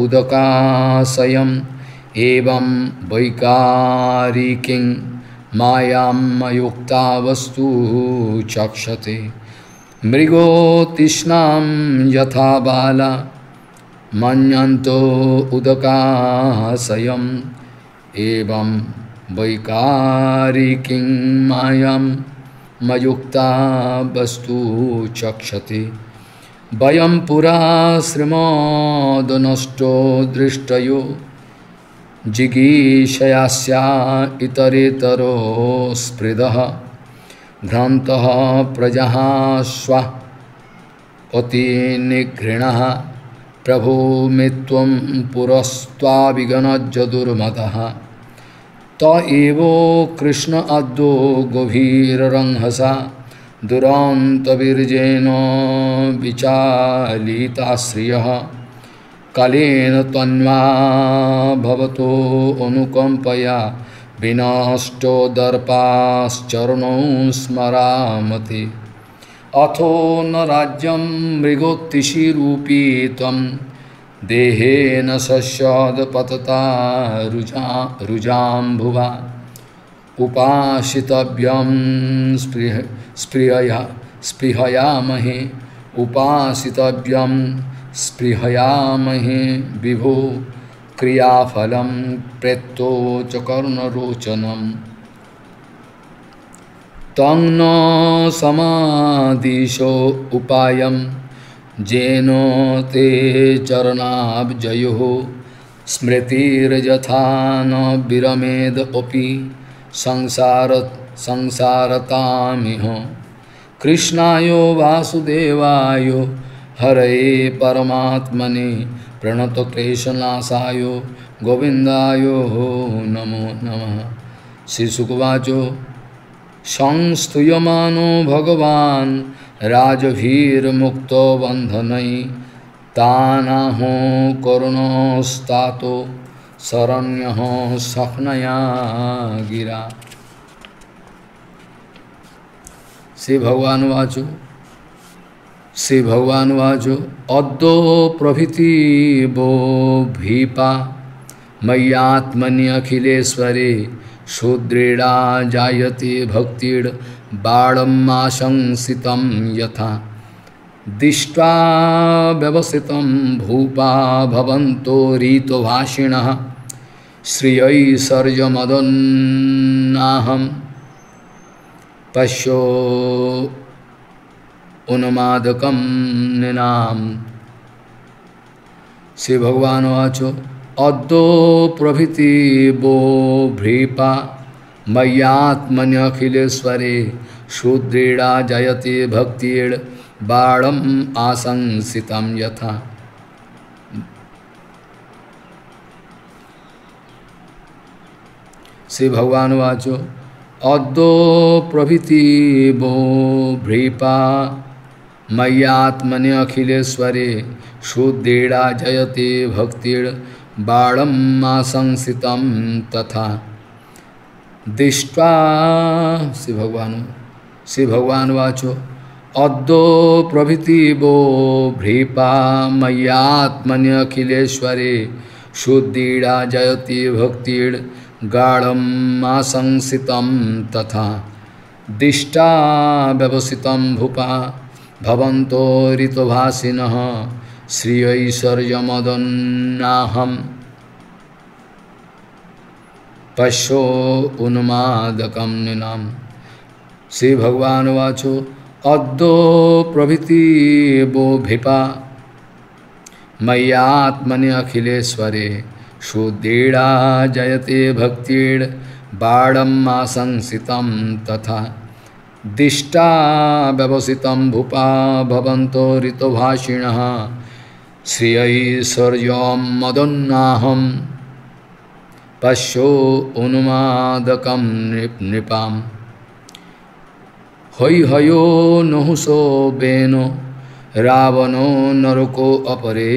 उदकाशयम् एवं वैकारिकिं मायामयुक्ता वस्तु चक्षते मृगोतृष्णां यथा बाला मन्यन्तो उदकाशयम् एवं वैकारिकिं मायामयुक्ता वस्तु चक्षते वयं पुरा श्रीमद्नष्टो दृष्टयो जिगीषयास्या इतरेतरो स्पृदः भ्रान्तः प्रजः स्वा अतिनिघृणः प्रभो मे त्वं पुरस्त्वाभिगनज्य दुर्मतः त एव कृष्ण अद्वो गभीररंहसा दुरान्तवीर्येण विचालिताश्रियः कालेन तन्वा भवतो अनुकंपया विनष्टो दर्पाश्चरणौ स्मरामते अथो न राज्यं मृगोत्तिषिरूपी त्वं देहेन सस्याद् पतता रुजाम्भुवा उपासितव्यं स्पृहयामहे उपासितव्यं स्पृहयामहे विभो क्रियाफलं प्रेतो च कर्णरोचनं तं न समादिशो उपायं जेनो ते चरणाब्जयोः स्मृतिर्यथा न विरमेद अपि संसारतामिह कृष्णायो वासुदेवायो हरे परमात्मने प्रणत क्लेशनाशाय गोविंदाय नमो नमः। श्रीसुकवाचो संस्तूयमानो भगवान् राजभीर मुक्तो बंधनै तानाहो करुणोस्तातो शरण्यहो सखनया गिरा। श्री भगवान वाचो श्री भगवान वाचो अद्दो प्रभृति वो भीपा मय्यात्मन्यखिलेश्वरे सुदृढ़ा जायते भक्तिर् बाणमाशंसितं यथा दिष्ट्वा व्यवसितं भूपा भवन्तो रीतभाषिणः श्रियैश्वर्यमदन्नाहं पश्यो उन्मादकं निनाम। श्री भगवान वाचो अद्दो प्रभृति वो भ्रीपा मय्यात्मन्यखिलेश्वरे सुदृढ़ा जायते भक्तिर् बाणम् आशंसितं यथा। श्री भगवान वाचो अद्दो प्रभृति वो भ्रीपा मय्यात्मने अखिलेश्वरे सुदृढ़ा जयते भक्तिर बाणम् आशंसितं तथा दृष्ट्वा। श्री भगवान वाचो अद्दो प्रभृति वो भ्रीपा मय्यात्मने अखिलेश्वरे शुद्धिड़ा जयति भक्तिर् गाढ़ं आसंसितं तथा दिष्टा व्यवसितं भूपा भवन्तो ऋतुभासिनः श्री ऐश्वर्यमदन्नाहं पश्यो उन्मादकं निनाम। श्री भगवान वाचो अद्दो प्रभृति बोभिपा मय्यात्मनि अखिलेश्वरे सुदृढ़ा जयते भक्तिर बाढ़म आसंसितं तथा दिष्टा व्यवसितं भूपा भवन्तो ऋतुभाषिणः श्री ऐश्वर्यं मदन्नाहं पश्यो उन्मादकं नृपाम्। हई हयो नहुसो बेनो रावणो नरको अपरे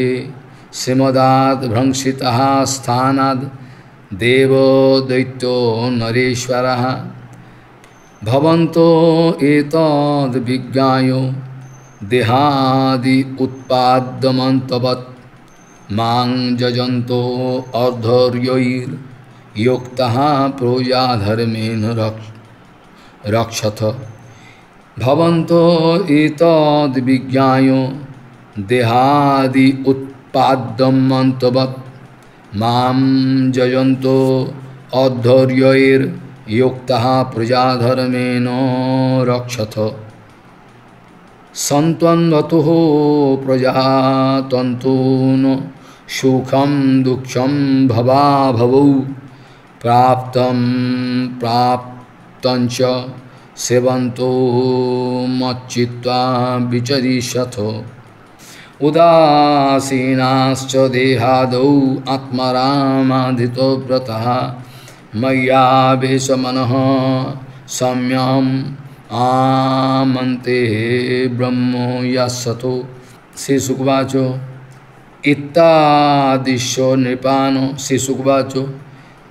श्रीमदात् भ्रंशितः स्थानाद् देवो दैत्यो नरेश्वरः भवन्तो एतद् विज्ञायो देहादि उत्पाद्यमन्तवत् मां जजन्तो अर्धर्यैर्योक्तः प्रोजाधर्मेण रक्षथ भवन्तो एतद् विज्ञायो देहादि उत्पाद्यमन्तवत् मां जयन्तो अधर्यैर्योक्तः प्रजाधर्मेण रक्षथ। सन्त्वन्वतुः प्रजातन्तून् सुखं दुःखं भवाभवौ प्राप्तं प्राप्तञ्च सेवन्तो मच्चित्वा विचरिष्यथ। उदासीनाश्च देहादौ आत्मरामाधितो व्रतः मय्यावेश मनः सम्यम् आमन्ते ब्रह्मो यासतो। श्री सुखवाचो इत्तादिश्यो नृपानो। श्री सुखवाचो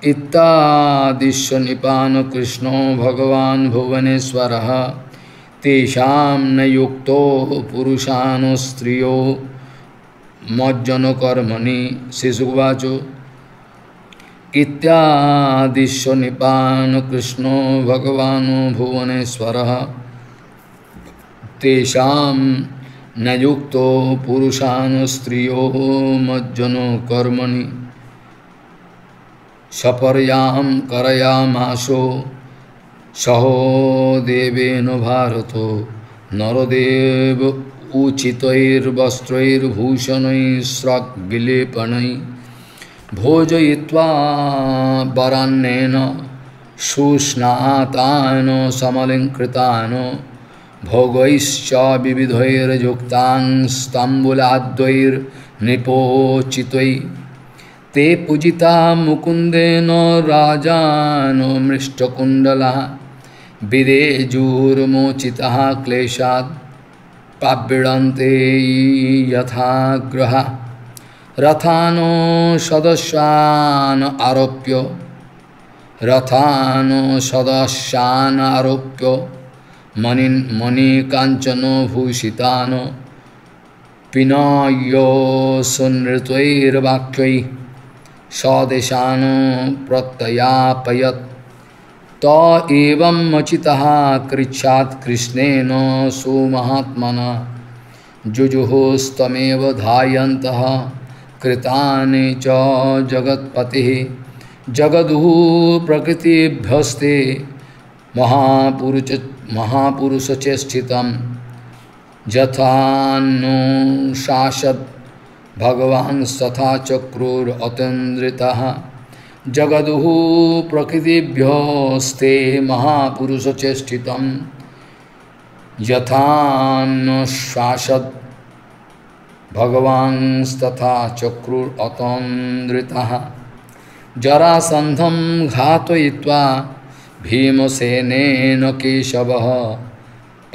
इत्तादिश्य निपान कृष्णो भगवान् भुवनेश्वरः तेषां न युक्तो पुरुषान् स्त्रियो मज्जनकर्मणि। शिशुवाचो इत्यादिश्य निपान कृष्णो भगवान् भुवनेश्वरः तेषां न युक्तो पुरुषान् स्त्रियो मज्जनकर्मणि सपर्यां करयामासो सहो देवेन भारतो नरदेव उचितैर्वस्त्रैर्भूषणैस्रग्विलेपणै भोजयित्वा वरान्नेन सुस्नातान समलङ्कृतान भोगैश्च विविधैर्युक्तां स्तम्बुलाद्वैर्निपोचितै ते पूजिता मुकुंदेन राजानो मृष्टकुंडला विदेजूर्मोचिता क्लेशात् पापीडन्ते यथाग्रहा रथानो सदस्यान् आरोप्य मणिकाञ्चनो भूषितानो पिनायो सुनृतैर्वाक्यैः सदेशान प्रत्यापयत तो एवं मचितः कृच्छात् कृष्णेन सुमहात्मना जुजुहोस्तमेव धायन्तः कृतानि च जगत्पतिः जगदुः प्रकृतिभ्यस्ते महापुरुषचेष्टितं यथान्नो शासत् भगवान् तथा चक्रुर अतन्द्रितः जगदुः प्रकृतिभ्योस्ते महापुरुषचेष्टितं यथान्नुशासत् भगवान् तथा चक्रुर अतन्द्रितः जरासन्धं घातयित्वा भीमसेनेन केशवः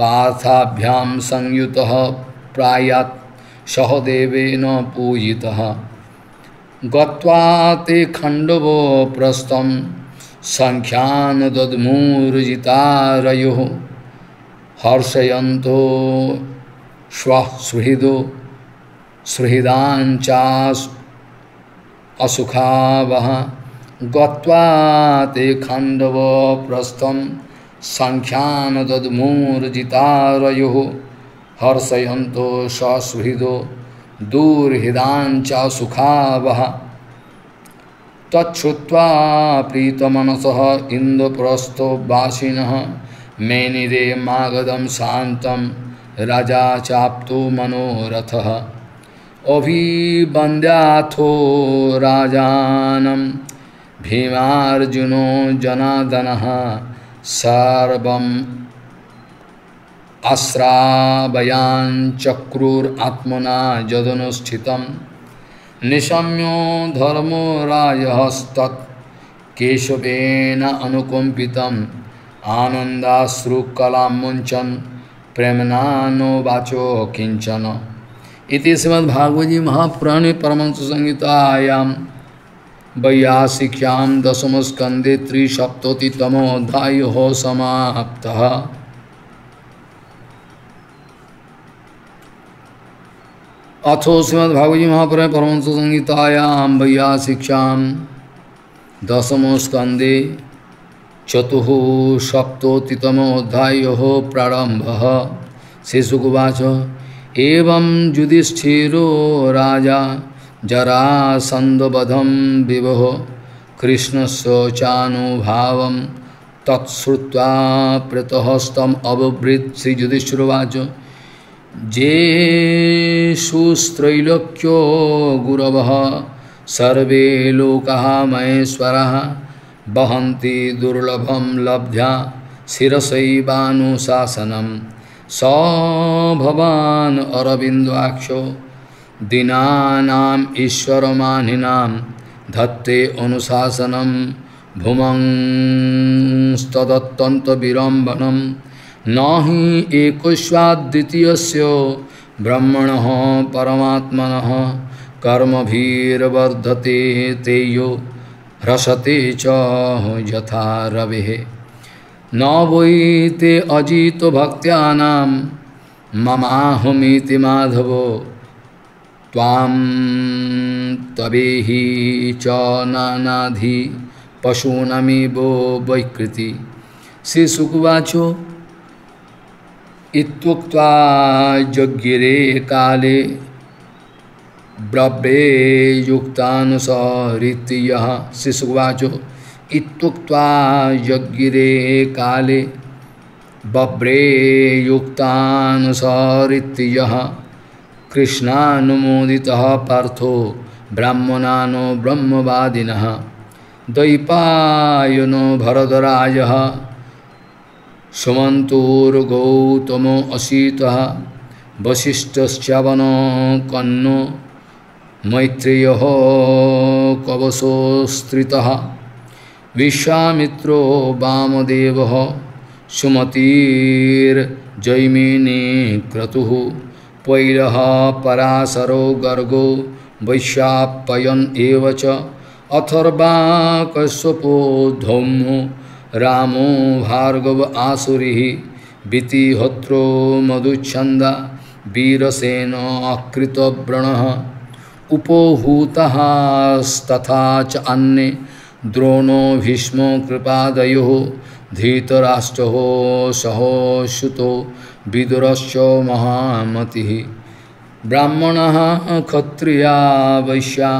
पार्थाभ्यां संयुतः प्रायात् सहदेवेन पूजितः गत्वा ते खण्डवो प्रस्थं संख्यान दद्मूर्जितारयो हर्षयन्तो श्वः सुहृदान् च असुखा वह गत्वा ते खांडव प्रस्थम संख्यान तदमूर्जितारयो हर्षयन्तो ससुहृदो दूरहिदांच सुखा वह तच्छ्रुत्वा प्रीतमनसः इंद्रप्रस्थो वासिनः मेनिरे मागधं शांतं राजा चाप्तो मनोरथः अभिवन्द्याथो राजानं भीमार्जुनो जनार्दनः सर्वम् आश्रावयान् चक्रुरात्मना यदनुष्ठितं निशम्यो धर्मो राजहस्तत् केशवेन अनुकम्पितम् आनन्दाश्रुकलां मुञ्चन् प्रेम्नानोवाचो किञ्चन। इति श्रीमद्भागवते महापुराणे परमहंस संहितायां वैयासिक्यां दशमस्कन्धे 370तमोऽध्यायः समाप्तः। अथो श्रीमद्भागवते महापुराणे परमहंस संहितायां वैयासिक्यां दशमस्कन्धे 470तमोऽध्यायः प्रारम्भः। श्रीशुकुवाच एवं युधिष्ठिरो राजा जरासन्धवधं विवह कृष्णस्य चानुभावं तत्श्रुत्वा प्रतहस्तम् अबभृत्। श्रीयुधिष्ठिरोवाच जेषुस्त्रैलोक्यो गुरवः सर्वे लोकाः महेश्वरः वहन्ति दुर्लभं लब्ध्या शिरसैवानुशासनं स भवान् अरविन्दाक्षो दीनानाम् ईश्वरमानिनां धत्ते अनुशासनं भूमं तदत्यन्तविरम्भणं न हि एकस्याद्वितीयस्य ब्रह्मणः परमात्मनः कर्मभिर्वर्धते तेयो रसते च यथा रवेः। न वै ते अजितो भक्त्यानां ममाहमिति माधवो त्वां तवेहि च नानाधि पशूनमिव वैकृति। श्रीशुकुवाच इत्युक्त्वा यज्ञिरे काले ब्रवे युक्तानुसरित्यः। शिशुवाचो इत्युक्त्वा यज्ञिरे काले बब्रे युक्तानुसरित्यः कृष्णानुमोदितः पार्थो ब्राह्मणानो ब्रह्मवादिनः दैपायनो भरदराजः सुमन्तोर्गौतमो असीतः वसिष्ठश्चवनो कन्नो मैत्रेयः कवसोस्त्रितः विश्वामित्रो वामदेवः सुमतीर्जैमिनी क्रतुः पैलः पराशरो गर्गो वैश्यापयन एव च अथर्वा कश्यपो धौमो रामो भार्गव आसुरिः वितिहोत्रो मधुच्छन्दा वीरसेन अकृतव्रणः उपोहूतः तथा च अन्ये द्रोणो भीष्मो कृपादयो धृतराष्ट्रो सहोश्रुतो विदुरश्च महामतिः ब्राह्मणः क्षत्रिया वैश्या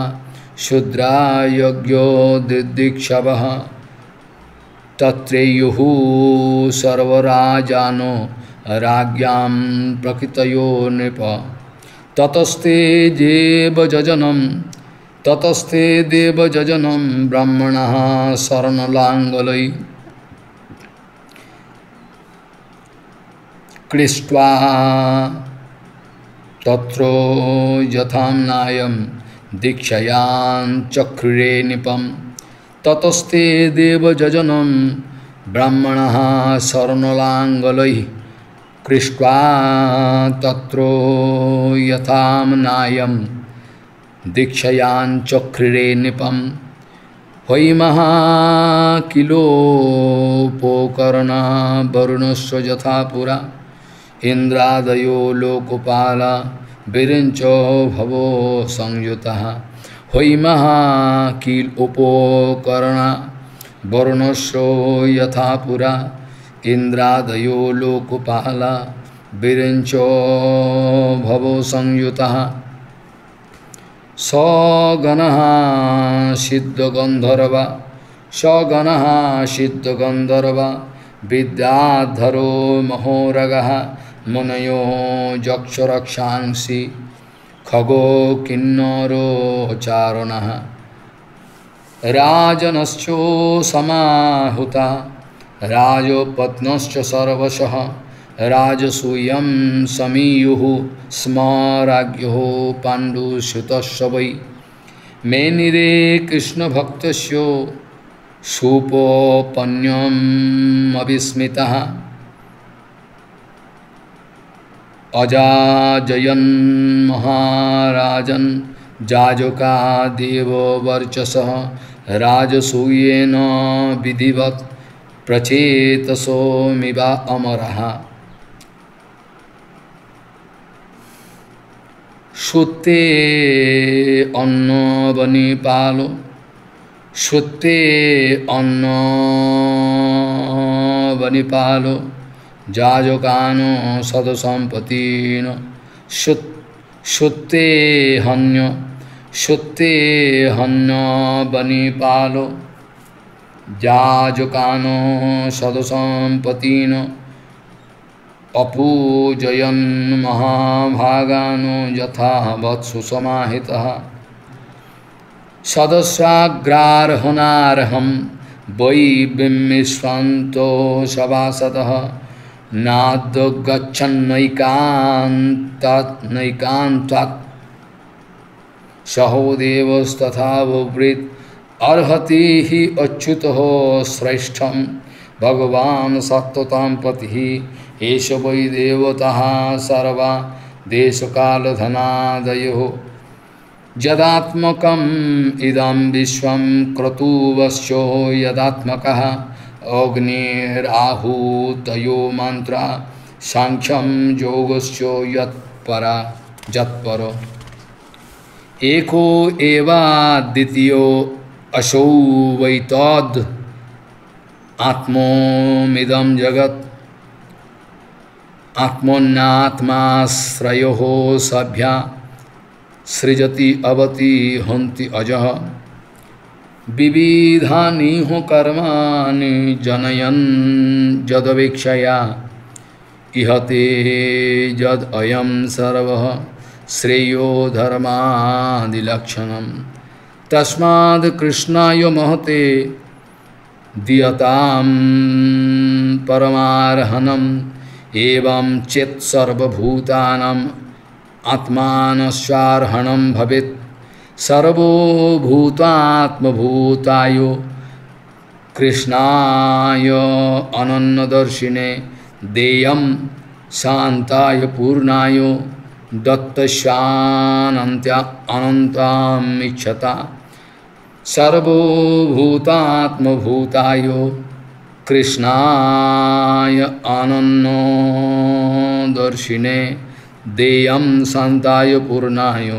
शूद्रा यज्ञो दिदिक्षवः तत्रेयुः सर्वराजानो राज्ञां प्रकृतयो नृप ततस्ते देवजनम ब्राह्मणः शरणलाङ्गलै कृष्ट्वा तत्रो यथाम्नायं दीक्षयां चक्रे निपं ततस्ते देवजनम ब्राह्मणः शरणलाङ्गलै कृष्ट्वा तत्रो यथाम्नायं दीक्षयां चक्रिरे निपं होमः किलोपोकर्णा वरुणस्य यथा पुरा इंद्रादयो लोकपाला विरिञ्चो भवो संयुतः होइमः किल उपोकरण वर्णशो यथा पुरा इंद्रादयो लोकपाला विरंचो भवो संयुतः सगणः सिद्धगंधर्वा सगणः सिद्धगंधर्वा विद्याधरो महोरगः मुनयो जक्षरक्षांसि खगो किन्नरो चारणः राजनश्चो समाहुता राजोपत्नश्च सर्वशः राजसूयं समीयुः स्मराग्यो पाण्डुसुतस्य वै मेनिरे कृष्णभक्तस्य सूपोपन्यम् अविस्मितः अजाजयन् महाराजन जाजका देव वर्चसः राजसूयेन विधिवत् प्रचेतसो मिवा अमरः सुते अन्नवनिपालो सुते अन्नवनिपालो जाजकानो सदसंपतिनो सुते हन्य सुते हन्नवनिपालो जाजकानो सदसंपतिनो अपूजयन् महाभागानो यथा वत्सु समाहितः सदस्याग्रारहनारहं वै बिम्बिस्वन्तो सभासदः नाद्गच्छन्नैकान्तात् सहोदेवस्तथा बुभृत् अर्हति हि अच्युतः श्रेष्ठं भगवान् सत्ततां पतिः एष वै देवतः सर्वा देशकालधनादयो यदात्मकम् इदं विश्वं क्रतुवश्चो यदात्मकः अग्निराहुतयो मन्त्रा सांख्यं योगश्चो यत्परा यत्परो एको एवा द्वितीयो असौ वैतद् आत्मोमिदं जगत् आत्मन्नात्माश्रयो सभ्या सृजति अवति हन्ति अजः विविधानि हो कर्माणि जनयन् जदवेक्षया इहते जद अयं सर्वः श्रेयो धर्मादिलक्षणम् तस्माद् कृष्णाय महते दियतां परमार्हणम् एवं चेत् सर्वभूतानां आत्मानस्यार्हणं भवेत् सर्वभूतात्मभूतायो कृष्णाय अनन्यदर्शिने देयं शान्ताय पूर्णाय दत्तशानन्त्या अनन्तामिच्छता सर्वभूतात्मभूतायो कृष्णाय अनन्यदर्शिने देयं शान्ताय पूर्णाय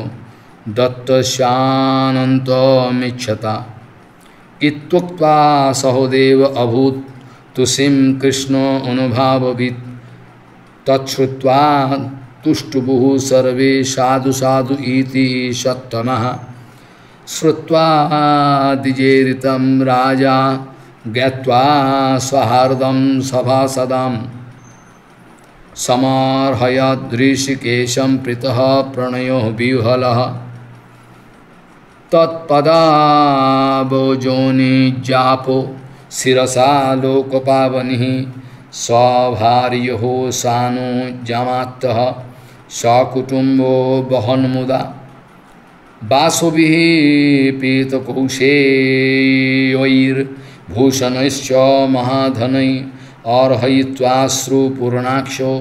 दत्तशानन्तमिच्छता इत्युक्त्वा सहोदेव अभूत् तुसिं कृष्ण अनुभाववित् तच्छ्रुत्वा तुष्टुभुः सर्वे साधु साधु इति सत्तमः श्रुत्वा दिजेरितं राजा ज्ञात्वा सहार्दं सभासदां समार्हयद् ऋषिकेशं प्रीतः प्रणयो विह्वलः तत्पदाबोजोनिजापो शिरसा लोकपावनिः सभार्यः सानो जमात्तः सकुटुम्बो बहन्मुदा वासुभिः पीतकौशेयैर्भूषणैश्च महाधनैः अर्हयित्वाश्रुपूर्णाक्षो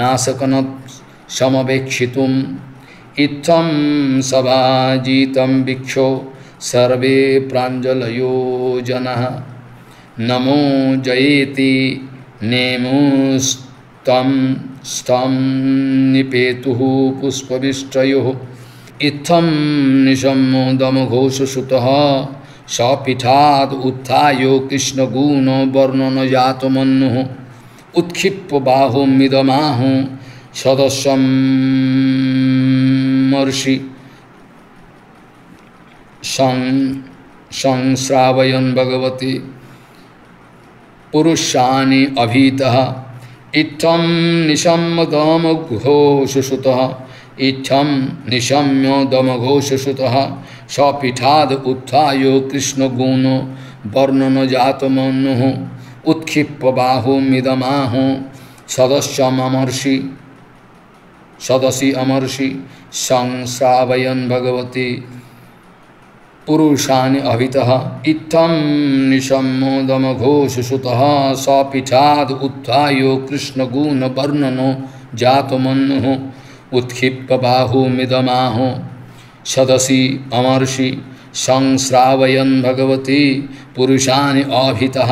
नाशकनत्समवेक्षितुम् इत्थं सभाजितं वीक्षो सर्वे प्राञ्जलयो जनः नमो जयेति नेमुस्तं स्तं निपेतुः पुष्पविष्टयोः इत्थम निशम्मोदमघोषसुतः सपीठाद उत्थायो कृष्ण गुण वर्णन जातमन्नुः उत्क्षिप्य बाहुं मिदमाहुं सदस्यं मर्षि संश्रावयन् भगवति पुरुषाणि अभीतः इत्थं निशम्मोदमघोषसुतः इत्थं निशम्योदमघोषसुतः सपीठाद उत्थायो कृष्णगुणो वर्णन जातमनुः उत्क्षिप्य बाहुं मिदमाहुं सदस्यममर्षि सदसि अमर्षि संश्रावयन् भगवति पुरुषाणि अभितः इत्थं निशम्योदमघोषसुतः सपीठाद उत्थायो कृष्णगुणो वर्णनो जातमनुः उत्क्षिप्य बाहुं मिदमाहुं सदसि अमर्षि संश्रावयन् भगवति पुरुषाणि अभितः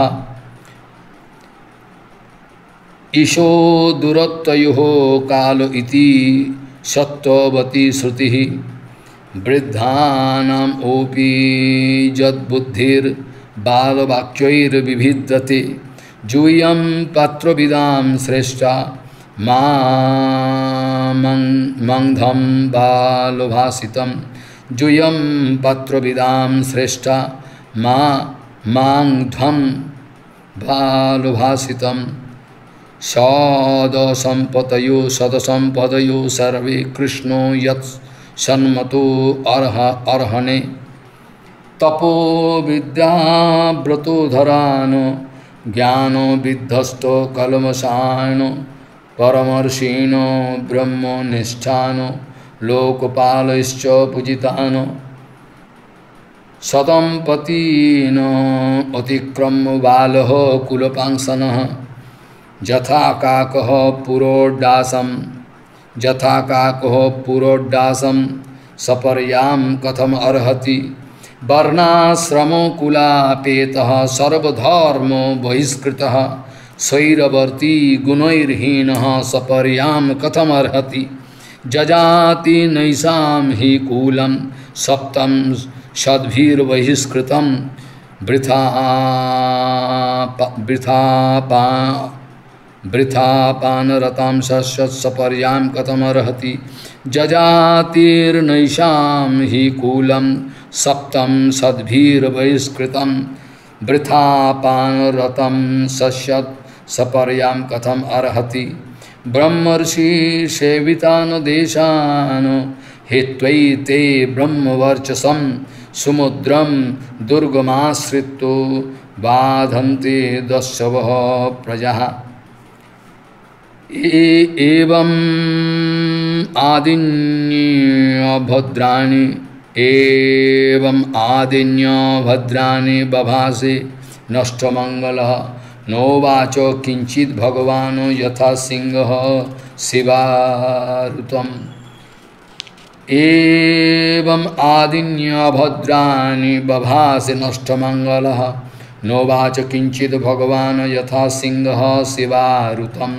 ईशो दुरत्तयोः काल इति सत्ववती श्रुतिः वृद्धानाम् ओपि यद्बुद्धिर्बालवाक्यैर्विभिद्यते जूयं पात्रविदां श्रेष्ठा मंधम बालोभासितं जुयं पात्रविदां श्रेष्ठा मंधम बालोभासितं सदसंपतयो सदसंपदयो सर्वे कृष्णो यत्सन्मतो अर्हणे तपो विद्या व्रतो धरानो ज्ञानो विद्धस्तो कलमसायनो परमर्षिणो ब्रह्मनिष्ठानो लोकपालश्च पूजितानो सदंपतीनो अतिक्रम्य बालः कुलपांसनः यथा काकः पुरोडासं सपर्यां कथम अर्हति वर्णाश्रमो कुलापेतः सर्वधर्मो बहिष्कृतः स्वैरवर्ती गुणैर्हीनः सपर्यां कथमर्हति जजाति नैषां हि कूलं सप्तं षद्भिर्बहिष्कृतं वृथापानरतां सपर्यां कथमर्हति जजातिर्नैषां हि कूलं सप्तं षद्भिर्बहिष्कृतं वृथापानरतं सश्यत् सपर्यां कथम अर्हति ब्रह्मर्षि सेवितान् देशान् हित्वैते ब्रह्मवर्चसं समुद्रं दुर्गमाश्रित्य बाधन्ते दस्यवः प्रजाः एवम् आदिन्य भद्राणि बभासे नष्टमङ्गलः नोवाचो किंचित भगवानो यथा सिंह शिवारुतम एवं आदिन्य भद्राणि बभासे नष्टमंगलः नोवाचो किंचित भगवानो यथा सिंह शिवारुतम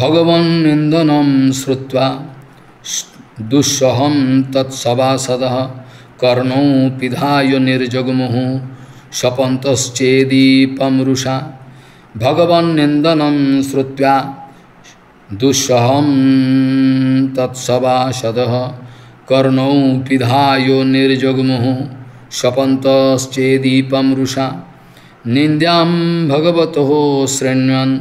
भगवन् निंदनं श्रुत्वा दुस्सहं तत्सभासदः कर्णौ पिधाय निर्जगमुः शपन्तश्चेदीपमृषा भगवन्निन्दनं श्रुत्वा दुस्सहं तत्सभासदः कर्णौ पिधाय निर्जगमुः शपन्तश्चेदीपमृषा निन्द्यां भगवतः श्रृण्वन्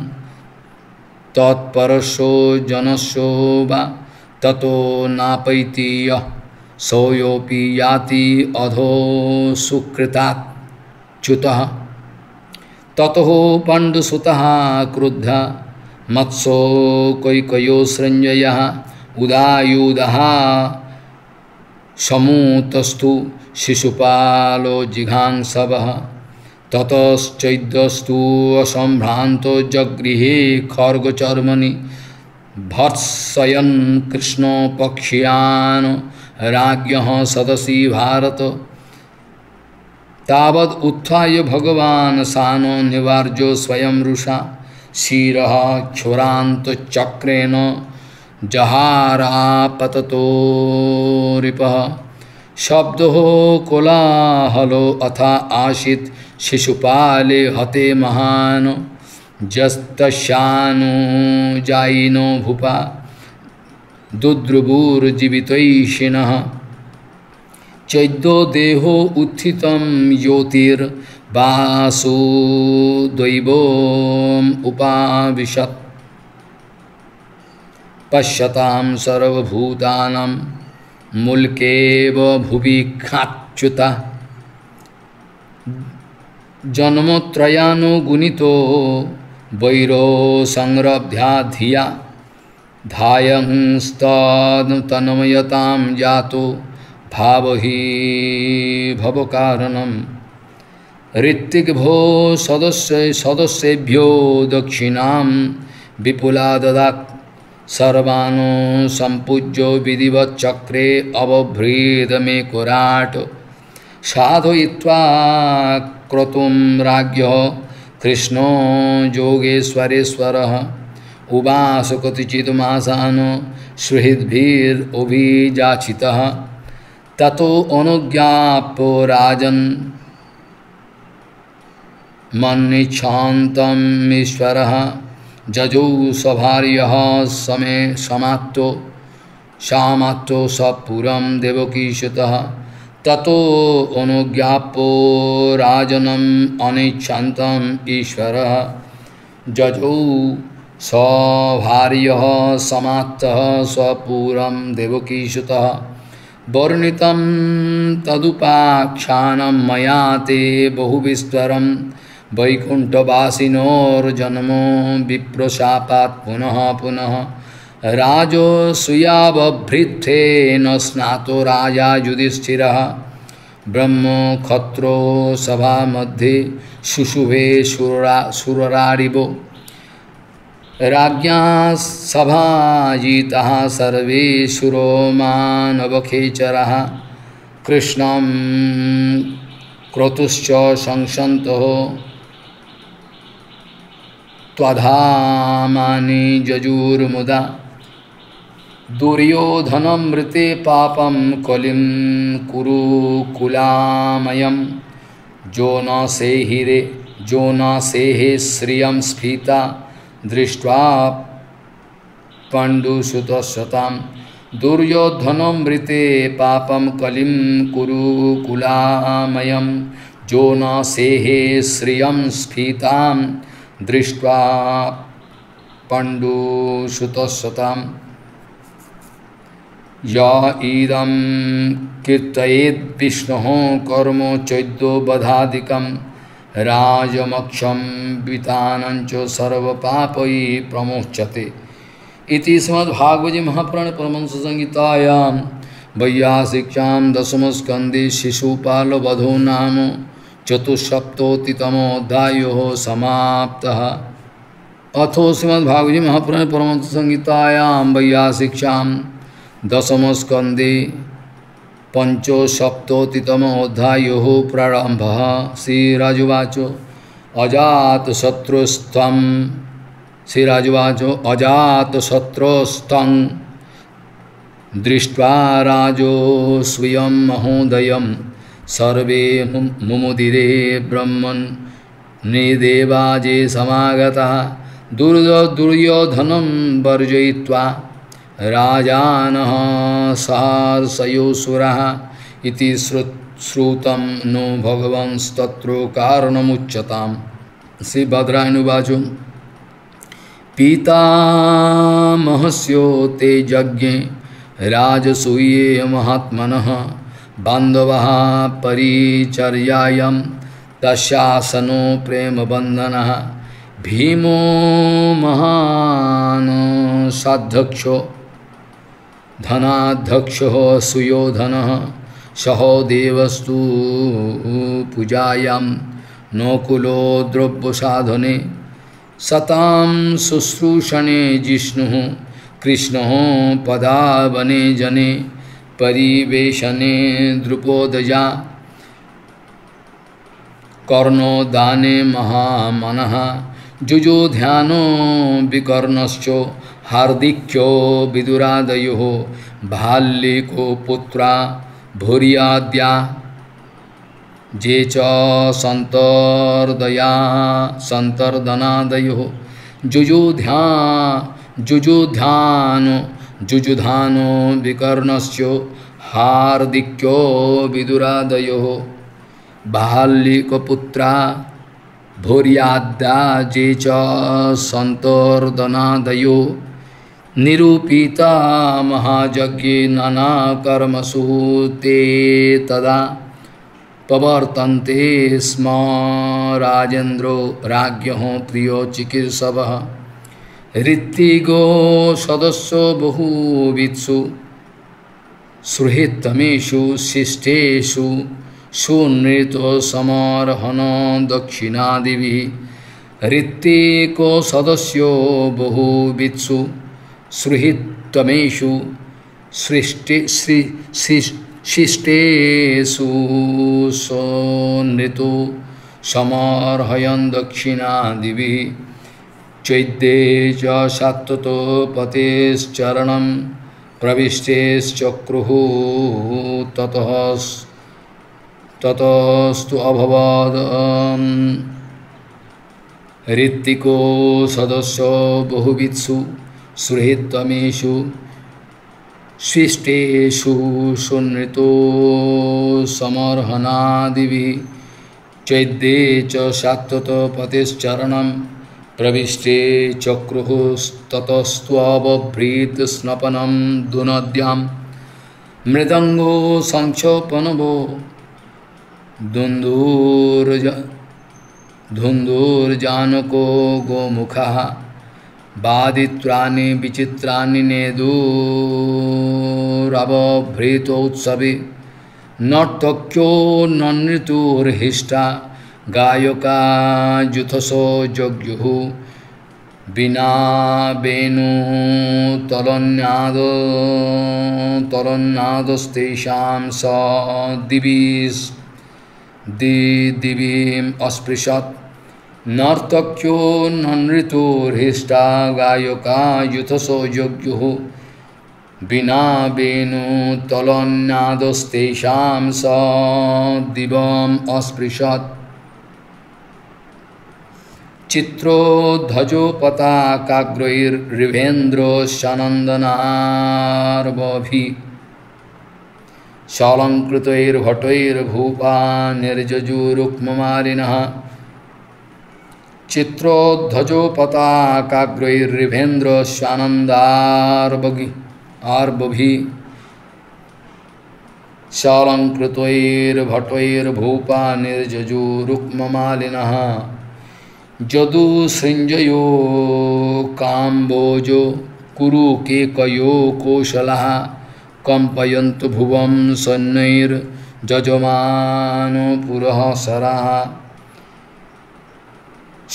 तत्परशो जनशो वा ततो नापैति यः सोऽपि याति अधो सुकृतात् च्युतः ततः पाण्डुसुतः क्रुद्धः मत्सो कैकयो सृञ्जयः उदायुधः समूतस्तु शिशुपालो जिघांसवः ततश्चैद्यस्तु असम्भ्रान्तो जगृहे खड्गचर्मणि भर्त्सयन् कृष्णो पक्ष्यान् राज्ञः सदसि भारत तावद् उत्थाय भगवान् सानो निवार्यो स्वयं रुषा शिरः क्षुरान्तचक्रेण जहारापततो रिपः शब्दो कोलाहलो अथा आशित शिशुपाले हते महानो जस्तशानो जायिनो भूपा दुद्रुबुर्जीवितैषिणः चैद्यो देहो उत्थितं योतिर्वासुदैवम् उपाविशत् पश्यतां सर्वभूतानां मूलकेव भुवि खाच्युता जन्मत्रयानुगुणितो वैरो संरभ्या धिया धायं तन्मयतां जातो भावहि भवकारणं ऋत्विक्भ्यो सदस्येभ्यो दक्षिणां विपुला ददात् सर्वानो संपूज्यो विधिवत् चक्रे अवभृद मे कुराट साधयित्वा क्रतुं राज्ञः कृष्णो योगेश्वरेश्वरः उवास कतिचित् मासानो सुहृद्भिरभियाचितः ततो अनुज्ञापो राजन् मन्निच्छान्तं ईश्वरः जजौ सभार्यः समे समाप्तो सामाप्तो सपुरं देवकीसुतः ततो अनुज्ञापो राजनम् अनिच्छान्तम् ईश्वरः जजौ सभार्यः समाप्तः सपुरं देवकीसुतः वर्णितं तदुपाख्यानं मया ते बहुविस्तरम् वैकुण्ठवासिनोर्जन्मो विप्रशापात् पुनः पुनः राजसूयावभृत्तेन स्नातो राजा युधिष्ठिरः ब्रह्मक्षत्रो सभामध्ये शुशुभे सुररारिव राज्ञा सभाजिताः सर्वे शूरो मानवखेचराः कृष्णं क्रतुश्च संसन्तः त्वधामानि जजुर्मुदा दुर्योधनं मृते पापं कलिं कुरुकुलामयं जो न सेहे श्रियं स्फीता दृष्ट्वा पाण्डुसुतश्रुतां दुर्योधनं मृते पापं कलिं कुरुकुलामयं जो न सेहे श्रियं स्फीतां दृष्ट्वा पाण्डुसुतश्रुतां या इदं कीर्तयेद् विष्णोः कर्म चैद्यो बधादिकं राजमक्षं वितानञ्च सर्वपापैः प्रमोच्यते इति श्रीमद्भागवते महापुराणे परमहंस संहितायां वैयासिक्यां दशमस्कन्धे शिशुपालवधो नाम चतुःसप्ततितमोऽध्यायो समाप्तः। अथो श्रीमद्भागवते महापुराणे परमहंस संहितायां वैयासिक्यां दशमस्कन्धे पंचसप्ततितमोऽध्यायो प्रारम्भः। श्रीराजोवाच अजातशत्रुस्त्वं श्रीराजोवाचो अजातशत्रुस्तं दृष्ट्वा राजो स्वयं महोदयं सर्वे मुमुदिरे ब्रह्मन् निदेवाजे समागतः दुर्योधनं वर्जयित्वा राजानः सहर्षयोऽसुरः इति श्रुतं नो भगवंस्तत्र कारणमुच्यताम्। श्रीभद्रायनुवाचो पितामहस्य ते यज्ञे राजसूये महात्मनः बान्धवः परिचर्यायां तस्यासनो प्रेमबन्धनः भीमो महान् साध्यक्षो धनाध्यक्षः सुयोधनः सहोदेवस्तु पूजायां नोकुलो द्रव्यसाधने सतां शुश्रूषणे जिष्णुः कृष्णः पदावने जने परिवेशने द्रुपोदजा कर्णोदाने महामनः जुजो ध्यानो विकर्णश्च हार्दिक्यो विदुरादयो भाल्लिको पुत्रा भूरियाद्या जे च संतर्दया संतर्दनादयो जुजुधानो विकर्णस्यो हार्दिक्यो विदुरादयो भाल्लिको पुत्रा भूरियाद्या जे च संतर्दनादयो निरूपिता महाजज्ञे नाना कर्मसु ते तदा पवर्तन्ते स्म राजेन्द्रो राज्ञः प्रियो चिकित्सवः ऋत्विगो सदस्यो बहुवित्सु सुहृत्तमेषु शिष्टेषु सुनृतो समर्हणो दक्षिणादिभिः ऋत्विको सदस्यो बहुवित्सु सुहृत्तमेषु शिष्टेषु सोनृतो समर्हयन् दक्षिणादिभिः चैद्ये च सत्ततो पतेश्चरणं प्रविष्टेश्चक्रुः ततस्तु अभवद् ऋत्विको सदस्यो बहुवित्सु सुहृत्तमेषु शिष्टेषु सुनृतो समर्हणादिभिः चैद्ये च सत्ततपतेश्चरणं प्रविष्टे चक्रुः ततस्त्वबभृत् स्नपनं दुनद्यां मृदङ्गो संक्षोपणवो धुन्धुर्जानको गोमुखः बादित्राणि विचित्राणि नेदुरवभृतोत्सवे नर्तक्यो नृतुर्हिष्टा गायका जुथसो यज्ञुः विना वेणुतलन्नादस्तेषां स दिवीम् अस्पृशत् नर्तक्यो नृतुर्हिष्टा गायका युथसो यज्ञुः विना वेणुतलन्नादस्तेषां स दिवम् अस्पृशत् चित्रोद्धजोपताकाग्रैर्रिभेन्द्रो शनन्दनार्वभिः शालङ्कृतैर्भटैर्भूपा निर्जजुरुक्ममारिणः चित्रोद्धजोपताकाग्रैर्रिभेन्द्र शानन्दार्वभि शालङ्कृतैर्भटैर्भूपा निर्जजुरुक्ममालिनः जदुसृञ्जयो काम्बोजो कुरुकेकयो कोशलः कंपयन्तु भुवं सन्नैर्जजमानो पुरः सरः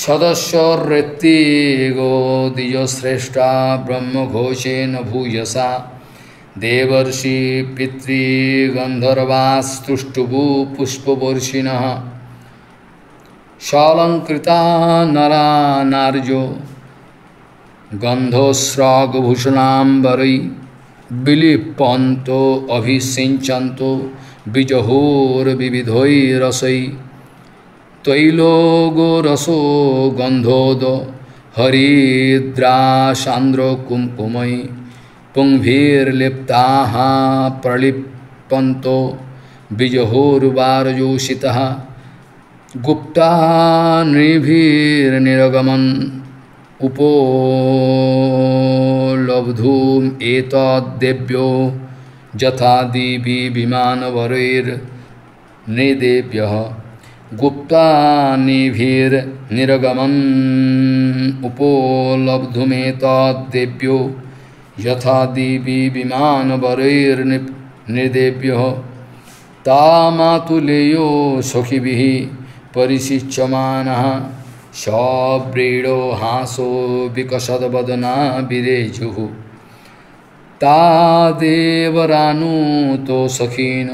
सदस्योर्ऋत्विगो दिजश्रेष्ठा ब्रह्मघोषेण भूयसा देवर्षि पितृगन्धर्वास्तुष्टुभु पुष्पवर्षिणः शालंकृता नरा नार्यो गन्धोस्रागभूषणाम्बरै विलिपन्तो अभिसिञ्चन्तो विजहोर्विविधैरसै तैलोगो रसो गन्धोद हरिद्राशान्द्रो कुम्कुमयि पुंभिर्लिप्ताः प्रलिप्पन्तो विजहोर्वारजोषितः गुप्ता नृभिर्निरगमन् उपोलब्धुम् एतद्देव्यो यथा दिवि विमानवरैर्निदेव्यः गुप्तानिभिर्निरगमन् उपोलब्धुमेतद्देव्यो यथा दिवि विमानवरैर्निदेव्यः तामातुलेयो सखिभिः परिशिच्यमानः शब्रीडो हासो विकसद्वदना विरेजुः तादेवरानुतो सखीन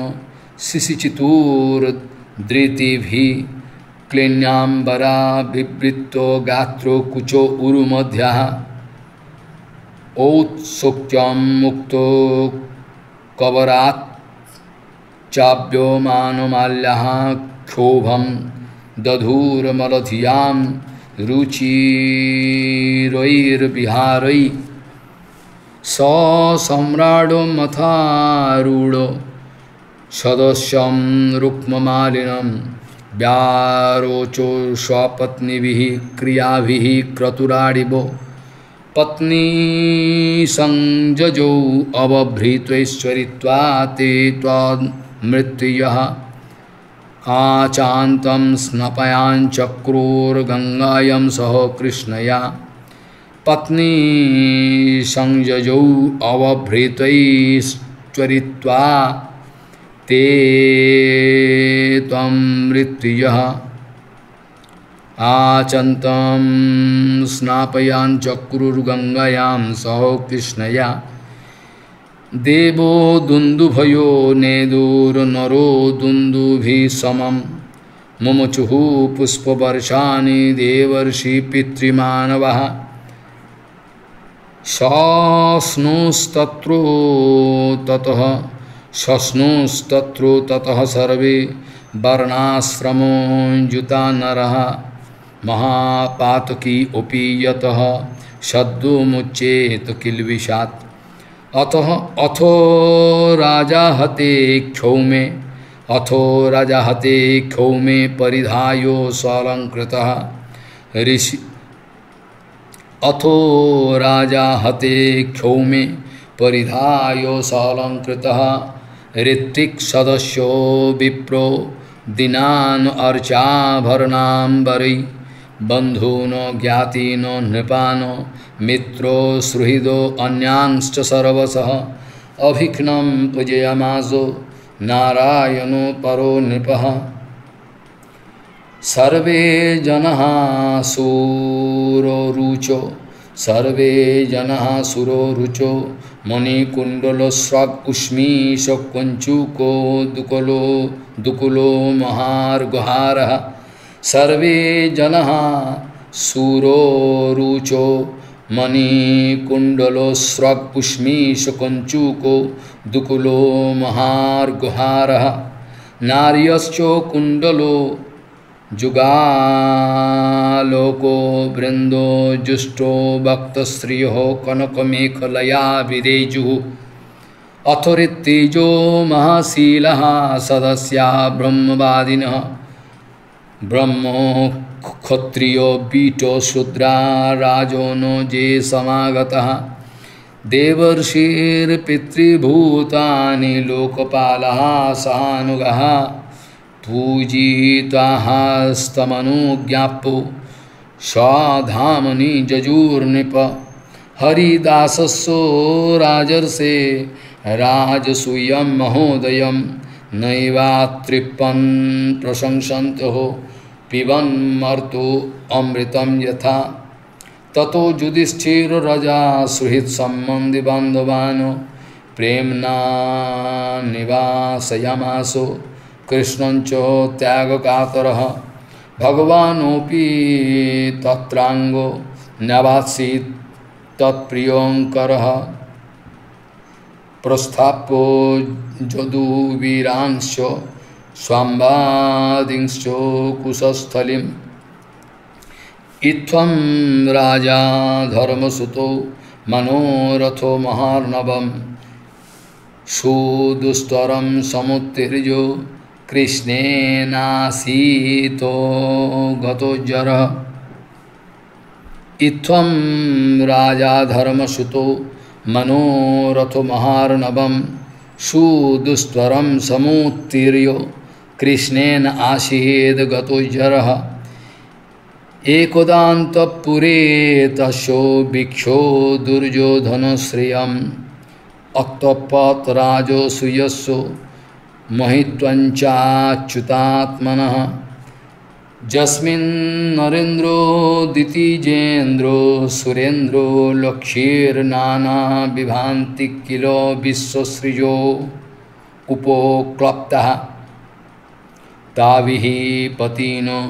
शिशिचितूर्धृतिभिः क्लिन्याम्बरा बिवृत्तो गात्रो कुचो उरुमध्यः औत्सुक्यं मुक्तो कवरात् चाव्योमानुमाल्यः क्षोभं दधूरमलधियां रुचिरैर्विहारै सम्राडो मथारूढो सदस्यं रुक्ममालिनं व्यारोचो स्वपत्नीभिः क्रियाभिः क्रतुराडिवो पत्नी संजजौ अवभृतैश्वरित्वा ते त्वमृत्युः आचान्तं स्नपयाञ्चक्रोर्गङ्गायां सह कृष्णया पत्नी संजजौ अवभृतैश्वरित्वा ते त्वमृत्युः आचन्तं स्नापयाञ्चक्रुर्गङ्गायां सह कृष्णया देवो दुन्दुभयो नेदुर्नरो दुन्दुभिः समं मुमुचुः पुष्पवर्षाणि देवर्षि पितृमानवः शश्नुस्तत्रो ततः सर्वे वर्णाश्रमो युता नरः महापातकी उपीयतः शब्दो मुच्येत किल्विषात् अतः अथो राजा हते क्षौमे परिधायो सालंकृतः ऋषि अथो राजा हते क्षौमे परिधायो सालंकृतः ऋत्विक् सदस्यो विप्रो दिनान् अर्चाभरणाम्बरी बन्धूनो ज्ञातिनो नृपानो मित्रो सुहृदो अन्यांश्च सर्वसः अभिघ्नं पूजयामासो नारायणो परो नृपः सर्वे जनः सुरो रुचो मुनिकुण्डलस्वकुष्मीशकुञ्चुको दुकुलो महार्गुहारः सर्वे जनः सुरोरुचो मणिकुण्डलस्वकुष्मीशकुञ्चुको दुकुलो महार्गुहारः नार्यश्च कुण्डलो जुगालोको वृंदो जुष्टो भक्तश्रियो कनकमेखलया विदेजु अथोरित्तिजो महाशीलः सदस्या ब्रह्मवादिनः ब्रह्मक्षत्रियो बीटो शूद्रा राजोनो जे समागतः देवर्षिर्पितृभूतानि लोकपालः सहानुगः पूजितास्तमनुज्ञापो स्वाधामनि जजूर्निप हरिदासस्सो राजर्षे राजसूयं महोदयं नैवात्रिपन् प्रशंसन्तो पिबन् मर्तो अमृतं यथा ततो युधिष्ठिर राजा सुहृत् सम्बन्धि बान्धवानो प्रेम्णा निवासयामासो कृष्णञ्च त्यागकातरः भगवानोऽपि तत्राङ्गो न्यवासीत् तत्प्रियोङ्करः प्रस्थाप्यो जदुवीरांश्च स्वाम्बादिंश्च कुशस्थलिम् इत्थं राजा धर्मसुतो मनोरथो महार्णवम् सुदुस्तरं समुत्तिर्यो कृष्णेनासीतो गतोज्जरः इत्थं राजा धर्मसुतो मनोरथो महार्णवं सुदुस्तरं समुत्तीर्य कृष्णेन आसीद् गतोज्जरः एकोदान्तपुरे तस्य भिक्षो दुर्योधनश्रियम् अक्तपत् राजसूयस्सो महित्वञ्चाच्युतात्मनः जस्मिन् नरेन्द्रो दितिजेन्द्रो सुरेन्द्रो लक्ष्मीर्नाना विभान्ति किल विश्वसृजो उपोक्लप्तः ताभिः पतिनो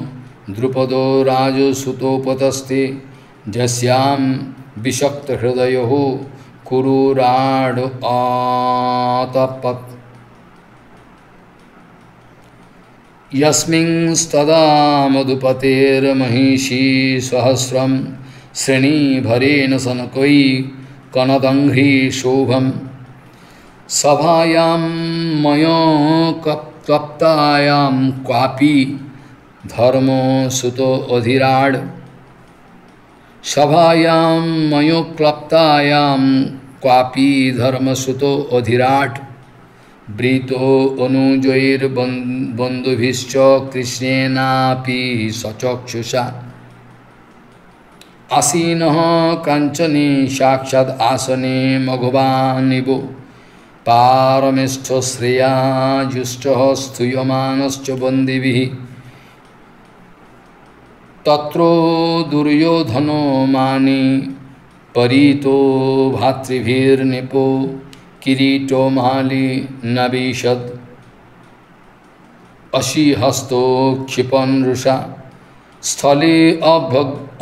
द्रुपदो राजसुतोपतस्ते जस्यां विषक्तहृदयो कुरुराडु आतपत् यस्मिंस्तदा मधुपतेर्महिषी सहस्रम श्रेणीभरेण सनकोई कनदंघ्री शोभम सभायां मयोक्तायां क्वापि धर्मो सुतो अधिराड सभायां मयोक्लप्तायां क्वापि धर्मसुतो अधिराट ब्रीतो अनुजैर बंधुभिश्च कृष्णेनापि सचक्षुषा आसीनः कांचने साक्षात् आसने मघवानिव पारमेष्ठो श्रेया जुष्टः स्तूयमानश्च बन्दिभिः तत्रो दुर्योधनो मानि परीतो भातृभिर्निपो किरीटो माली नबीषद अशीहस्तो क्षिपनृषा स्थले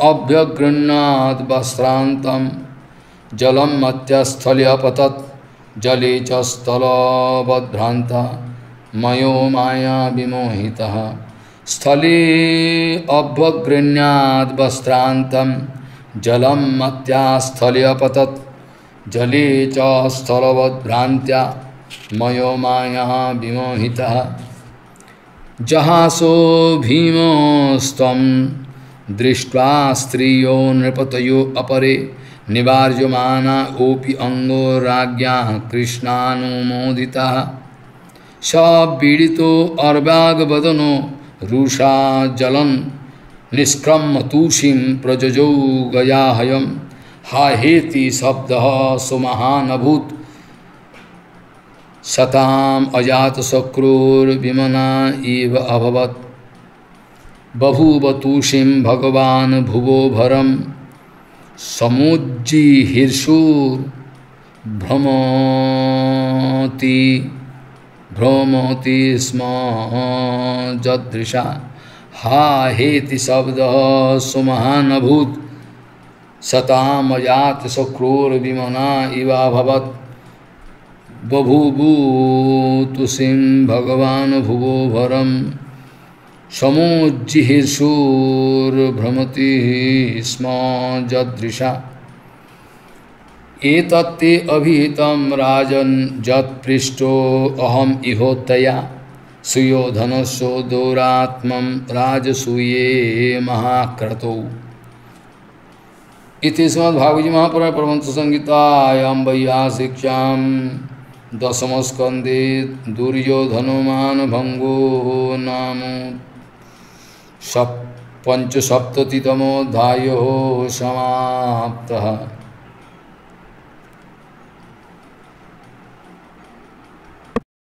अभ्यगृह्णाद् वस्त्रान्तं जलम मत्यस्थले अपतत् जले च स्थलवद्भ्रान्ता मयो माया विमोहितः स्थले अभ्यगृह्णाद् वस्त्रान्तं जलम मत्यस्थले अपतत् जले च स्थलवद्भ्रांत्या मयो माया विमोहितः जहासो भीमस्तं दृष्ट्वा स्त्रियो नृपतयो अपरे निवार्यमाना ओपि अंगो राज्ञा कृष्णानुमोदितः सपीडितो अर्वागवदनो रुषा जलं निष्क्रम्य तूषीं प्रजजौ गयाहयम् हाहेति शब्द सुमहानभूत शताम अजात शक्रूर विमना इव अभवत बभूव तूषिं भगवान भुवो भरम समुज्जी हिर्षूर भ्रमति स्म जदृशा हाहेति शब्द सुमहानभूत सताम अजात शक्रूर विमना इवा भवत बभूभू तुसिं भगवान भुवो भरम समुज्जिहिर्षूर भ्रमति स्म जदृशा एतत्ते अभिहितं राजन् यत्पृष्टो अहम इहोतया सुयोधनस्य दौरात्मं राजसूये महाक्रतौ इति श्रीमद्भागवतजी महापुराणे परमहंस संहितायां वैयासिक्ष्यां दशमस्कन्धे दुर्योधनमानभङ्गो नाम पंचसप्ततितमोऽध्यायः समाप्तः।